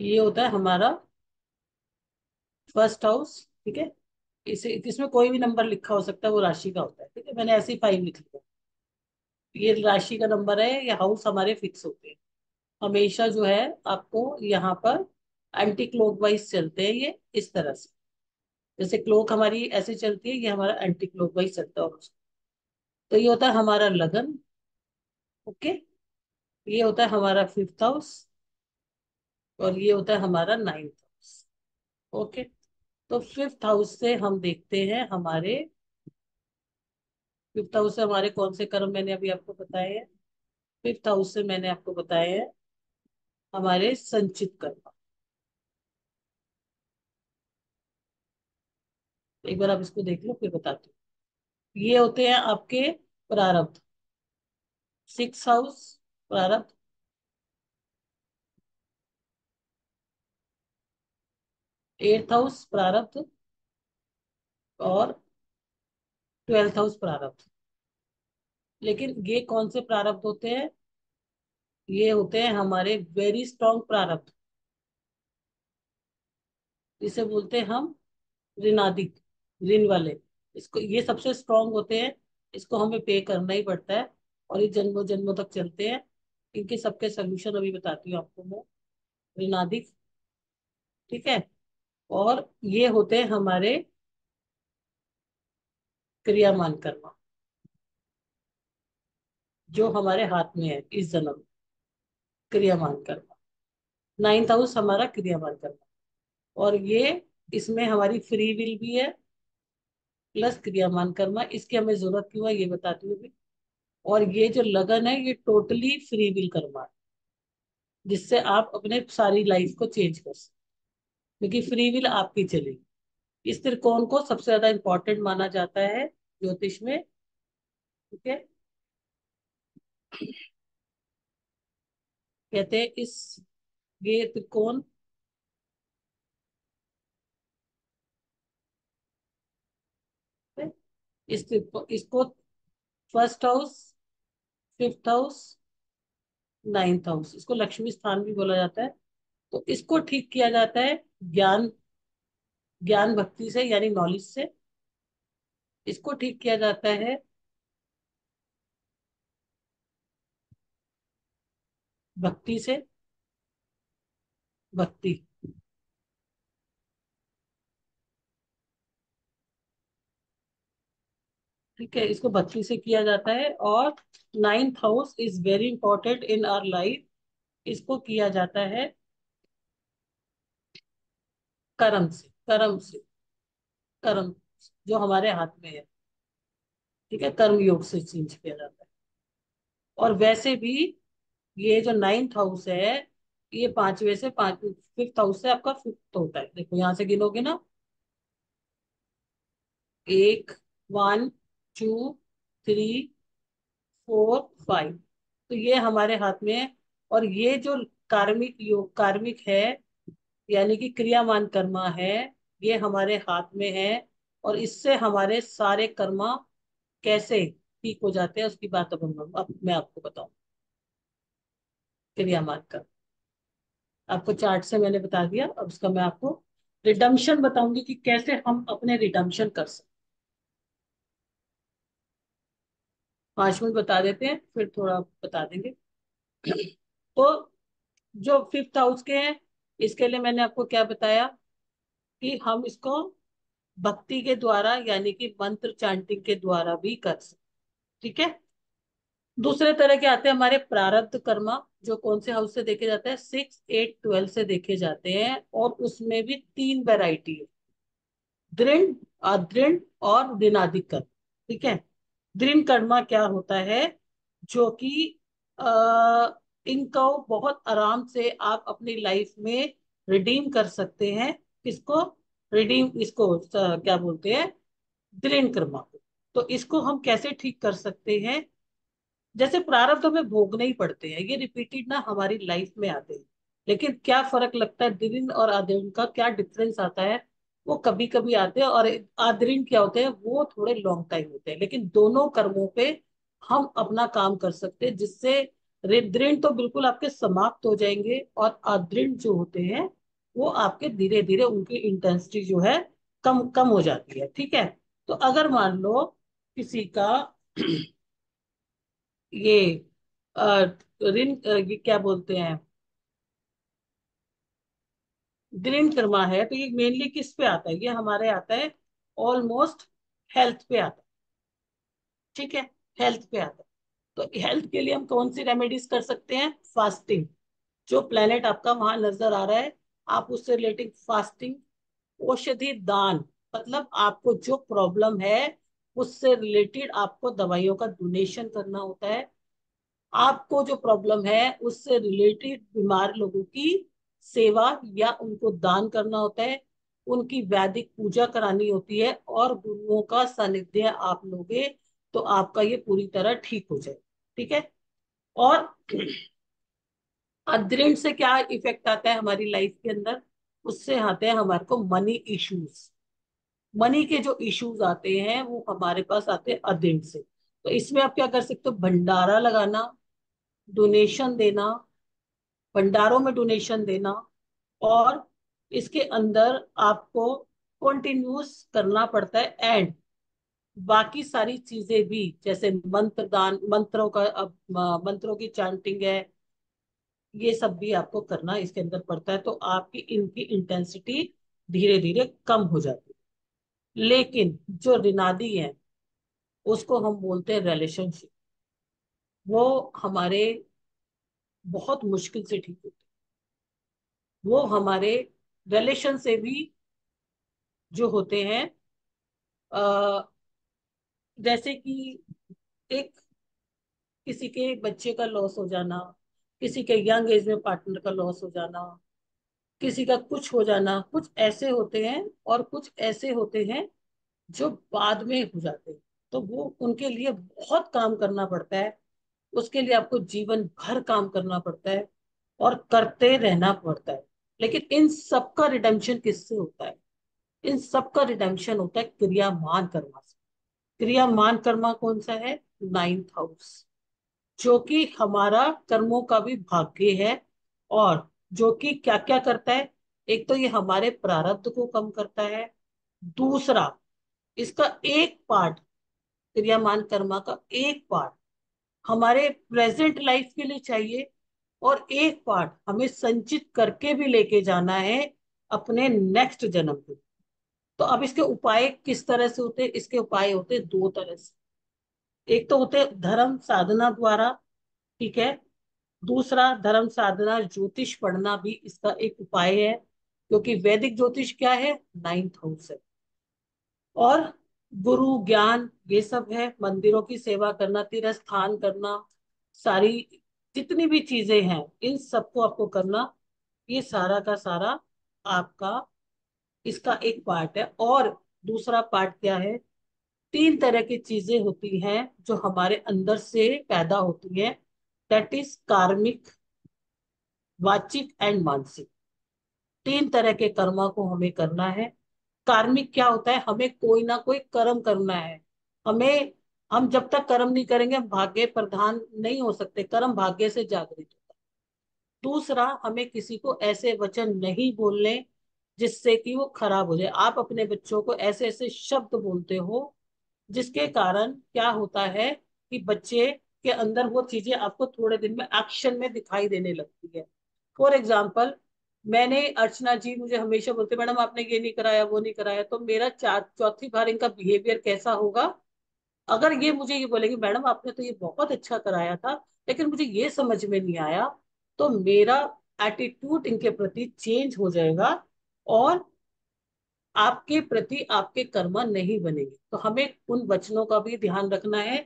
ये होता है हमारा फर्स्ट हाउस। ठीक है, इसे इसमें कोई भी नंबर लिखा हो सकता है, वो राशि का होता है। ठीक है, मैंने ऐसे ही 5 लिख लिया, ये राशि का नंबर है। ये हाउस हमारे फिक्स होते हैं हमेशा, जो है आपको यहाँ पर एंटी क्लॉक वाइज चलते हैं। ये इस तरह से, जैसे क्लॉक हमारी ऐसे चलती है, ये हमारा एंटी क्लॉक वाइज चलता है। तो ये होता है हमारा लगन। ओके, ये होता है हमारा 5th हाउस और ये होता है हमारा 9th हाउस। ओके, तो 5th हाउस से हम देखते हैं हमारे 5th हाउस से हमारे कौन से कर्म मैंने अभी आपको बताए हैं। 5th हाउस से मैंने आपको बताए हैं हमारे संचित कर्म। एक बार आप इसको देख लो, फिर बताती हूँ। ये होते हैं आपके प्रारब्ध। 6th हाउस प्रारब्ध, 8th हाउस प्रारब्ध और 12th हाउस प्रारब्ध। लेकिन ये कौन से प्रारब्ध होते हैं? ये होते हैं हमारे वेरी स्ट्रॉन्ग प्रारब्ध, इसे बोलते हैं हम ऋणाधिक, ऋण वाले। इसको, ये सबसे स्ट्रॉन्ग होते हैं, इसको हमें पे करना ही पड़ता है और ये जन्मों जन्मों तक चलते हैं। इनके सबके सोल्यूशन अभी बताती हूँ आपको मैं। ऋणाधिक, ठीक है, और ये होते हैं हमारे क्रियामान कर्म, जो हमारे हाथ में है इस जन्म। क्रियामान कर्म, 9th हाउस हमारा क्रियामान कर्म, और ये इसमें हमारी फ्री विल भी है प्लस क्रियामान कर्म। इसकी हमें जरूरत क्यों है ये बताती हूँ भी। और ये जो लगन है, ये टोटली फ्री विल कर्म है, जिससे आप अपने सारी लाइफ को चेंज कर सकते, क्योंकि फ्री विल आपकी चलेगी। इस त्रिकोण को सबसे ज्यादा इम्पोर्टेंट माना जाता है ज्योतिष में। ठीक है, कहते हैं इस ये त्रिकोण इसको 1st house, 5th house, 9th house, इसको लक्ष्मी स्थान भी बोला जाता है। तो इसको ठीक किया जाता है ज्ञान भक्ति से, यानी नॉलेज से। इसको ठीक किया जाता है भक्ति से, भक्ति। ठीक है, इसको भक्ति से किया जाता है। और 9th house is very important in our life, इसको किया जाता है कर्म, जो हमारे हाथ में है। ठीक है, कर्म योग से चेंज किया जाता है। और वैसे भी ये जो 9th हाउस है, ये 5th हाउस से आपका 5th होता है। देखो, यहां से गिनोगे ना, 1 2 3 4 5, तो ये हमारे हाथ में है। और ये जो कार्मिक है, यानी कि क्रियामान कर्मा है, ये हमारे हाथ में है। और इससे हमारे सारे कर्मा कैसे ठीक हो जाते हैं, उसकी बात अब मैं आपको बताऊं। क्रियामान कर्म आपको चार्ट से मैंने बता दिया, अब उसका मैं आपको रिडम्पशन बताऊंगी कि कैसे हम अपने रिडम्पशन कर सकते। 5 मिनट बता देते हैं, फिर थोड़ा बता देंगे। तो जो 5th हाउस के हैं, इसके लिए मैंने आपको क्या बताया कि हम इसको भक्ति के द्वारा यानी कि मंत्र चांटिंग के द्वारा भी कर सकते, ठीक है। दूसरे तरह के आते हैं हमारे प्रारब्ध कर्म, जो कौन से हाउस से देखे जाते हैं, 6, 8, 12 से देखे जाते हैं। और उसमें भी 3 वैरायटी है, दृढ़, अदृढ़ और ऋणाधिक कर्म, ठीक है। दृढ़ कर्म क्या होता है, जो कि इनको बहुत आराम से आप अपनी लाइफ में रिडीम कर सकते हैं। किसको रिडीम, इसको क्या बोलते हैं, दृढ़ कर्म। तो इसको हम कैसे ठीक कर सकते हैं, जैसे प्रारब्ध हमें भोगने ही पड़ते हैं, ये रिपीटेड ना हमारी लाइफ में आते हैं, लेकिन क्या फर्क लगता है दृढ़ और अदृढ़ का, क्या डिफरेंस आता है। वो कभी कभी आते हैं और आदरीन क्या होते हैं, वो थोड़े लॉन्ग टाइम होते हैं, लेकिन दोनों कर्मों पे हम अपना काम कर सकते हैं, जिससे दृढ़ तो बिल्कुल आपके समाप्त हो जाएंगे और आदरीन जो होते हैं वो आपके धीरे धीरे उनकी इंटेंसिटी जो है कम कम हो जाती है, ठीक है। तो अगर मान लो किसी का ये ऋण क्या बोलते हैं, दृढ़ कर्म है, तो ये मेनली किस पे आता है, ये हमारे आता है ऑलमोस्ट हेल्थ पे आता है, ठीक है, हेल्थ पे आता है। तो हेल्थ के लिए हम कौन सी रेमेडीज कर सकते हैं, फास्टिंग, जो प्लेनेट आपका वहां नजर आ रहा है आप उससे रिलेटेड फास्टिंग, औषधि दान, मतलब आपको जो प्रॉब्लम है उससे रिलेटेड आपको दवाइयों का डोनेशन करना होता है, आपको जो प्रॉब्लम है उससे रिलेटेड बीमार लोगों की सेवा या उनको दान करना होता है, उनकी वैदिक पूजा करानी होती है और गुरुओं का सानिध्य आप लोगे तो आपका ये पूरी तरह ठीक हो जाए, ठीक है। और अदृढ़ से क्या इफेक्ट आता है हमारी लाइफ के अंदर, उससे आते हैं हमारे को मनी इश्यूज, मनी के जो इश्यूज आते हैं वो हमारे पास आते हैं अदृढ़ से। तो इसमें आप क्या कर सकते हो, भंडारा लगाना, डोनेशन देना, भंडारों में डोनेशन देना, और इसके अंदर आपको कंटिन्यूस करना पड़ता है। एंड बाकी सारी चीजें भी, जैसे मंत्र दान, मंत्रों का, अब मंत्रों की चैंटिंग है, ये सब भी आपको करना इसके अंदर पड़ता है। तो आपकी इनकी इंटेंसिटी धीरे धीरे कम हो जाती है। लेकिन जो ऋणादि है उसको हम बोलते हैं रिलेशनशिप, वो हमारे बहुत मुश्किल से ठीक होते, वो हमारे रिलेशन से भी जो होते हैं, जैसे कि एक किसी के बच्चे का लॉस हो जाना, किसी के यंग एज में पार्टनर का लॉस हो जाना, किसी का कुछ हो जाना, कुछ ऐसे होते हैं और कुछ ऐसे होते हैं जो बाद में हो जाते हैं, तो वो उनके लिए बहुत काम करना पड़ता है, उसके लिए आपको जीवन भर काम करना पड़ता है और करते रहना पड़ता है। लेकिन इन सब का रिडेम्पशन किससे होता है, इन सब का रिडेम्पशन होता है क्रियामान कर्मा से। क्रियामान कर्मा कौन सा है, 9th हाउस, जो कि हमारा कर्मों का भी भाग्य है, और जो कि क्या क्या करता है, एक तो ये हमारे प्रारब्ध को कम करता है, दूसरा इसका एक पार्ट, क्रियामान कर्मा का एक पार्ट हमारे प्रेजेंट लाइफ के लिए चाहिए, और एक पार्ट हमें संचित करके भी लेके जाना है अपने नेक्स्ट जन्म को। तो अब इसके उपाय किस तरह से होते हैं, इसके उपाय होते हैं 2 तरह से। एक तो होते हैं धर्म साधना द्वारा, ठीक है, दूसरा धर्म साधना ज्योतिष पढ़ना भी इसका एक उपाय है, क्योंकि वैदिक ज्योतिष क्या है, 9th हाउस है, और गुरु ज्ञान ये सब है, मंदिरों की सेवा करना, तीर्थस्थान करना, सारी जितनी भी चीजें हैं इन सबको आपको करना, ये सारा का सारा आपका इसका एक पार्ट है। और दूसरा पार्ट क्या है, 3 तरह की चीजें होती हैं जो हमारे अंदर से पैदा होती है, दैट इज कार्मिक, वाचिक एंड मानसिक। 3 तरह के कर्मा को हमें करना है। कार्मिक क्या होता है, हमें कोई ना कोई कर्म करना है, हमें, हम जब तक कर्म नहीं करेंगे हम भाग्य प्रधान नहीं हो सकते, कर्म भाग्य से जागृत होता है। दूसरा, हमें किसी को ऐसे वचन नहीं बोलने जिससे कि वो खराब हो जाए। आप अपने बच्चों को ऐसे ऐसे शब्द बोलते हो जिसके कारण क्या होता है कि बच्चे के अंदर वो चीजें आपको थोड़े दिन में एक्शन में दिखाई देने लगती है। फॉर एग्जाम्पल, मैंने अर्चना जी मुझे हमेशा बोलते मैडम आपने ये नहीं कराया वो नहीं कराया, तो मेरा चौथी बार इनका बिहेवियर कैसा होगा अगर ये मुझे ये बोलेंगे मैडम आपने तो ये बहुत अच्छा कराया था लेकिन मुझे ये समझ में नहीं आया, तो मेरा एटीट्यूड इनके प्रति चेंज हो जाएगा और आपके प्रति आपके कर्म नहीं बनेंगे। तो हमें उन वचनों का भी ध्यान रखना है।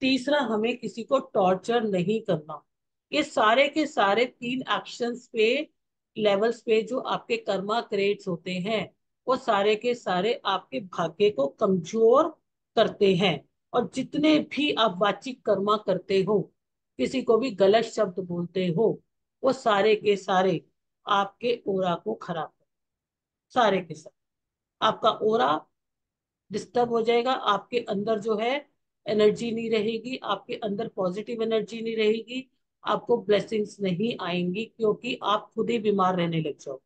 तीसरा, हमें किसी को टॉर्चर नहीं करना। ये सारे के सारे 3 एक्शंस पे लेवल्स पे जो आपके कर्मा क्रेट्स होते हैं वो सारे के सारे आपके भाग्य को कमजोर करते हैं। और जितने भी आप वाचिक कर्मा करते हो, किसी को भी गलत शब्द बोलते हो, वो सारे के सारे आपके ओरा को खराब कर, सारे के सारे आपका ओरा डिस्टर्ब हो जाएगा। आपके अंदर जो है एनर्जी नहीं रहेगी, आपके अंदर पॉजिटिव एनर्जी नहीं रहेगी, आपको ब्लेसिंग्स नहीं आएंगी क्योंकि आप खुद ही बीमार रहने लग जाओ।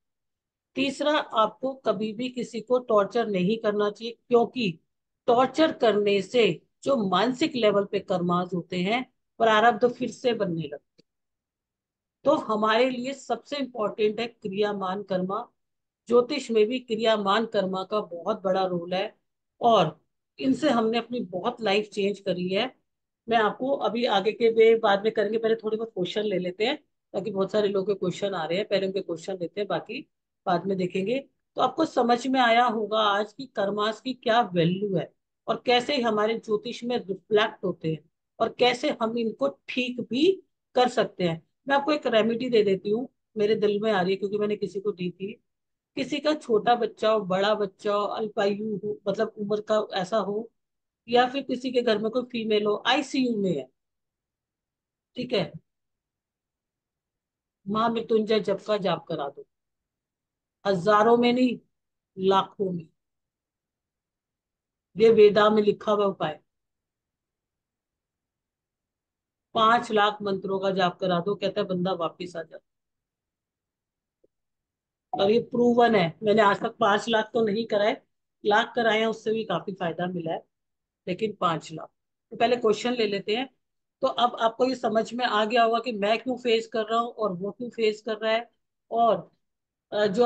तीसरा, आपको कभी भी किसी को टॉर्चर नहीं करना चाहिए क्योंकि टॉर्चर करने से जो मानसिक लेवल पे कर्मास होते हैं प्रारब्ध फिर से बनने लगते। तो हमारे लिए सबसे इम्पोर्टेंट है क्रियामान कर्मा। ज्योतिष में भी क्रियामान कर्मा का बहुत बड़ा रोल है और इनसे हमने अपनी बहुत लाइफ चेंज करी है। मैं आपको अभी आगे के बाद में करेंगे, पहले थोड़े बहुत क्वेश्चन ले लेते हैं ताकि बहुत सारे लोगों के क्वेश्चन आ रहे हैं, पहले उनके क्वेश्चन लेते हैं बाकी बाद में देखेंगे। तो आपको समझ में आया होगा आज की कर्मास की क्या वैल्यू है और कैसे हमारे ज्योतिष में रिफ्लेक्ट होते हैं और कैसे हम इनको ठीक भी कर सकते हैं। मैं आपको एक रेमेडी दे देती हूँ, मेरे दिल में आ रही है क्योंकि मैंने किसी को दी थी। किसी का छोटा बच्चा हो, बड़ा बच्चा हो, अल्पायु हो, मतलब उम्र का ऐसा हो, या फिर किसी के घर में कोई फीमेल हो आईसीयू में है, ठीक है, महामृत्युंजय जप का जाप करा दो। हजारों में नहीं, लाखों में, ये वेदा में लिखा हुआ उपाय। 5 लाख मंत्रों का जाप करा दो, कहता है बंदा वापिस आ जाता। और ये प्रूवन है, मैंने आज तक 5 लाख तो नहीं कराए, लाख कराए, उससे भी काफी फायदा मिला है, लेकिन 5 लाख। तो पहले क्वेश्चन ले लेते हैं। तो अब आपको ये समझ में आ गया होगा कि मैं क्यों फेस कर रहा हूँ और वो क्यों फेस कर रहा है और जो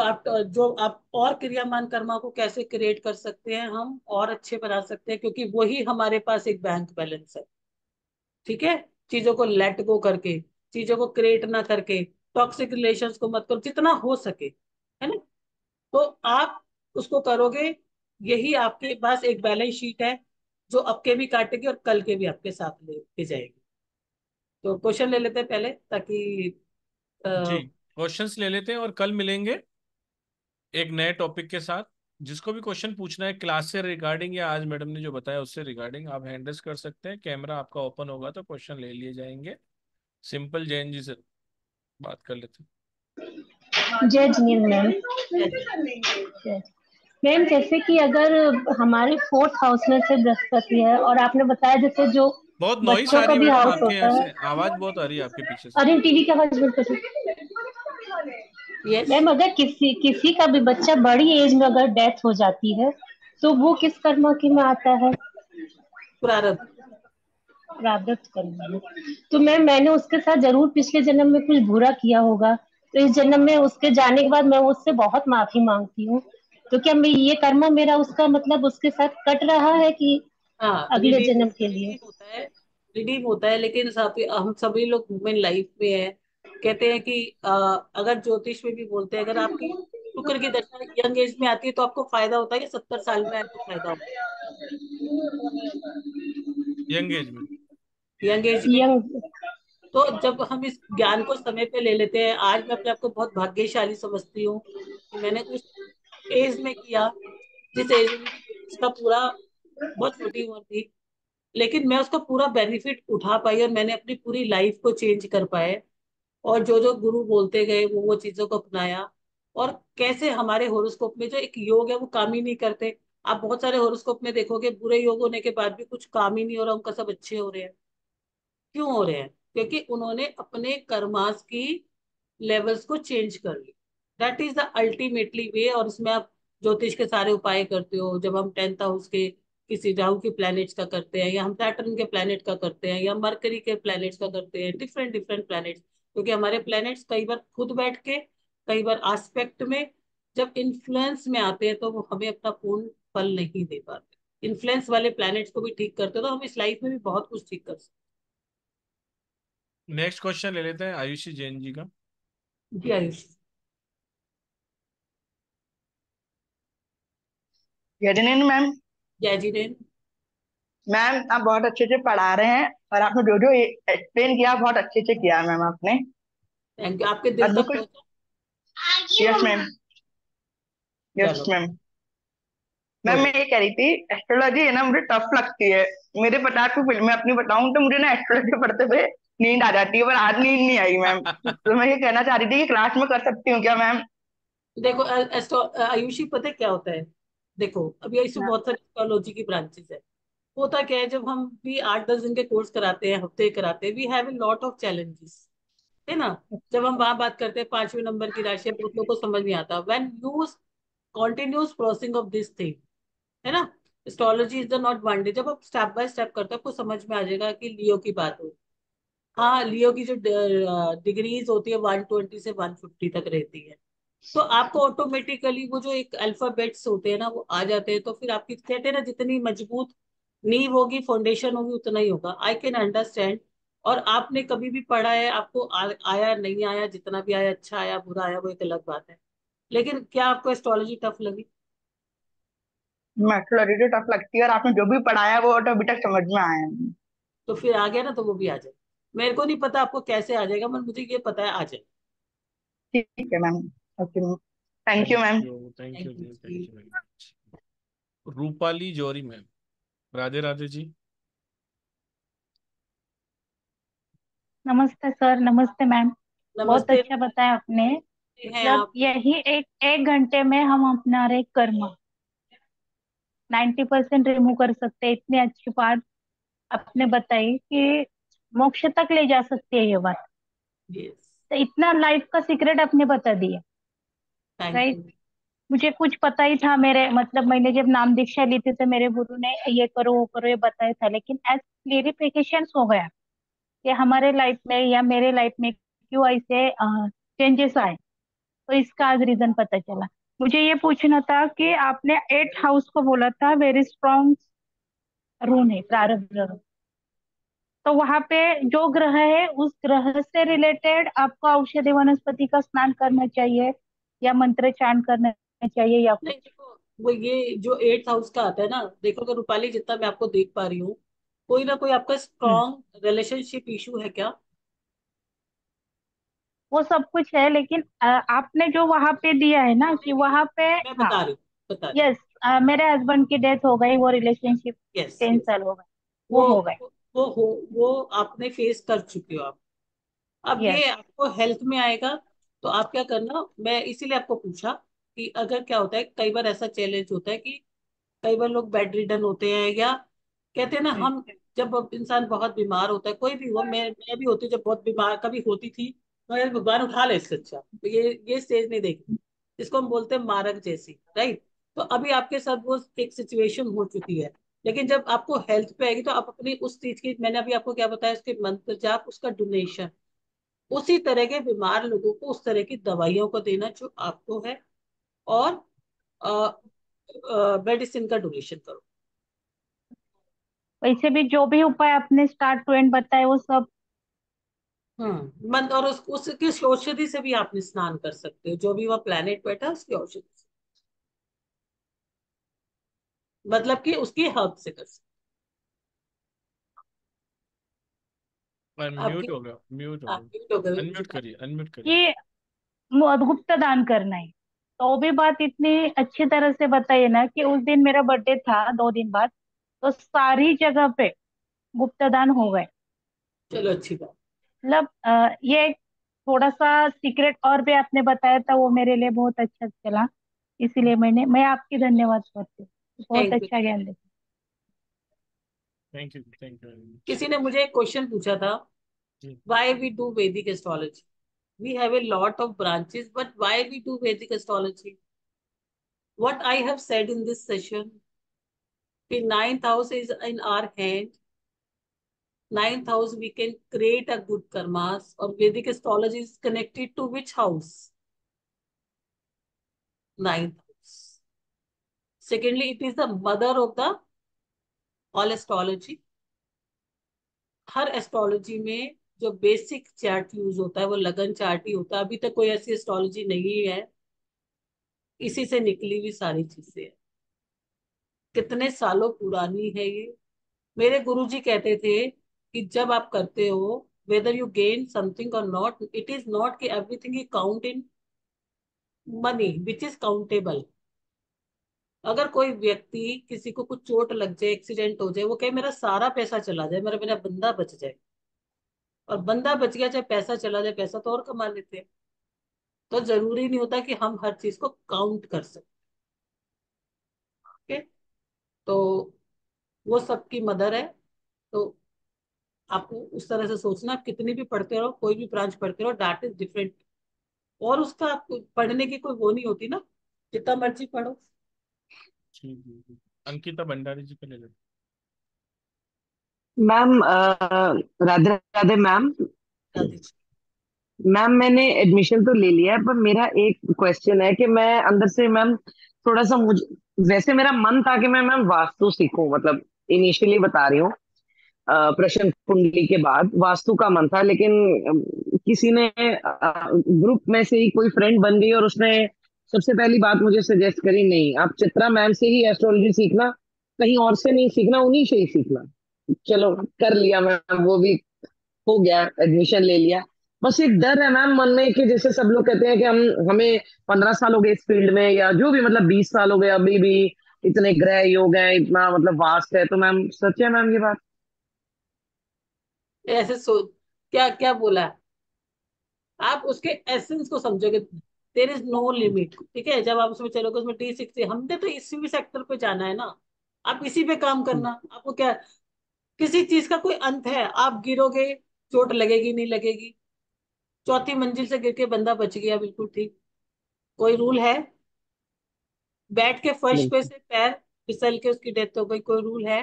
आप और क्रियामान कर्मा को कैसे क्रिएट कर सकते हैं, हम और अच्छे बना सकते हैं क्योंकि वही हमारे पास एक बैंक बैलेंस है। ठीक है, चीजों को लेट गो करके, चीजों को क्रिएट ना करके, टॉक्सिक रिलेशन को मत करो, जितना हो सके, है ना। तो आप उसको करोगे, यही आपके पास एक बैलेंस शीट है जो अब के भी काटेगी और कल के भी आपके साथ लेके जाएगी। तो क्वेश्चन ले लेते हैं पहले ताकि क्वेश्चंस ले लेते हैं और कल मिलेंगे एक नए टॉपिक के साथ। जिसको भी क्वेश्चन पूछना है क्लास से रिगार्डिंग या आज मैडम ने जो बताया उससे रिगार्डिंग, आप हैंड रेज कर सकते हैं, कैमरा आपका ओपन होगा तो क्वेश्चन ले लिए जाएंगे। सिंपल, जैन जी से बात कर लेते हैं। जय जिनेंद्र मैम, मैम जैसे कि अगर हमारे 4th हाउस में से बृहस्पति है और आपने बताया जैसे जो बहुत नॉइस आ रही है आपके, आवाज बहुत आ रही है आपके पीछे से। अरे टीवी का आवाज बिल्कुल। मैम अगर किसी का भी बच्चा बड़ी एज में अगर डेथ हो जाती है तो वो किस कर्म के में आता है? प्रारब्ध, प्रारब्ध कर्म। तो मैम मैंने उसके साथ जरूर पिछले जन्म में कुछ बुरा किया होगा, तो इस जन्म में उसके जाने के बाद मैं उससे बहुत माफी मांगती हूँ, तो क्या मैं ये कर्म मेरा उसका मतलब उसके साथ कट रहा है कि अगले जन्म के लिए रिडीम होता है? लेकिन हम सभी लोग ह्यूमन लाइफ में है, कहते हैं कि अगर ज्योतिष में भी बोलते हैं अगर आपकी शुक्र की दशा यंग एज में आती है तो आपको फायदा होता है या 70 साल में आपको फायदा होता है? यंग एज में। तो जब हम इस ज्ञान को समय पे ले लेते हैं, आज मैं अपने आपको बहुत भाग्यशाली समझती हूँ कि मैंने उस एज में किया जिस एज में उसका पूरा, बहुत छोटी उम्र थी लेकिन मैं उसका पूरा बेनिफिट उठा पाई और मैंने अपनी पूरी लाइफ को चेंज कर पाए और जो जो गुरु बोलते गए वो चीजों को अपनाया। और कैसे हमारे होरोस्कोप में जो एक योग है वो काम ही नहीं करते, आप बहुत सारे होरोस्कोप में देखोगे बुरे योग होने के बाद भी कुछ काम ही नहीं हो रहा, उनका सब अच्छे हो रहे हैं। क्यों हो रहे हैं? क्योंकि उन्होंने अपने कर्मास की लेवल्स को चेंज कर लिया। That is the ultimately way। और इसमें आप ज्योतिष के सारे उपाय करते हो, जब हम 10th हाउस के किसी डाउन के प्लैनेट्स का करते हैं या हम सैटर्न के प्लैनेट का करते हैं या मरकरी के प्लैनेट्स का करते हैं, डिफरेंट प्लैनेट्स, क्योंकि हमारे प्लैनेट्स कई बार खुद बैठ के कई बार आस्पेक्ट में जब इन्फ्लुएंस में आते हैं तो वो हमें अपना पूर्ण फल नहीं दे पाते। इन्फ्लुएंस वाले प्लैनेट्स को भी ठीक करते हो तो हम इस लाइफ में भी बहुत कुछ ठीक कर सकते। नेक्स्ट क्वेश्चन ले लेते हैं आयुषी जैन जी का। जी आयुषी। मैम मैम आप बहुत अच्छे से पढ़ा रहे हैं और आपने वीडियो एक्सप्लेन किया, बहुत अच्छे से किया मैम आपने। Thank you. आपके दिल तक यस मैम। मैम मैं ये कह रही थी, एस्ट्रोलॉजी है ना मुझे टफ लगती है। मेरे पता को फिल्म में अपनी बताऊं तो मुझे ना एस्ट्रोलॉजी पढ़ते हुए नींद आ जाती है, पर आज नींद नहीं आई मैम। तो मैं ये कहना चाह रही थी कि क्लास में कर सकती हूँ क्या मैम? देखो आयुषी पता क्या होता है, देखो अभी ऐसे बहुत सारी एस्ट्रोलॉजी की ब्रांचेस है। होता क्या है जब हम भी 8-10 दिन के कोर्स कराते हैं, हफ्ते कराते हैं, we have a lot of challenges है ना। जब हम वहां बात करते हैं 5वें नंबर की राशि, बहुत लोगों को समझ नहीं आता। When you continuous processing of this thing है ना, astrology is the not one day. जब आप स्टेप बाय स्टेप करते हो आपको समझ में आ जाएगा कि लियो की बात हो। हाँ, लियो की जो डिग्रीज होती है 120 से 150 तक रहती है, तो आपको ऑटोमेटिकली वो जो एक अल्फाबेट्स होते हैं ना वो आ जाते हैं। तो फिर आपकी कहते हैं ना जितनी मजबूत नींव होगी, फाउंडेशन होगी, उतना ही होगा। I can understand. और आपने कभी भी पढ़ा है, आपको आया नहीं आया, जितना भी आया अच्छा आया बुरा आया वो एक अलग बात है, लेकिन क्या आपको एस्ट्रोलॉजी टफ लगी? एस्ट्रोलॉजी तो टफ लगती है और आपने जो भी पढ़ाया वो तो अभी तक समझ में आया। तो फिर आ गया ना, तो वो भी आ जाए। मेरे को नहीं पता आपको कैसे आ जाएगा, मगर मुझे ये पता है आ जाए। ठीक है ma'am, okay ma'am, thank you ma'am. Thank you. Rupali Jori ma'am, Radhe Radhe ji. नमस्ते सर, नमस्ते मैम, बहुत अच्छा बताया आपने। मतलब यही एक घंटे में हम अपना हरेक कर्म 90% रिमूव कर सकते हैं। इतने अच्छी बात आपने बताई कि मोक्ष तक ले जा सकती है ये बात। तो इतना लाइफ का सीक्रेट आपने बता दिया। राइट, मुझे कुछ पता ही था। मेरे मतलब मैंने जब नाम दीक्षा ली थी तो मेरे गुरु ने ये करो वो करो ये बताया था, लेकिन एज क्लियरिफिकेशन हो गया कि हमारे लाइफ में या मेरे लाइफ में क्यों ऐसे चेंजेस आए, तो इसका आज रीजन पता चला। मुझे ये पूछना था कि आपने 8 हाउस को बोला था वेरी स्ट्रॉन्ग रून है, प्रारब्ध रून, तो वहां पे जो ग्रह है उस ग्रह से रिलेटेड आपको औषधि वनस्पति का स्नान करना चाहिए या मंत्र चांट करना चाहिए या कुछ? देखो वो ये जो 8th हाउस का आता है ना, देखो कि रूपाली जितना मैं आपको देख पा रही हूँ कोई ना कोई आपका स्ट्रॉन्ग रिलेशनशिप इशू है क्या? वो सब कुछ है, लेकिन आपने जो वहाँ पे दिया है ना कि वहाँ पे मैं बता रही। यस, मेरे हस्बैंड की डेथ हो गई, वो रिलेशनशिप 10 साल हो गए वो हो गए, वो आपने फेस कर चुके हो आप। अब ये आपको हेल्थ में आएगा, तो आप क्या करना, मैं इसीलिए आपको पूछा कि अगर क्या होता है कई बार ऐसा चैलेंज होता है कि कई बार लोग बेड रिडन होते हैं या कहते हैं ना, हम जब इंसान बहुत बीमार होता है, कोई भी हो, मैं भी होती जब बहुत बीमार कभी होती थी, मैं भगवान उठा ले इससे अच्छा, तो ये स्टेज नहीं देखी, इसको हम बोलते हैं मारक जैसी, राइट। तो अभी आपके साथ वो एक सिचुएशन हो चुकी है, लेकिन जब आपको हेल्थ पे आएगी तो आप अपनी उस चीज की, मैंने अभी आपको क्या बताया, उसके मंत्र जाप, उसका डोनेशन, उसी तरह के बीमार लोगों को उस तरह की दवाइयों को देना जो आपको है, और मेडिसिन का डोनेशन करो। वैसे भी जो भी उपाय आपने स्टार्ट टू एंड बताए वो सब मन, और उसकी औषधि से भी आपने स्नान कर सकते हो, जो भी वह प्लेनेट बैठा उसकी औषधि से, मतलब कि उसकी हर्ब से कर सकते। म्यूट करिए। ये गुप्त दान करना है, तो भी बात इतनी अच्छी तरह से बताइए ना कि उस दिन मेरा बर्थडे था, 2 दिन बाद, तो सारी जगह पे गुप्त दान हो गए। चलो अच्छी बात। मतलब ये थोड़ा सा सीक्रेट और भी आपने बताया था, वो मेरे लिए बहुत अच्छा चला, इसीलिए मैं आपकी धन्यवाद करती हूँ, बहुत अच्छा ज्ञान देता। Thank you. किसी ने मुझे एक क्वेश्चन पूछा था, why we do Vedic astrology? We have a lot of branches, but why we do Vedic astrology? What I have said in this session, कि 9th house is in our hand, 9th house we can create a good karmas, और Vedic astrology is connected to which house? ninth house. Secondly, it is the mother of the all astrology. हर astrology में जो basic chart use होता है वो लगन chart ही होता है. अभी तक कोई ऐसी एस्ट्रोलॉजी नहीं है, इसी से निकली हुई सारी चीजें हैं. कितने सालों पुरानी है ये. मेरे गुरुजी कहते थे कि जब आप करते हो, whether you gain something or not, it is not कि everything you count in money which is countable. अगर कोई व्यक्ति किसी को कुछ चोट लग जाए, एक्सीडेंट हो जाए, वो कहे मेरा सारा पैसा चला जाए, मेरा बंदा बच जाए. और बंदा बच गया चाहे पैसा चला जाए, पैसा तो और कमा लेते हैं. तो जरूरी नहीं होता कि हम हर चीज को काउंट कर सकते. ओके, तो वो सबकी मदर है. तो आपको उस तरह से सोचना. आप कितनी भी पढ़ते रहो, कोई भी ब्रांच पढ़ते रहो, दैट इज डिफरेंट. और उसका आपको पढ़ने की कोई वो नहीं होती ना, जितना मर्जी पढ़ो. अंकिता भंडारी जी पे ले लो ma'am. Radhe Radhe ma'am. Ma'am मैंने एडमिशन तो ले लिया है, पर मेरा एक क्वेश्चन है कि मैं अंदर से मैम थोड़ा सा मुझे वैसे मेरा मन था कि मैं मैम वास्तु सीखूं, मतलब इनिशियली बता रही हूँ, प्रश्न कुंडली के बाद वास्तु का मन था. लेकिन किसी ने ग्रुप में से ही कोई फ्रेंड बन गई और उसने सबसे पहली बात मुझे सजेस्ट करी, नहीं आप चित्रा मैम से ही एस्ट्रोलॉजी सीखना, कहीं और से नहीं सीखना, उन्हीं से ही सीखना. चलो कर लिया मैम, वो भी हो गया, एडमिशन ले लिया. बस एक डर है मैम मन में कि जैसे सब लोग कहते हैं कि हमें 15 साल हो गए इस फील्ड में, या जो भी, मतलब 20 साल हो गए, अभी भी इतने ग्रह योग है, इतना मतलब वास्ट है. तो मैम सच है मैम ये बात? ऐसे सोच क्या क्या बोला आप, उसके एसेंस को समझोगे. There is no limit. ठीक है, जब आप उसमें चलोगे, उसमें D60, हमने तो इसी भी सेक्टर पे जाना है ना, आप इसी पे काम करना. आपको क्या, किसी चीज का कोई अंत है? आप गिरोगे, चोट लगेगी नहीं लगेगी, 4थी मंजिल से गिर के बंदा बच गया, बिल्कुल ठीक. कोई रूल है? बैठ के फर्श पे से पैर फिसल के उसकी डेथ हो गई, कोई रूल है?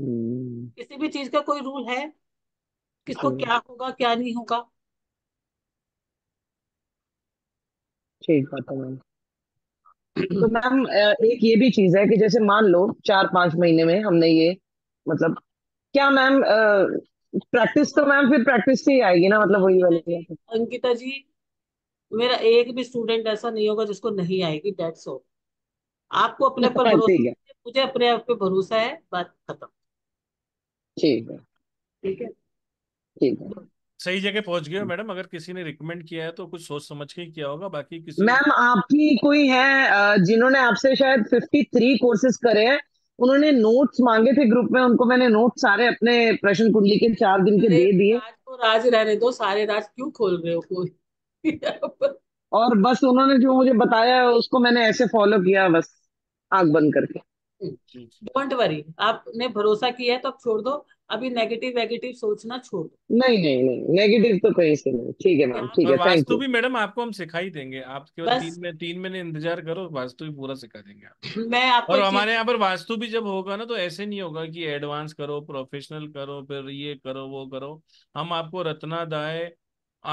किसी भी चीज का कोई रूल है? किसको क्या होगा क्या नहीं होगा? ठीक बात है मैम. तो मैम एक ये भी चीज है कि जैसे मान लो 4-5 महीने में हमने ये, मतलब क्या मैम प्रैक्टिस, तो मैम फिर प्रैक्टिस से ही आएगी ना, मतलब वही वाली. अंकिता जी, मेरा एक भी स्टूडेंट ऐसा नहीं होगा जिसको नहीं आएगी. That's all. आपको अपने पर भरोसा, मुझे अपने आप पे भरोसा है, बात खत्म. ठीक है, ठीक है, ठीक है. सही जगह पहुंच गए हो मैडम. अगर किसी ने रिकमेंड किया है तो कुछ सोच समझ के किया होगा, बाकी किसी मैम आपकी कोई है जिन्होंने आपसे शायद 53 कोर्सेज करे हैं, उन्होंने नोट्स मांगे थे ग्रुप में, उनको मैंने नोट्स सारे अपने प्रश्न कुंडली के 4 दिन के दे दिए. राज को राज रहने दो, सारे राज क्यों खोल रहे हो कोई? और बस उन्होंने जो मुझे बताया उसको मैंने ऐसे फॉलो किया, बस आंख बंद करके. डोंट वरी, आपने भरोसा किया है तो आप छोड़ दो. अभी नेगेटिव सोचना छोड़ दो. नहीं, नेगेटिव तो कहीं से नहीं. ठीक है मैम, ठीक है, वास्तु भी मैडम आपको हम सिखा ही देंगे. आप केवल 3 महीने इंतजार करो, वास्तु भी पूरा सिखा देंगे आप. मैं आपको, और हमारे यहाँ पर वास्तु भी जब होगा ना तो ऐसे नहीं होगा कि एडवांस करो, प्रोफेशनल करो, फिर ये करो वो करो. हम आपको रत्नादाय,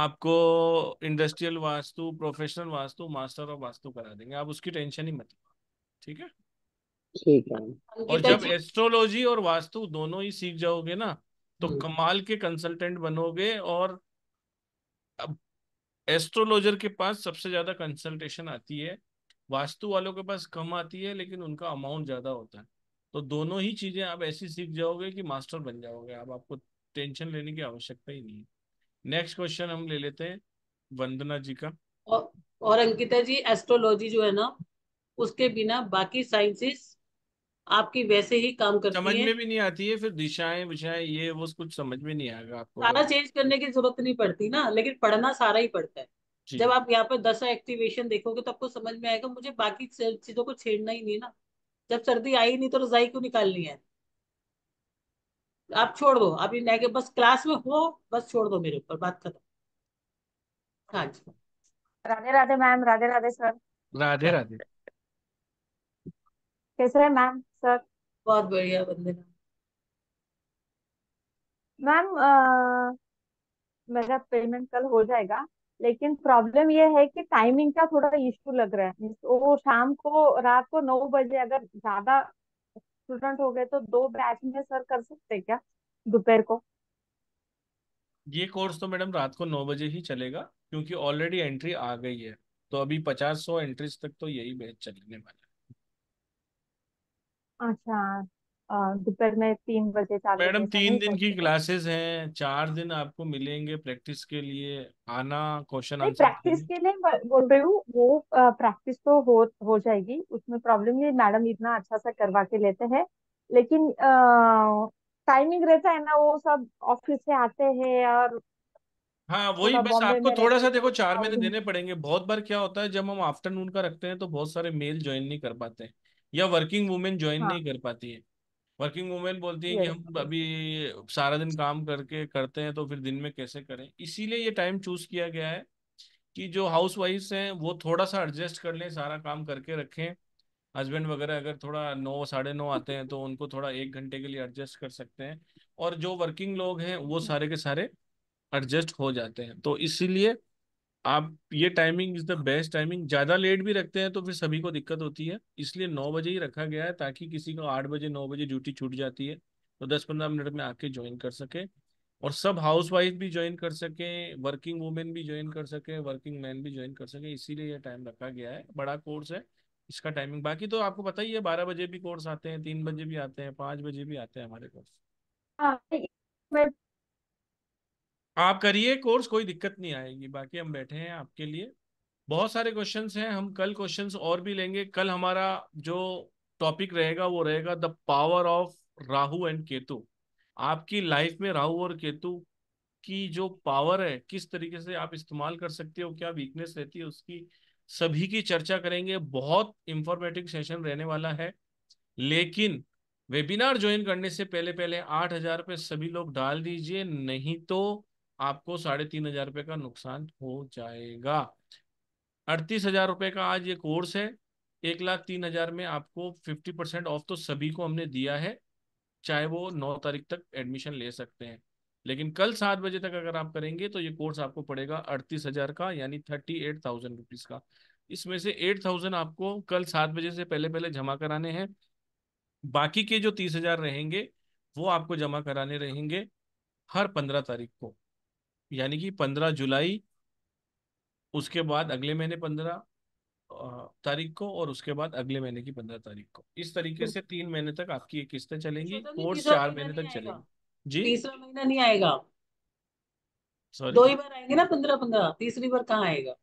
आपको industrial vastu, professional vastu, master of vastu करा देंगे. आप उसकी टेंशन ही मत लो. ठीक है, ठीक है. और जब एस्ट्रोलॉजी और वास्तु दोनों ही सीख जाओगे ना तो कमाल के कंसल्टेंट बनोगे. और अब एस्ट्रोलॉजर के पास सबसे ज्यादा कंसल्टेशन आती है, वास्तु वालों के पास कम आती है, लेकिन उनका अमाउंट ज्यादा होता है. तो दोनों ही चीजें आप ऐसी सीख जाओगे कि मास्टर बन जाओगे आप. आपको टेंशन लेने की आवश्यकता ही नहीं है. नेक्स्ट क्वेश्चन हम ले लेते हैं वंदना जी का. और अंकिता जी, एस्ट्रोलॉजी जो है ना, उसके बिना बाकी साइंसेस आपकी वैसे ही काम करती है, समझ में भी नहीं आती है. फिर दिशाएं विषय ये वो कुछ समझ में नहीं आएगा आपको. सारा चेंज करने की जरूरत नहीं पड़ती ना, लेकिन पढ़ना सारा ही पड़ता है. जब आप यहाँ पर 10 एक्टिवेशन देखोगे तो आपको समझ में आएगा मुझे बाकी चीजों को छेड़ना ही नहीं ना. जब सर्दी आई नहीं तो रजाई क्यों निकालनी है? आप छोड़ दो, आप ये बस क्लास में हो, बस छोड़ दो मेरे ऊपर, बात खत्म. हाँ जी, राधे राधे मैम. राधे राधे सर. राधे राधे. कैसे है मैम सर? बहुत बढ़िया वंदना. मैम मेरा पेमेंट कल हो जाएगा लेकिन प्रॉब्लम ये है कि टाइमिंग का थोड़ा इश्यू लग रहा है। वो शाम को रात को 9 बजे अगर ज्यादा स्टूडेंट हो गए तो 2 बैच में सर कर सकते क्या दोपहर को? ये कोर्स तो मैडम रात को 9 बजे ही चलेगा क्योंकि ऑलरेडी एंट्री आ गई है, तो अभी 50-100 एंट्रीज तक तो यही बैच चलने वाला है। अच्छा, दोपहर में 3 बजे चालू। मैडम 3 दिन की क्लासेस हैं, 4 दिन आपको मिलेंगे प्रैक्टिस के लिए। आना, क्वेश्चन आंसर प्रैक्टिस के लिए बोल रही हूँ। वो प्रैक्टिस तो हो जाएगी, उसमें प्रॉब्लम नहीं। मैडम इतना अच्छा सा करवा के लेते हैं, लेकिन टाइमिंग रहता है ना, वो सब ऑफिस से आते हैं और हाँ वही तो बस आपको थोड़ा सा देखो 4 महीने देने पड़ेंगे। बहुत बार क्या होता है जब हम आफ्टरनून का रखते हैं तो बहुत सारे मेल ज्वाइन नहीं कर पाते हैं या वर्किंग वुमेन ज्वाइन हाँ। नहीं कर पाती है। वर्किंग वुमेन बोलती है कि हम अभी सारा दिन काम करके करते हैं तो फिर दिन में कैसे करें। इसीलिए ये टाइम चूज किया गया है कि जो हाउस वाइफ्स हैं वो थोड़ा सा एडजस्ट कर लें, सारा काम करके रखें। हस्बैंड वगैरह अगर थोड़ा 9 साढ़े 9 आते हैं तो उनको थोड़ा 1 घंटे के लिए एडजस्ट कर सकते हैं, और जो वर्किंग लोग हैं वो सारे के सारे एडजस्ट हो जाते हैं। तो इसीलिए आप ये timing is the best timing. ज़्यादा लेट भी रखते हैं तो फिर सभी को दिक्कत होती है, इसलिए 9 बजे ही रखा गया है ताकि किसी को 8 बजे 9 बजे ड्यूटी छूट जाती है तो 10-15 मिनट में आके ज्वाइन कर सके, और सब हाउस वाइफ भी ज्वाइन कर सकें, वर्किंग वुमेन भी ज्वाइन कर सकें, वर्किंग मैन भी ज्वाइन कर सकें। इसीलिए यह टाइम रखा गया है। बड़ा कोर्स है इसका टाइमिंग। बाकी तो आपको पता ही है 12 बजे भी कोर्स आते हैं, 3 बजे भी आते हैं, 5 बजे भी आते हैं हमारे कोर्स। आप करिए कोर्स, कोई दिक्कत नहीं आएगी। बाकी हम बैठे हैं आपके लिए। बहुत सारे क्वेश्चंस हैं, हम कल क्वेश्चंस और भी लेंगे। कल हमारा जो टॉपिक रहेगा वो रहेगा the power of Rahu and Ketu. आपकी लाइफ में राहु और केतु की जो पावर है किस तरीके से आप इस्तेमाल कर सकते हो, क्या वीकनेस रहती है, उसकी सभी की चर्चा करेंगे। बहुत इंफॉर्मेटिव सेशन रहने वाला है। लेकिन वेबिनार ज्वाइन करने से पहले पहले 8,000 रुपये सभी लोग डाल दीजिए, नहीं तो आपको 3,500 रुपये का नुकसान हो जाएगा। 38,000 रुपये का आज ये कोर्स है। 1,03,000 में आपको 50% ऑफ तो सभी को हमने दिया है, चाहे वो 9 तारीख तक एडमिशन ले सकते हैं। लेकिन कल 7 बजे तक अगर आप करेंगे तो ये कोर्स आपको पड़ेगा 38,000 का, यानी 38,000 रुपीज़ का। इसमें से 8,000 आपको कल 7 बजे से पहले पहले जमा कराने हैं। बाकी के जो 30,000 रहेंगे वो आपको जमा कराने रहेंगे हर 15 तारीख को, यानी कि 15 जुलाई, उसके बाद अगले महीने 15 तारीख को, और उसके बाद अगले महीने की 15 तारीख को। इस तरीके से 3 महीने तक आपकी ये किस्तें चलेंगी। कोर्स 4 महीने तक चलेगी जी। 3रा महीना नहीं आएगा, सॉरी 2 ही बार आएंगे ना 15-15, 3री बार कहाँ आएगा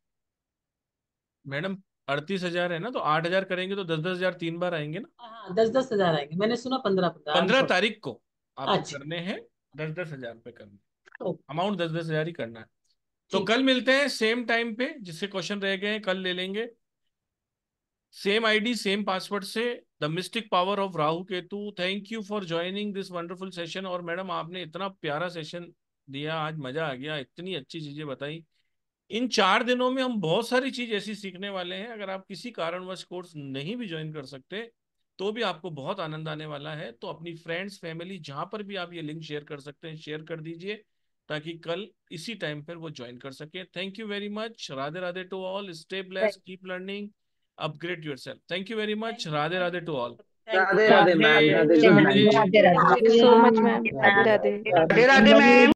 मैडम? 38,000 है ना, तो 8,000 करेंगे तो 10-10,000 3 बार आएंगे ना। हाँ 10-10,000 आएंगे, मैंने सुना 15-15। 15 तारीख को आपको अच्छा। करने हैं 10-10,000 पे करने, अमाउंट 10-10,000 ही करना है। तो कल मिलते हैं सेम टाइम पे। जिससे क्वेश्चन रह गए कल ले लेंगे। सेम आईडी सेम पासवर्ड से the mystic power of Rahu Ketu. Thank you for joining this wonderful session. और मैडम आपने इतना प्यारा सेशन दिया, आज मजा आ गया, इतनी अच्छी चीजें बताई। इन 4 दिनों में हम बहुत सारी चीज ऐसी सीखने वाले हैं। अगर आप किसी कारणवश कोर्स नहीं भी ज्वाइन कर सकते तो भी आपको बहुत आनंद आने वाला है। तो अपनी फ्रेंड्स फैमिली जहाँ पर भी आप ये लिंक शेयर कर सकते हैं शेयर कर दीजिए, ताकि कल इसी टाइम पर वो ज्वाइन कर सके। Thank you very much. Radhe Radhe to all. Stay blessed, keep learning, upgrade yourself. Thank you very much. Radhe radhe to all. Radhe radhe ma'am. Thank you so much ma'am. Radhe radhe ma'am.